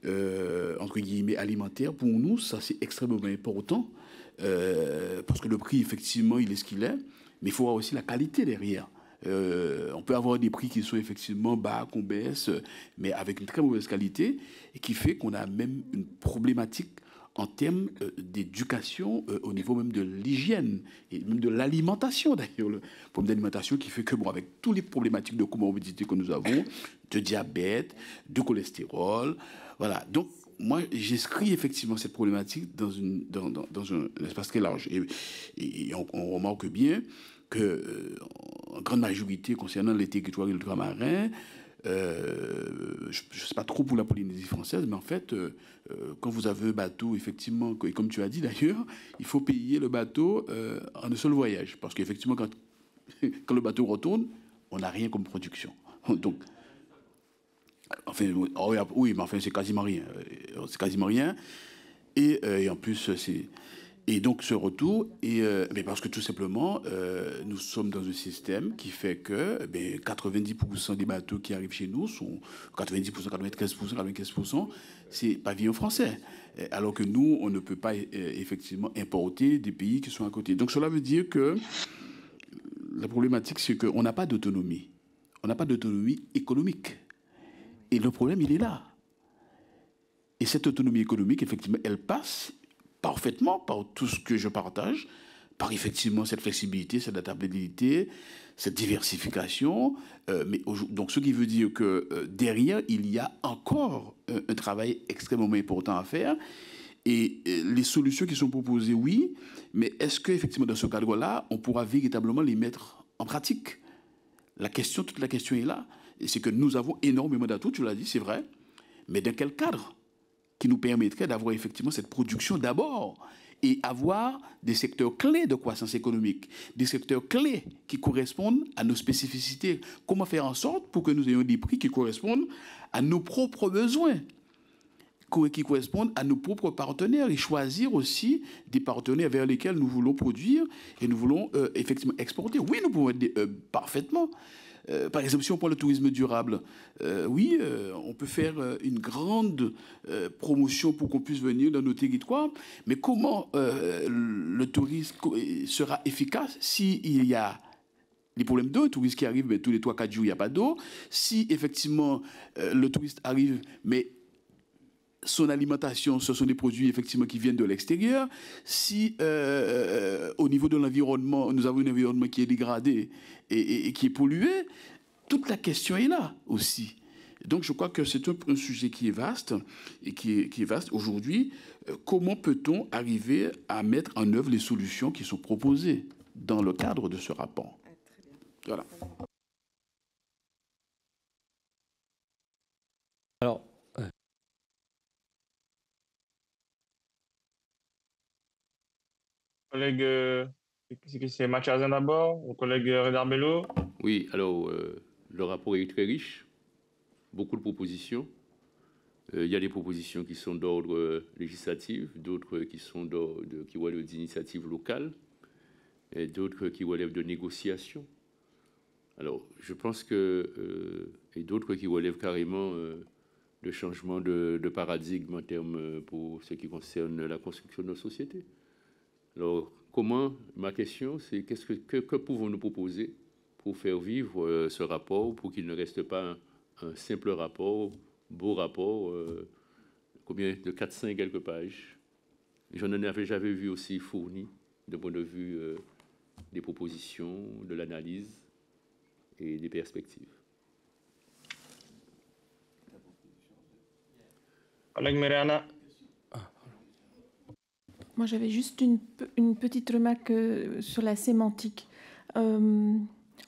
entre guillemets, alimentaire, pour nous, ça c'est extrêmement important. Parce que le prix, effectivement, il est ce qu'il est. Mais il faut avoir aussi la qualité derrière. On peut avoir des prix qui sont effectivement bas, qu'on baisse, mais avec une très mauvaise qualité, et qui fait qu'on a même une problématique en termes d'éducation, au niveau même de l'hygiène, et même de l'alimentation d'ailleurs, le problème d'alimentation qui fait que, bon, avec toutes les problématiques de comorbidité que nous avons, de diabète, de cholestérol, voilà, donc... Moi, j'inscris effectivement cette problématique dans un espace très large. Et on remarque bien qu'en grande majorité, concernant les territoires ultramarins, je ne sais pas trop pour la Polynésie française, mais en fait, quand vous avez un bateau, effectivement, et comme tu as dit d'ailleurs, il faut payer le bateau en un seul voyage. Parce qu'effectivement, quand le bateau retourne, on n'a rien comme production. Donc... Enfin, oui, mais enfin, c'est quasiment rien. C'est quasiment rien. Et en plus, c'est... Et donc, ce retour, mais parce que tout simplement, nous sommes dans un système qui fait que 90% des bateaux qui arrivent chez nous sont... 90%, 93%, 95%, c'est pavillon français. Alors que nous, on ne peut pas effectivement importer des pays qui sont à côté. Donc, cela veut dire que la problématique, c'est qu'on n'a pas d'autonomie. On n'a pas d'autonomie économique. Et le problème, il est là. Et cette autonomie économique, effectivement, elle passe parfaitement par tout ce que je partage, par effectivement cette flexibilité, cette adaptabilité, cette diversification. Donc, ce qui veut dire que derrière, il y a encore un travail extrêmement important à faire. Et les solutions qui sont proposées, oui, mais est-ce qu'effectivement, dans ce cadre-là, on pourra véritablement les mettre en pratique? Toute la question est là. et c'est que nous avons énormément d'atouts, tu l'as dit, c'est vrai, mais dans quel cadre qui nous permettrait d'avoir effectivement cette production d'abord et avoir des secteurs clés de croissance économique, des secteurs clés qui correspondent à nos spécificités. Comment faire en sorte pour que nous ayons des prix qui correspondent à nos propres besoins, qui correspondent à nos propres partenaires, et choisir aussi des partenaires vers lesquels nous voulons produire et nous voulons effectivement exporter. Oui, nous pouvons être parfaitement. Par exemple, si on prend le tourisme durable, oui, on peut faire une grande promotion pour qu'on puisse venir dans nos territoires, mais comment le tourisme sera efficace s'il y a les problèmes d'eau, le touriste qui arrive, mais tous les 3-4 jours, il n'y a pas d'eau, si effectivement le touriste arrive, mais son alimentation, ce sont des produits effectivement qui viennent de l'extérieur. Si au niveau de l'environnement, nous avons un environnement qui est dégradé et qui est pollué, toute la question est là aussi. Donc je crois que c'est un sujet qui est vaste et qui est vaste aujourd'hui. Comment peut-on arriver à mettre en œuvre les solutions qui sont proposées dans le cadre de ce rapport? Voilà. Alors, collègue, c'est Mathiazin d'abord, mon collègue Redarbello. Oui, alors le rapport est très riche, beaucoup de propositions. Il y a des propositions qui sont d'ordre législatif, d'autres qui sont qui relèvent d'initiatives locales, et d'autres qui relèvent de négociations. Alors, je pense que et d'autres qui relèvent carrément de changement de paradigme en termes pour ce qui concerne la construction de nos sociétés. Alors, comment, ma question, c'est que pouvons-nous proposer pour faire vivre ce rapport, pour qu'il ne reste pas un simple rapport, beau rapport, combien de 400 et quelques pages. Je n'en avais jamais vu aussi fourni, de point de vue des propositions, de l'analyse et des perspectives. Collègue Miriana. Moi, j'avais juste une petite remarque sur la sémantique.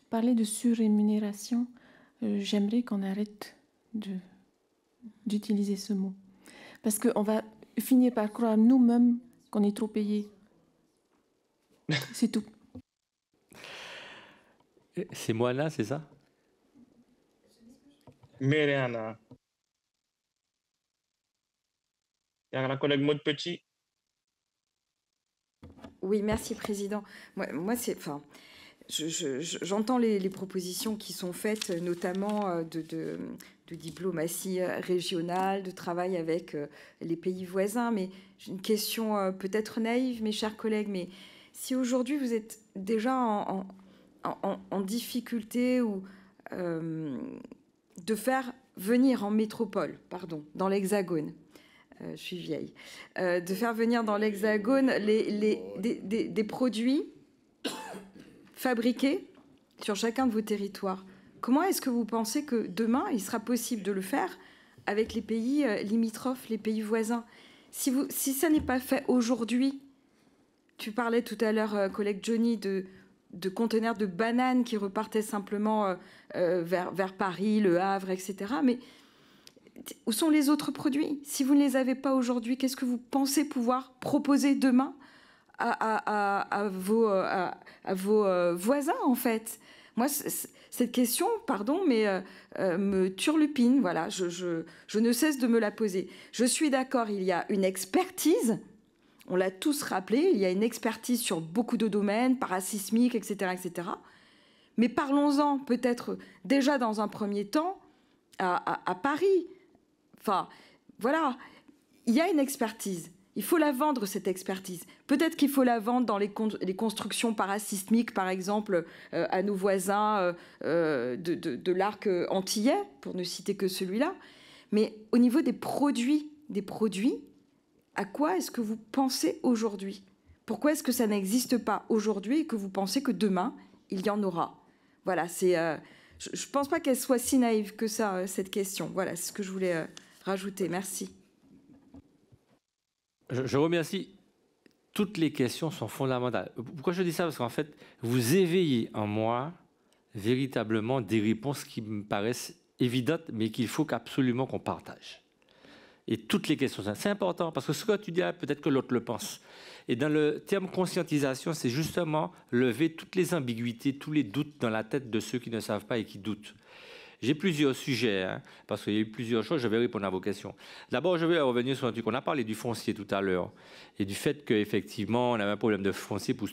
Parler de surrémunération, j'aimerais qu'on arrête d'utiliser ce mot. Parce qu'on va finir par croire nous-mêmes qu'on est trop payé. C'est tout. C'est moi là, c'est ça? Miriana. Il y a la collègue Maud Petit. Oui, merci, Président. Moi c'est, enfin, j'entends les propositions qui sont faites, notamment de diplomatie régionale, de travail avec les pays voisins. Mais j'ai une question peut-être naïve, mes chers collègues. Mais si aujourd'hui vous êtes déjà en difficulté ou de faire venir en métropole, pardon, dans l'Hexagone. Je suis vieille, de faire venir dans l'Hexagone des produits fabriqués sur chacun de vos territoires. Comment est-ce que vous pensez que demain, il sera possible de le faire avec les pays limitrophes, les pays voisins? Si ça n'est pas fait aujourd'hui, tu parlais tout à l'heure, collègue Johnny, de conteneurs de bananes qui repartaient simplement vers Paris, Le Havre, etc. Mais où sont les autres produits? Si vous ne les avez pas aujourd'hui, qu'est-ce que vous pensez pouvoir proposer demain à vos voisins, en fait? Moi, cette question, pardon, mais me turlupine. Voilà, je ne cesse de me la poser. Je suis d'accord, il y a une expertise. On l'a tous rappelé, il y a une expertise sur beaucoup de domaines, parasismiques, etc., etc. Mais parlons-en peut-être déjà dans un premier temps à Paris. Enfin, voilà, il y a une expertise. Il faut la vendre, cette expertise. Peut-être qu'il faut la vendre dans les constructions parasismiques, par exemple, à nos voisins de l'arc antillais, pour ne citer que celui-là. Mais au niveau des produits, à quoi est-ce que vous pensez aujourd'hui? Pourquoi est-ce que ça n'existe pas aujourd'hui et que vous pensez que demain, il y en aura? Voilà, c'est... je ne pense pas qu'elle soit si naïve que ça, cette question. Voilà, c'est ce que je voulais rajouter. Merci. Je remercie. Toutes les questions sont fondamentales. Pourquoi je dis ça? Parce qu'en fait, vous éveillez en moi véritablement des réponses qui me paraissent évidentes, mais qu'il faut absolument qu'on partage. Et toutes les questions, c'est important, parce que ce que tu dis, peut-être que l'autre le pense. Et dans le terme conscientisation, c'est justement lever toutes les ambiguïtés, tous les doutes dans la tête de ceux qui ne savent pas et qui doutent. J'ai plusieurs sujets, hein, parce qu'il y a eu plusieurs choses, je vais répondre à vos questions. D'abord, je vais revenir sur un truc. On a parlé du foncier tout à l'heure, et du fait qu'effectivement, on avait un problème de foncier pour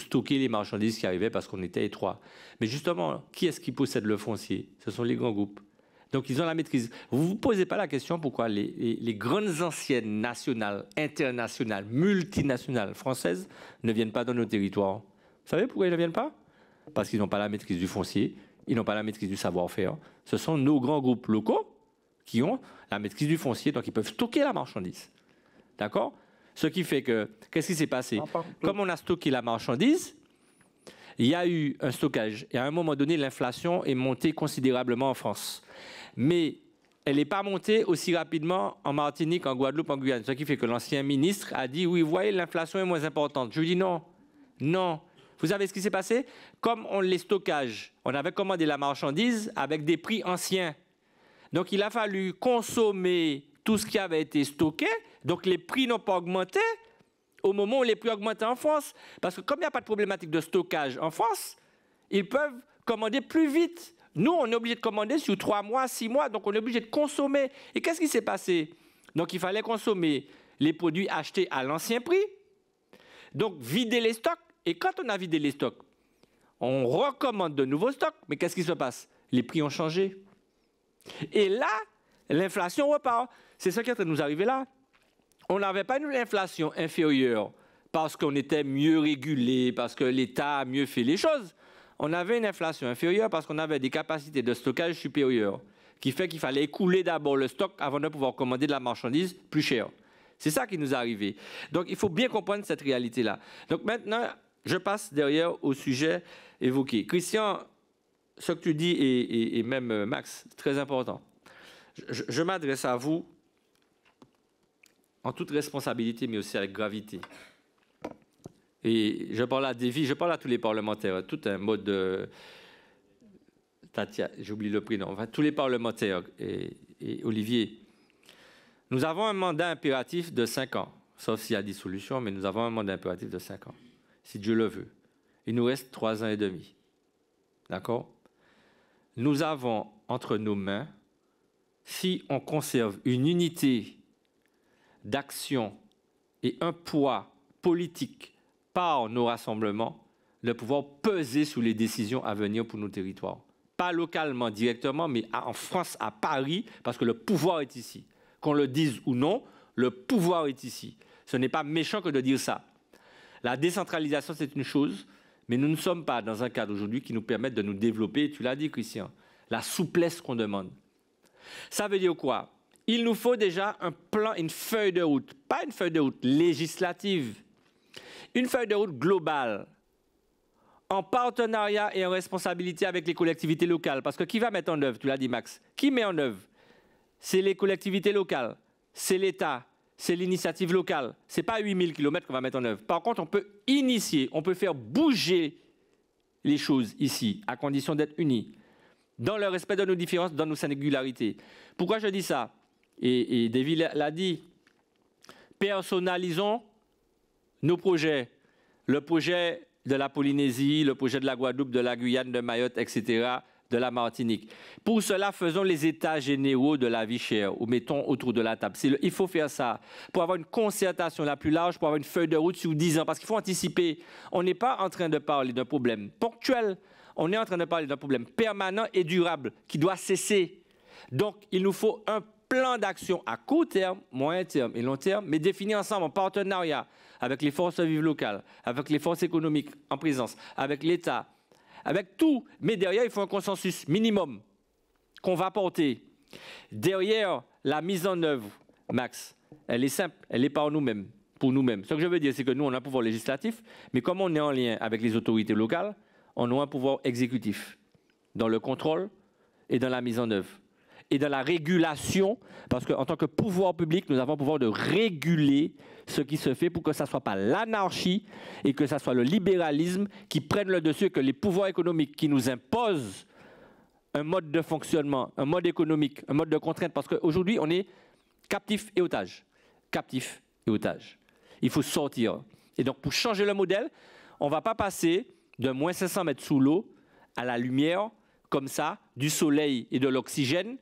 stocker les marchandises qui arrivaient parce qu'on était étroits. Mais justement, qui est-ce qui possède le foncier? Ce sont les grands groupes. Donc, ils ont la maîtrise. Vous ne vous posez pas la question pourquoi les grandes anciennes nationales, internationales, multinationales françaises ne viennent pas dans nos territoires. Vous savez pourquoi ils ne viennent pas? Parce qu'ils n'ont pas la maîtrise du foncier, ils n'ont pas la maîtrise du savoir-faire. Ce sont nos grands groupes locaux qui ont la maîtrise du foncier, donc ils peuvent stocker la marchandise. D'accord? Ce qui fait que, qu'est-ce qui s'est passé? Comme on a stocké la marchandise, il y a eu un stockage. Et à un moment donné, l'inflation est montée considérablement en France. Mais elle n'est pas montée aussi rapidement en Martinique, en Guadeloupe, en Guyane. Ce qui fait que l'ancien ministre a dit, oui, vous voyez, l'inflation est moins importante. Je lui dis non, non. Vous savez ce qui s'est passé? Comme on les stockage, on avait commandé la marchandise avec des prix anciens. Donc il a fallu consommer tout ce qui avait été stocké. Donc les prix n'ont pas augmenté au moment où les prix augmentaient en France. Parce que comme il n'y a pas de problématique de stockage en France, ils peuvent commander plus vite. Nous, on est obligé de commander sur 3 mois, 6 mois, donc on est obligé de consommer. Et qu'est-ce qui s'est passé? Donc, il fallait consommer les produits achetés à l'ancien prix, donc vider les stocks. Et quand on a vidé les stocks, on recommande de nouveaux stocks. Mais qu'est-ce qui se passe? Les prix ont changé. Et là, l'inflation repart. C'est ce qui est en train de nous arriver là. On n'avait pas une inflation inférieure parce qu'on était mieux régulé, parce que l'État a mieux fait les choses. On avait une inflation inférieure parce qu'on avait des capacités de stockage supérieures, qui fait qu'il fallait écouler d'abord le stock avant de pouvoir commander de la marchandise plus chère. C'est ça qui nous est arrivé. Donc, il faut bien comprendre cette réalité-là. Donc, maintenant, je passe derrière au sujet évoqué. Christian, ce que tu dis, et même Max, très important. Je m'adresse à vous en toute responsabilité, mais aussi avec gravité. Et je parle à Davy, je parle à tous les parlementaires, tout un mode de... Tatia, j'oublie le prénom, enfin, tous les parlementaires et Olivier. Nous avons un mandat impératif de 5 ans, sauf s'il y a dissolution, mais nous avons un mandat impératif de 5 ans, si Dieu le veut. Il nous reste 3 ans et demi. D'accord? Nous avons entre nos mains, si on conserve une unité d'action et un poids politique par nos rassemblements, de pouvoir peser sur les décisions à venir pour nos territoires. Pas localement, directement, mais en France, à Paris, parce que le pouvoir est ici. Qu'on le dise ou non, le pouvoir est ici. Ce n'est pas méchant que de dire ça. La décentralisation, c'est une chose, mais nous ne sommes pas dans un cadre aujourd'hui qui nous permette de nous développer, tu l'as dit, Christian, la souplesse qu'on demande. Ça veut dire quoi? Il nous faut déjà un plan, une feuille de route. Pas une feuille de route législative, une feuille de route globale, en partenariat et en responsabilité avec les collectivités locales. Parce que qui va mettre en œuvre, tu l'as dit Max, qui met en œuvre? C'est les collectivités locales, c'est l'État, c'est l'initiative locale. Ce n'est pas 8000 km qu'on va mettre en œuvre. Par contre, on peut initier, on peut faire bouger les choses ici, à condition d'être unis, dans le respect de nos différences, dans nos singularités. Pourquoi je dis ça? Et Davy l'a dit, personnalisons nos projets, le projet de la Polynésie, le projet de la Guadeloupe, de la Guyane, de Mayotte, etc., de la Martinique. Pour cela, faisons les états généraux de la vie chère, ou mettons autour de la table. Il faut faire ça pour avoir une concertation la plus large, pour avoir une feuille de route sur 10 ans, parce qu'il faut anticiper. On n'est pas en train de parler d'un problème ponctuel, on est en train de parler d'un problème permanent et durable, qui doit cesser. Donc, il nous faut un plan d'action à court terme, moyen terme et long terme, mais défini ensemble en partenariat avec les forces vives locales, avec les forces économiques en présence, avec l'État, avec tout. Mais derrière, il faut un consensus minimum qu'on va porter. Derrière, la mise en œuvre, Max, elle est simple, elle est par nous-mêmes, pour nous-mêmes. Ce que je veux dire, c'est que nous, on a un pouvoir législatif, mais comme on est en lien avec les autorités locales, on a un pouvoir exécutif dans le contrôle et dans la mise en œuvre. et dans la régulation, parce qu'en tant que pouvoir public, nous avons le pouvoir de réguler ce qui se fait pour que ça ne soit pas l'anarchie et que ça soit le libéralisme qui prenne le dessus, que les pouvoirs économiques qui nous imposent un mode de fonctionnement, un mode économique, un mode de contrainte, parce qu'aujourd'hui, on est captif et otage. Captif et otage. Il faut sortir. Et donc, pour changer le modèle, on ne va pas passer de moins 500 mètres sous l'eau à la lumière, comme ça, du soleil et de l'oxygène.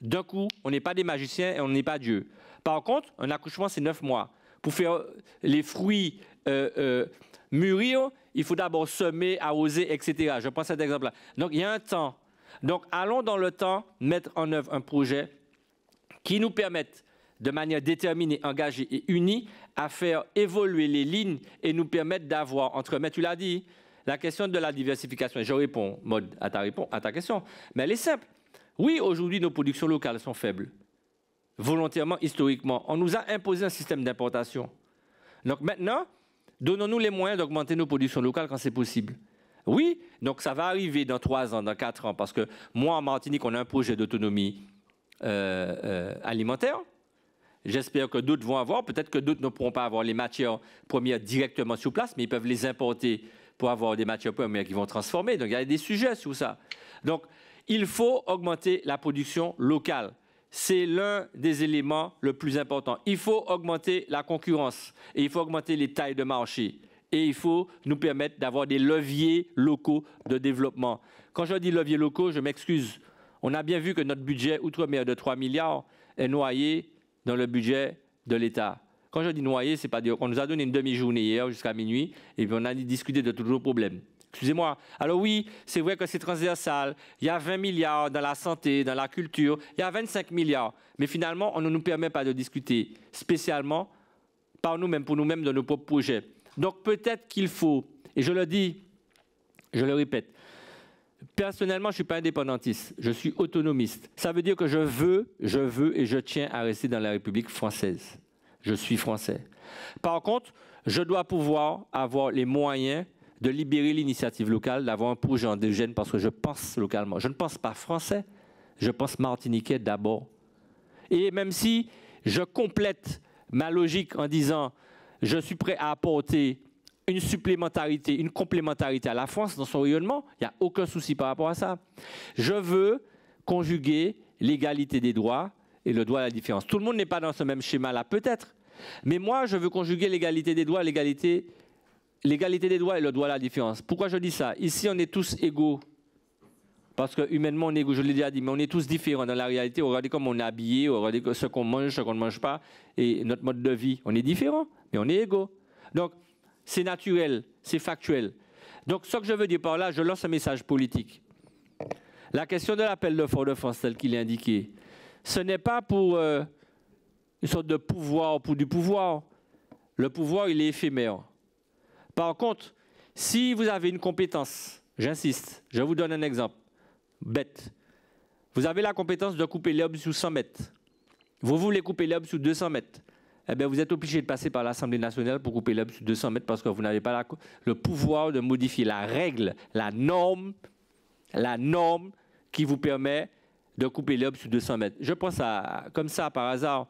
D'un coup, on n'est pas des magiciens et on n'est pas Dieu. Par contre, un accouchement, c'est 9 mois. Pour faire les fruits mûrir, il faut d'abord semer, arroser, etc. Je prends cet exemple-là. Donc, il y a un temps. Donc, allons dans le temps mettre en œuvre un projet qui nous permette, de manière déterminée, engagée et unie, à faire évoluer les lignes et nous permettre d'avoir, entre mains, tu l'as dit, la question de la diversification. Je réponds, Maud, à ta question, mais elle est simple. Oui, aujourd'hui, nos productions locales sont faibles. Volontairement, historiquement. On nous a imposé un système d'importation. Donc maintenant, donnons-nous les moyens d'augmenter nos productions locales quand c'est possible. Oui, donc ça va arriver dans 3 ans, dans 4 ans, parce que moi, en Martinique, on a un projet d'autonomie alimentaire. J'espère que d'autres vont avoir. Peut-être que d'autres ne pourront pas avoir les matières premières directement sur place, mais ils peuvent les importer pour avoir des matières premières qui vont transformer. Donc, il y a des sujets sur ça. Donc, il faut augmenter la production locale. C'est l'un des éléments le plus important. Il faut augmenter la concurrence et il faut augmenter les tailles de marché. Et il faut nous permettre d'avoir des leviers locaux de développement. Quand je dis leviers locaux, je m'excuse. On a bien vu que notre budget outre-mer de 3 milliards est noyé dans le budget de l'État. Quand je dis noyer, c'est pas dire qu'on nous a donné une demi-journée hier jusqu'à minuit et puis on a discuté de tous nos problèmes. Excusez-moi. Alors oui, c'est vrai que c'est transversal. Il y a 20 milliards dans la santé, dans la culture. Il y a 25 milliards. Mais finalement, on ne nous permet pas de discuter spécialement par nous-mêmes, pour nous-mêmes, de nos propres projets. Donc peut-être qu'il faut, et je le dis, je le répète, personnellement, je ne suis pas indépendantiste, je suis autonomiste. Ça veut dire que je veux et je tiens à rester dans la République française. Je suis français. Par contre, je dois pouvoir avoir les moyens de libérer l'initiative locale, d'avoir un projet endogène parce que je pense localement. Je ne pense pas français, je pense martiniquais d'abord. Et même si je complète ma logique en disant je suis prêt à apporter une supplémentarité, une complémentarité à la France dans son rayonnement, il n'y a aucun souci par rapport à ça. Je veux conjuguer l'égalité des droits et le droit à la différence. Tout le monde n'est pas dans ce même schéma-là, peut-être, mais moi, je veux conjuguer l'égalité des droits, l'égalité des droits et le droit à la différence. Pourquoi je dis ça? Ici, on est tous égaux, parce que humainement, on est égaux, je l'ai déjà dit, mais on est tous différents dans la réalité. Regardez comment on est habillé, regardez ce qu'on mange, ce qu'on ne mange pas, et notre mode de vie. On est différents, mais on est égaux. Donc, c'est naturel, c'est factuel. Donc, ce que je veux dire par là, je lance un message politique. La question de l'appel de Fort-de-France, tel qu'il est indiqué, ce n'est pas pour une sorte de pouvoir, pour du pouvoir. Le pouvoir, il est éphémère. Par contre, si vous avez une compétence, j'insiste, je vous donne un exemple bête. Vous avez la compétence de couper l'herbe sous 100 mètres. Vous voulez couper l'herbe sous 200 mètres. Eh bien, vous êtes obligé de passer par l'Assemblée nationale pour couper l'herbe sous 200 mètres parce que vous n'avez pas le pouvoir de modifier la règle, la norme qui vous permet de couper l'herbe sous 200 mètres. Je prends ça comme ça, par hasard.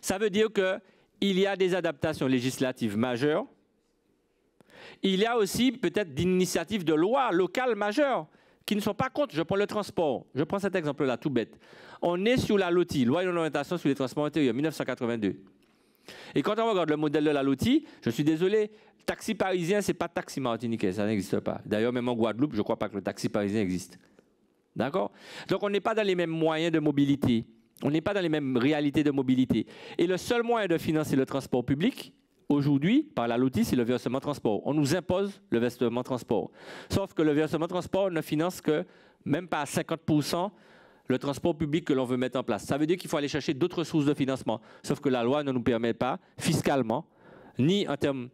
Ça veut dire qu'il y a des adaptations législatives majeures. Il y a aussi peut-être des initiatives de loi locales majeures qui ne sont pas contre. Je prends le transport. Je prends cet exemple-là, tout bête. On est sur la LOTIS, Loi d'orientation sur les transports intérieurs, 1982. Et quand on regarde le modèle de la LOTIS, je suis désolé, taxi parisien, ce n'est pas taxi martiniquais, ça n'existe pas. D'ailleurs, même en Guadeloupe, je ne crois pas que le taxi parisien existe. D'accord? Donc, on n'est pas dans les mêmes moyens de mobilité. On n'est pas dans les mêmes réalités de mobilité. Et le seul moyen de financer le transport public, aujourd'hui, par la LOTIS, c'est le versement transport. On nous impose le versement transport. Sauf que le versement transport ne finance que, même pas à 50%, le transport public que l'on veut mettre en place. Ça veut dire qu'il faut aller chercher d'autres sources de financement. Sauf que la loi ne nous permet pas, fiscalement, ni en termes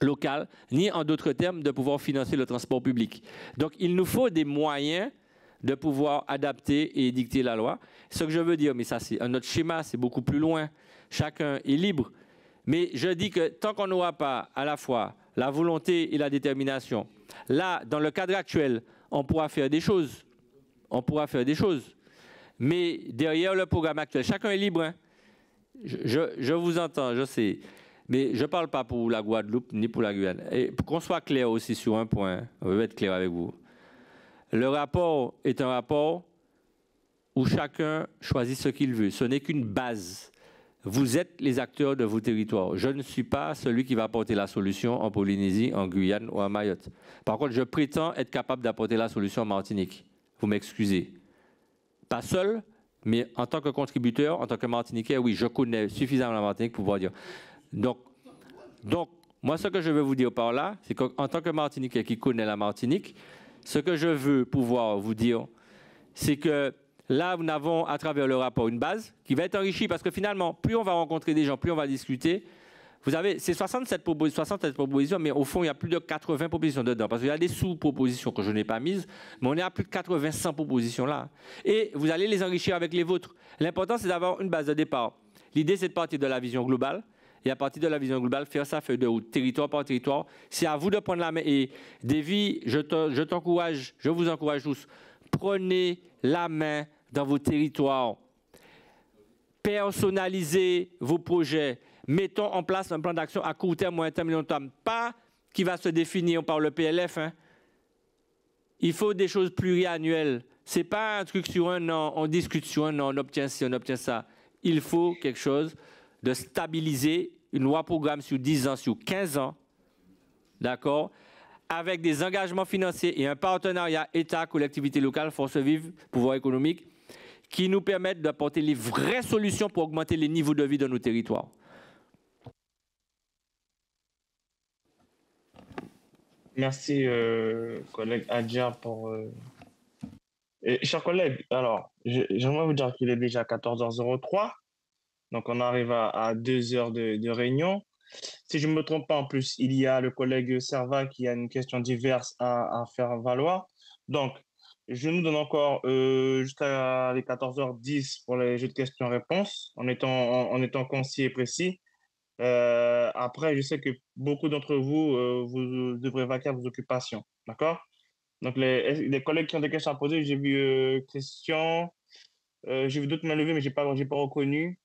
locaux, ni en d'autres termes, de pouvoir financer le transport public. Donc, il nous faut des moyens de pouvoir adapter et édicter la loi. Ce que je veux dire, mais ça, c'est un autre schéma, c'est beaucoup plus loin. Chacun est libre. Mais je dis que tant qu'on n'aura pas à la fois la volonté et la détermination, là, dans le cadre actuel, on pourra faire des choses. Mais derrière le programme actuel, chacun est libre. Hein. Je vous entends, je sais. Mais je ne parle pas pour la Guadeloupe ni pour la Guyane. Et pour qu'on soit clair aussi sur un point, on veut être clair avec vous. Le rapport est un rapport où chacun choisit ce qu'il veut. Ce n'est qu'une base. Vous êtes les acteurs de vos territoires. Je ne suis pas celui qui va apporter la solution en Polynésie, en Guyane ou à Mayotte. Par contre, je prétends être capable d'apporter la solution en Martinique. Vous m'excusez. Pas seul, mais en tant que contributeur, en tant que Martiniquais, oui, je connais suffisamment la Martinique pour pouvoir dire. Donc moi, ce que je veux vous dire par là, c'est qu'en tant que Martiniquais qui connaît la Martinique, ce que je veux pouvoir vous dire, c'est que là, nous avons, à travers le rapport, une base qui va être enrichie parce que finalement, plus on va rencontrer des gens, plus on va discuter. Vous avez ces 67 propositions, mais au fond, il y a plus de 80 propositions dedans parce qu'il y a des sous-propositions que je n'ai pas mises, mais on est à plus de 80-100 propositions là. Et vous allez les enrichir avec les vôtres. L'important, c'est d'avoir une base de départ. L'idée, c'est de partir de la vision globale. Et à partir de la vision globale, faire sa feuille de route, territoire par territoire. C'est à vous de prendre la main. Et Davy, je t'encourage, je vous encourage tous, prenez la main dans vos territoires. Personnalisez vos projets. Mettons en place un plan d'action à court terme, moyen terme, long terme. Pas qui va se définir par le PLF. Hein. Il faut des choses pluriannuelles. Ce n'est pas un truc sur un an, on discute sur un an, on obtient ci, on obtient ça. Il faut quelque chose de stabiliser, une loi programme sur 10 ans, sur 15 ans, d'accord, avec des engagements financiers et un partenariat État, collectivité locale, force vive, pouvoir économique, qui nous permettent d'apporter les vraies solutions pour augmenter les niveaux de vie de nos territoires. Merci, collègue Hajjar, pour... Chers collègues, alors, j'aimerais vous dire qu'il est déjà 14h03. Donc, on arrive à 2 heures de réunion. Si je ne me trompe pas, en plus, il y a le collègue Serva qui a une question diverse à faire valoir. Donc, je nous donne encore jusqu'à les 14h10 pour les jeux de questions-réponses, en étant concis et précis. Après, je sais que beaucoup d'entre vous, vous devrez vaquer à vos occupations. D'accord? Donc, les collègues qui ont des questions à poser, j'ai vu Christian, j'ai vu d'autres mains levées, mais je n'ai pas reconnu.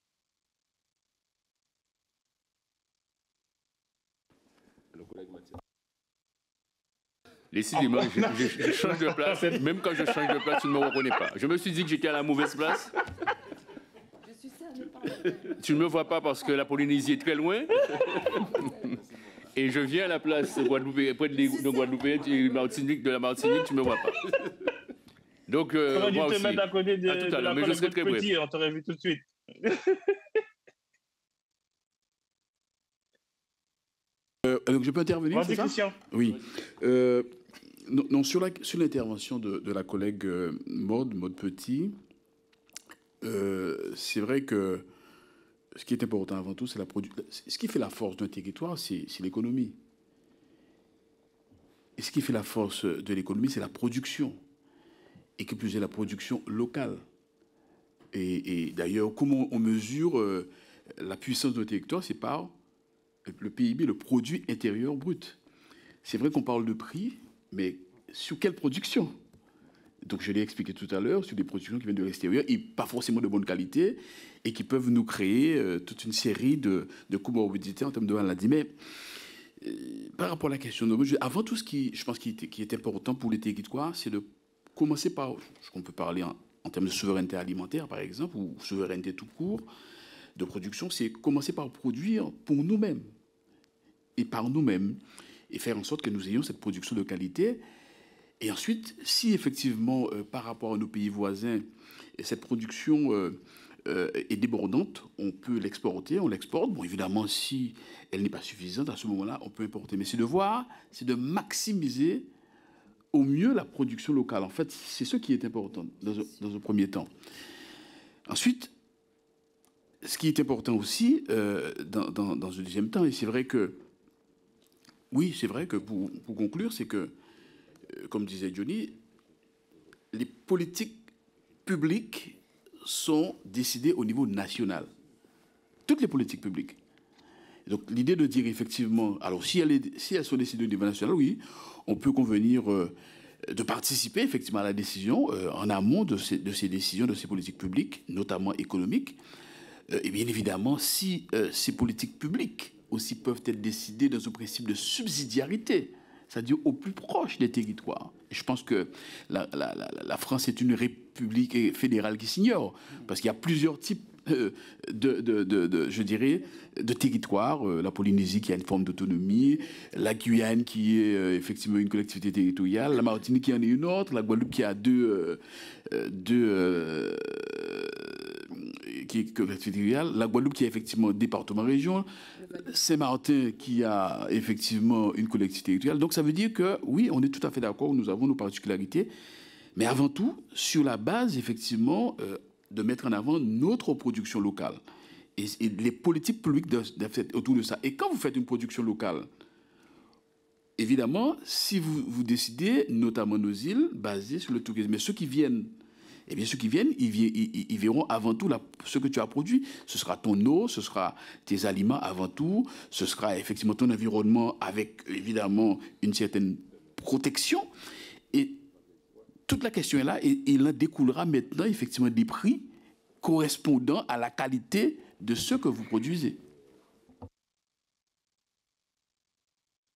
Décidément, je change de place. Même quand je change de place, tu ne me reconnais pas. Je me suis dit que j'étais à la mauvaise place. Je suis sérieux, tu ne me vois pas parce que la Polynésie est très loin. Et je viens à la place Guadeloupe, près de Guadeloupe et Martinique, de la Martinique, tu ne me vois pas. Donc, moi aussi. À côté de, à tout à l'heure, mais je serai très bref. On t'aurait vu tout de suite. Donc je peux intervenir, c'est ça ? Oui. Non, sur l'intervention de la collègue Maud Petit, c'est vrai que ce qui est important avant tout, c'est ce qui fait la force d'un territoire, c'est l'économie. Et ce qui fait la force de l'économie, c'est la production. Et que plus est la production locale. Et d'ailleurs, comment on mesure la puissance d'un territoire, c'est par le PIB, le produit intérieur brut. C'est vrai qu'on parle de prix, mais sur quelle production? Donc je l'ai expliqué tout à l'heure, sur des productions qui viennent de l'extérieur et pas forcément de bonne qualité et qui peuvent nous créer toute une série de comorbidités en termes de maladies. Mais par rapport à la question de... Avant tout, ce qui, je pense, qui est important pour les territoires, c'est de commencer par... On peut parler en termes de souveraineté alimentaire, par exemple, ou souveraineté tout court, de production, c'est commencer par produire pour nous-mêmes. Et par nous-mêmes, et faire en sorte que nous ayons cette production de qualité. Et ensuite, si effectivement, par rapport à nos pays voisins, cette production est débordante, on peut l'exporter, on l'exporte. Bon, évidemment, si elle n'est pas suffisante, à ce moment-là, on peut importer. Mais c'est de voir, c'est de maximiser au mieux la production locale. En fait, c'est ce qui est important dans un premier temps. Ensuite, ce qui est important aussi, dans ce deuxième temps, et c'est vrai que, oui, c'est vrai que pour conclure, c'est que, comme disait Johnny, les politiques publiques sont décidées au niveau national. Toutes les politiques publiques. Donc l'idée de dire effectivement, alors si elles sont décidées au niveau national, oui, on peut convenir de participer effectivement à la décision en amont de ces décisions, de ces politiques publiques, notamment économiques. Et bien évidemment, si ces politiques publiques aussi peuvent être décidées dans un principe de subsidiarité, c'est-à-dire au plus proche des territoires. Je pense que la France est une république fédérale qui s'ignore, parce qu'il y a plusieurs types de territoires. La Polynésie qui a une forme d'autonomie, la Guyane qui est effectivement une collectivité territoriale, la Martinique qui en est une autre, la Guadeloupe qui a la Guadeloupe qui a effectivement département-région, Saint-Martin qui a effectivement une collectivité territoriale. Donc ça veut dire que, oui, on est tout à fait d'accord, nous avons nos particularités, mais avant tout, sur la base, effectivement, de mettre en avant notre production locale et les politiques publiques autour de ça. Et quand vous faites une production locale, évidemment, si vous décidez, notamment nos îles, basées sur le tourisme, mais ceux qui viennent, eh bien, ceux qui viennent, ils verront avant tout ce que tu as produit. Ce sera ton eau, ce sera tes aliments avant tout, ce sera effectivement ton environnement avec, évidemment, une certaine protection. Et toute la question est là et il en découlera maintenant, effectivement, des prix correspondant à la qualité de ce que vous produisez.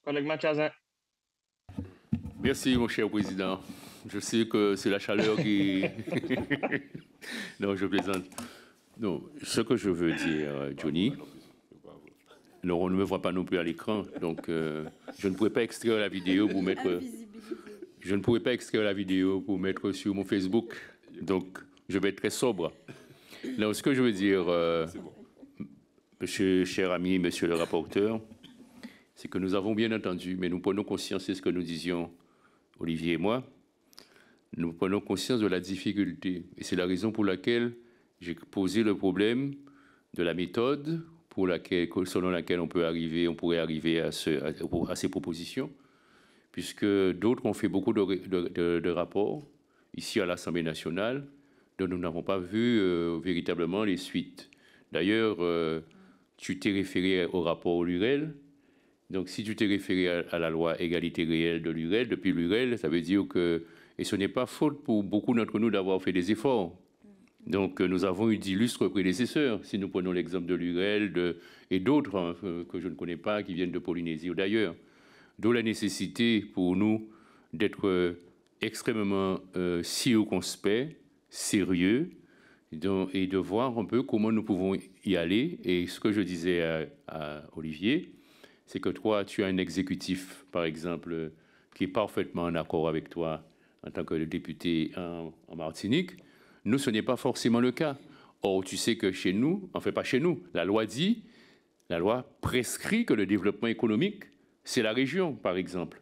Collègue Mathiazin. Merci, mon cher président. Je sais que c'est la chaleur qui... Non, je plaisante. Non, ce que je veux dire, Johnny, non, on ne me voit pas non plus à l'écran, donc je ne pourrais pas extraire la vidéo pour mettre... Je ne pourrais pas extraire la vidéo pour mettre sur mon Facebook, donc je vais être très sobre. Non, ce que je veux dire, monsieur, cher ami, monsieur le rapporteur, c'est que nous avons bien entendu, mais nous prenons conscience de ce que nous disions, Olivier et moi. Nous prenons conscience de la difficulté. Et c'est la raison pour laquelle j'ai posé le problème de la méthode selon laquelle on pourrait arriver à ces propositions, puisque d'autres ont fait beaucoup de rapports, ici à l'Assemblée nationale, dont nous n'avons pas vu véritablement les suites. D'ailleurs, tu t'es référé au rapport Lurel. Donc si tu t'es référé à la loi égalité réelle de Lurel, depuis Lurel, ça veut dire que... Et ce n'est pas faute pour beaucoup d'entre nous d'avoir fait des efforts. Donc nous avons eu d'illustres prédécesseurs, si nous prenons l'exemple de Lurel et d'autres que je ne connais pas, qui viennent de Polynésie ou d'ailleurs. D'où la nécessité pour nous d'être extrêmement circonspects, sérieux, et de voir un peu comment nous pouvons y aller. Et ce que je disais à Olivier, c'est que toi, tu as un exécutif, par exemple, qui est parfaitement en accord avec toi, en tant que député en Martinique. Nous, ce n'est pas forcément le cas. Or, tu sais que chez nous, enfin pas chez nous, la loi prescrit que le développement économique, c'est la région, par exemple.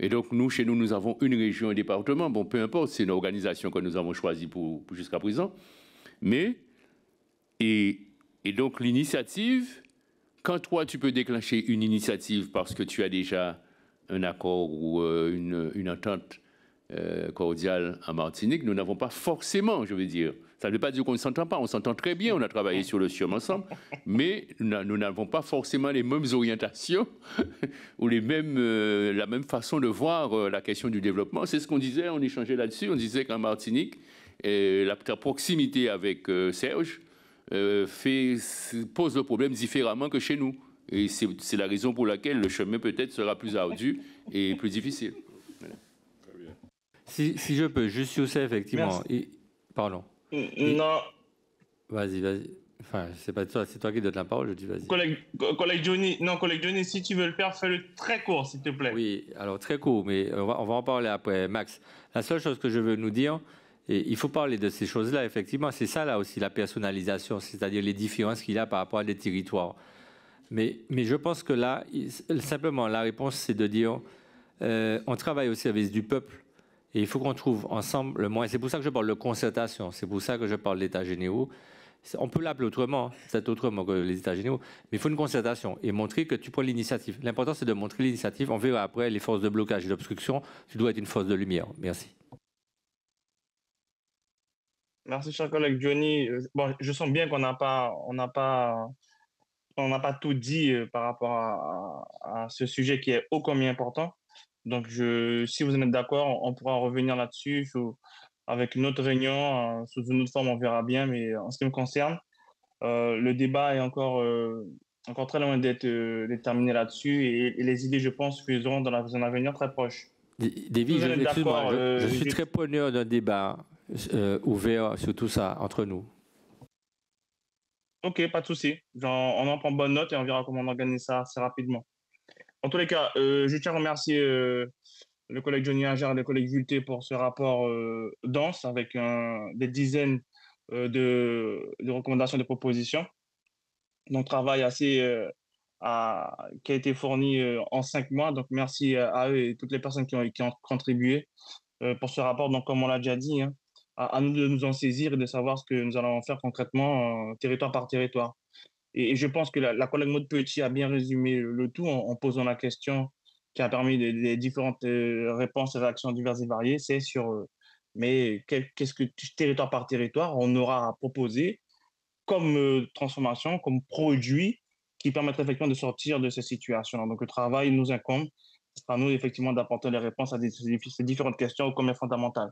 Et donc, nous, chez nous, nous avons une région, un département. Bon, peu importe, c'est une organisation que nous avons choisie jusqu'à présent. Mais, et donc, l'initiative, quand toi, tu peux déclencher une initiative parce que tu as déjà un accord ou une entente cordial en Martinique, nous n'avons pas forcément, je veux dire, ça ne veut pas dire qu'on ne s'entend pas, on s'entend très bien, on a travaillé sur le SIOM ensemble, mais nous n'avons pas forcément les mêmes orientations ou la même façon de voir la question du développement. C'est ce qu'on disait, on échangeait là-dessus, on disait qu'en Martinique, ta proximité avec Serge pose le problème différemment que chez nous. Et c'est la raison pour laquelle le chemin peut-être sera plus ardu et plus difficile. Si je peux, juste sur ça, effectivement. Pardon. Non. Vas-y. Enfin, c'est pas toi, c'est toi qui donne la parole, je dis vas-y. Collègue Johnny, si tu veux le faire, fais-le très court, s'il te plaît. Oui, alors très court, mais on va en parler après, Max. La seule chose que je veux nous dire, et il faut parler de ces choses-là, effectivement, c'est ça là aussi, la personnalisation, c'est-à-dire les différences qu'il y a par rapport à des territoires. Mais je pense que là, simplement, la réponse, c'est de dire, on travaille au service du peuple. Et il faut qu'on trouve ensemble le moyen. C'est pour ça que je parle de concertation. C'est pour ça que je parle d'états généraux. On peut l'appeler autrement, c'est autrement que les états généraux. Mais il faut une concertation et montrer que tu prends l'initiative. L'important, c'est de montrer l'initiative. On verra après les forces de blocage et d'obstruction. Tu dois être une force de lumière. Merci. Merci, cher collègue Johnny. Bon, je sens bien qu'on n'a pas tout dit par rapport à ce sujet qui est ô combien important. Donc, si vous êtes d'accord, on pourra revenir là-dessus avec une autre réunion. Sous une autre forme, on verra bien. Mais en ce qui me concerne, le débat est encore très loin d'être terminé là-dessus. Et les idées, je pense, qu'ils auront dans un avenir très proche. David, je suis très preneur d'un débat ouvert sur tout ça, entre nous. Ok, pas de souci. On en prend bonne note et on verra comment on organise ça assez rapidement. En tous les cas, je tiens à remercier le collègue Johnny Hajjar et le collègue Vuilletet pour ce rapport dense avec des dizaines de recommandations, de propositions. Donc, travail assez qui a été fourni en 5 mois. Donc, merci à eux et toutes les personnes qui ont contribué pour ce rapport. Donc, comme on l'a déjà dit, hein, à nous de nous en saisir et de savoir ce que nous allons en faire concrètement, territoire par territoire. Et je pense que la collègue Maud Petit a bien résumé le tout en posant la question qui a permis les différentes réponses et réactions diverses et variées. C'est sur mais qu'est-ce que territoire par territoire on aura à proposer comme transformation, comme produit qui permettra effectivement de sortir de ces situations. Donc le travail nous incombe. Ce sera à nous effectivement d'apporter les réponses à ces différentes questions au commerce fondamental.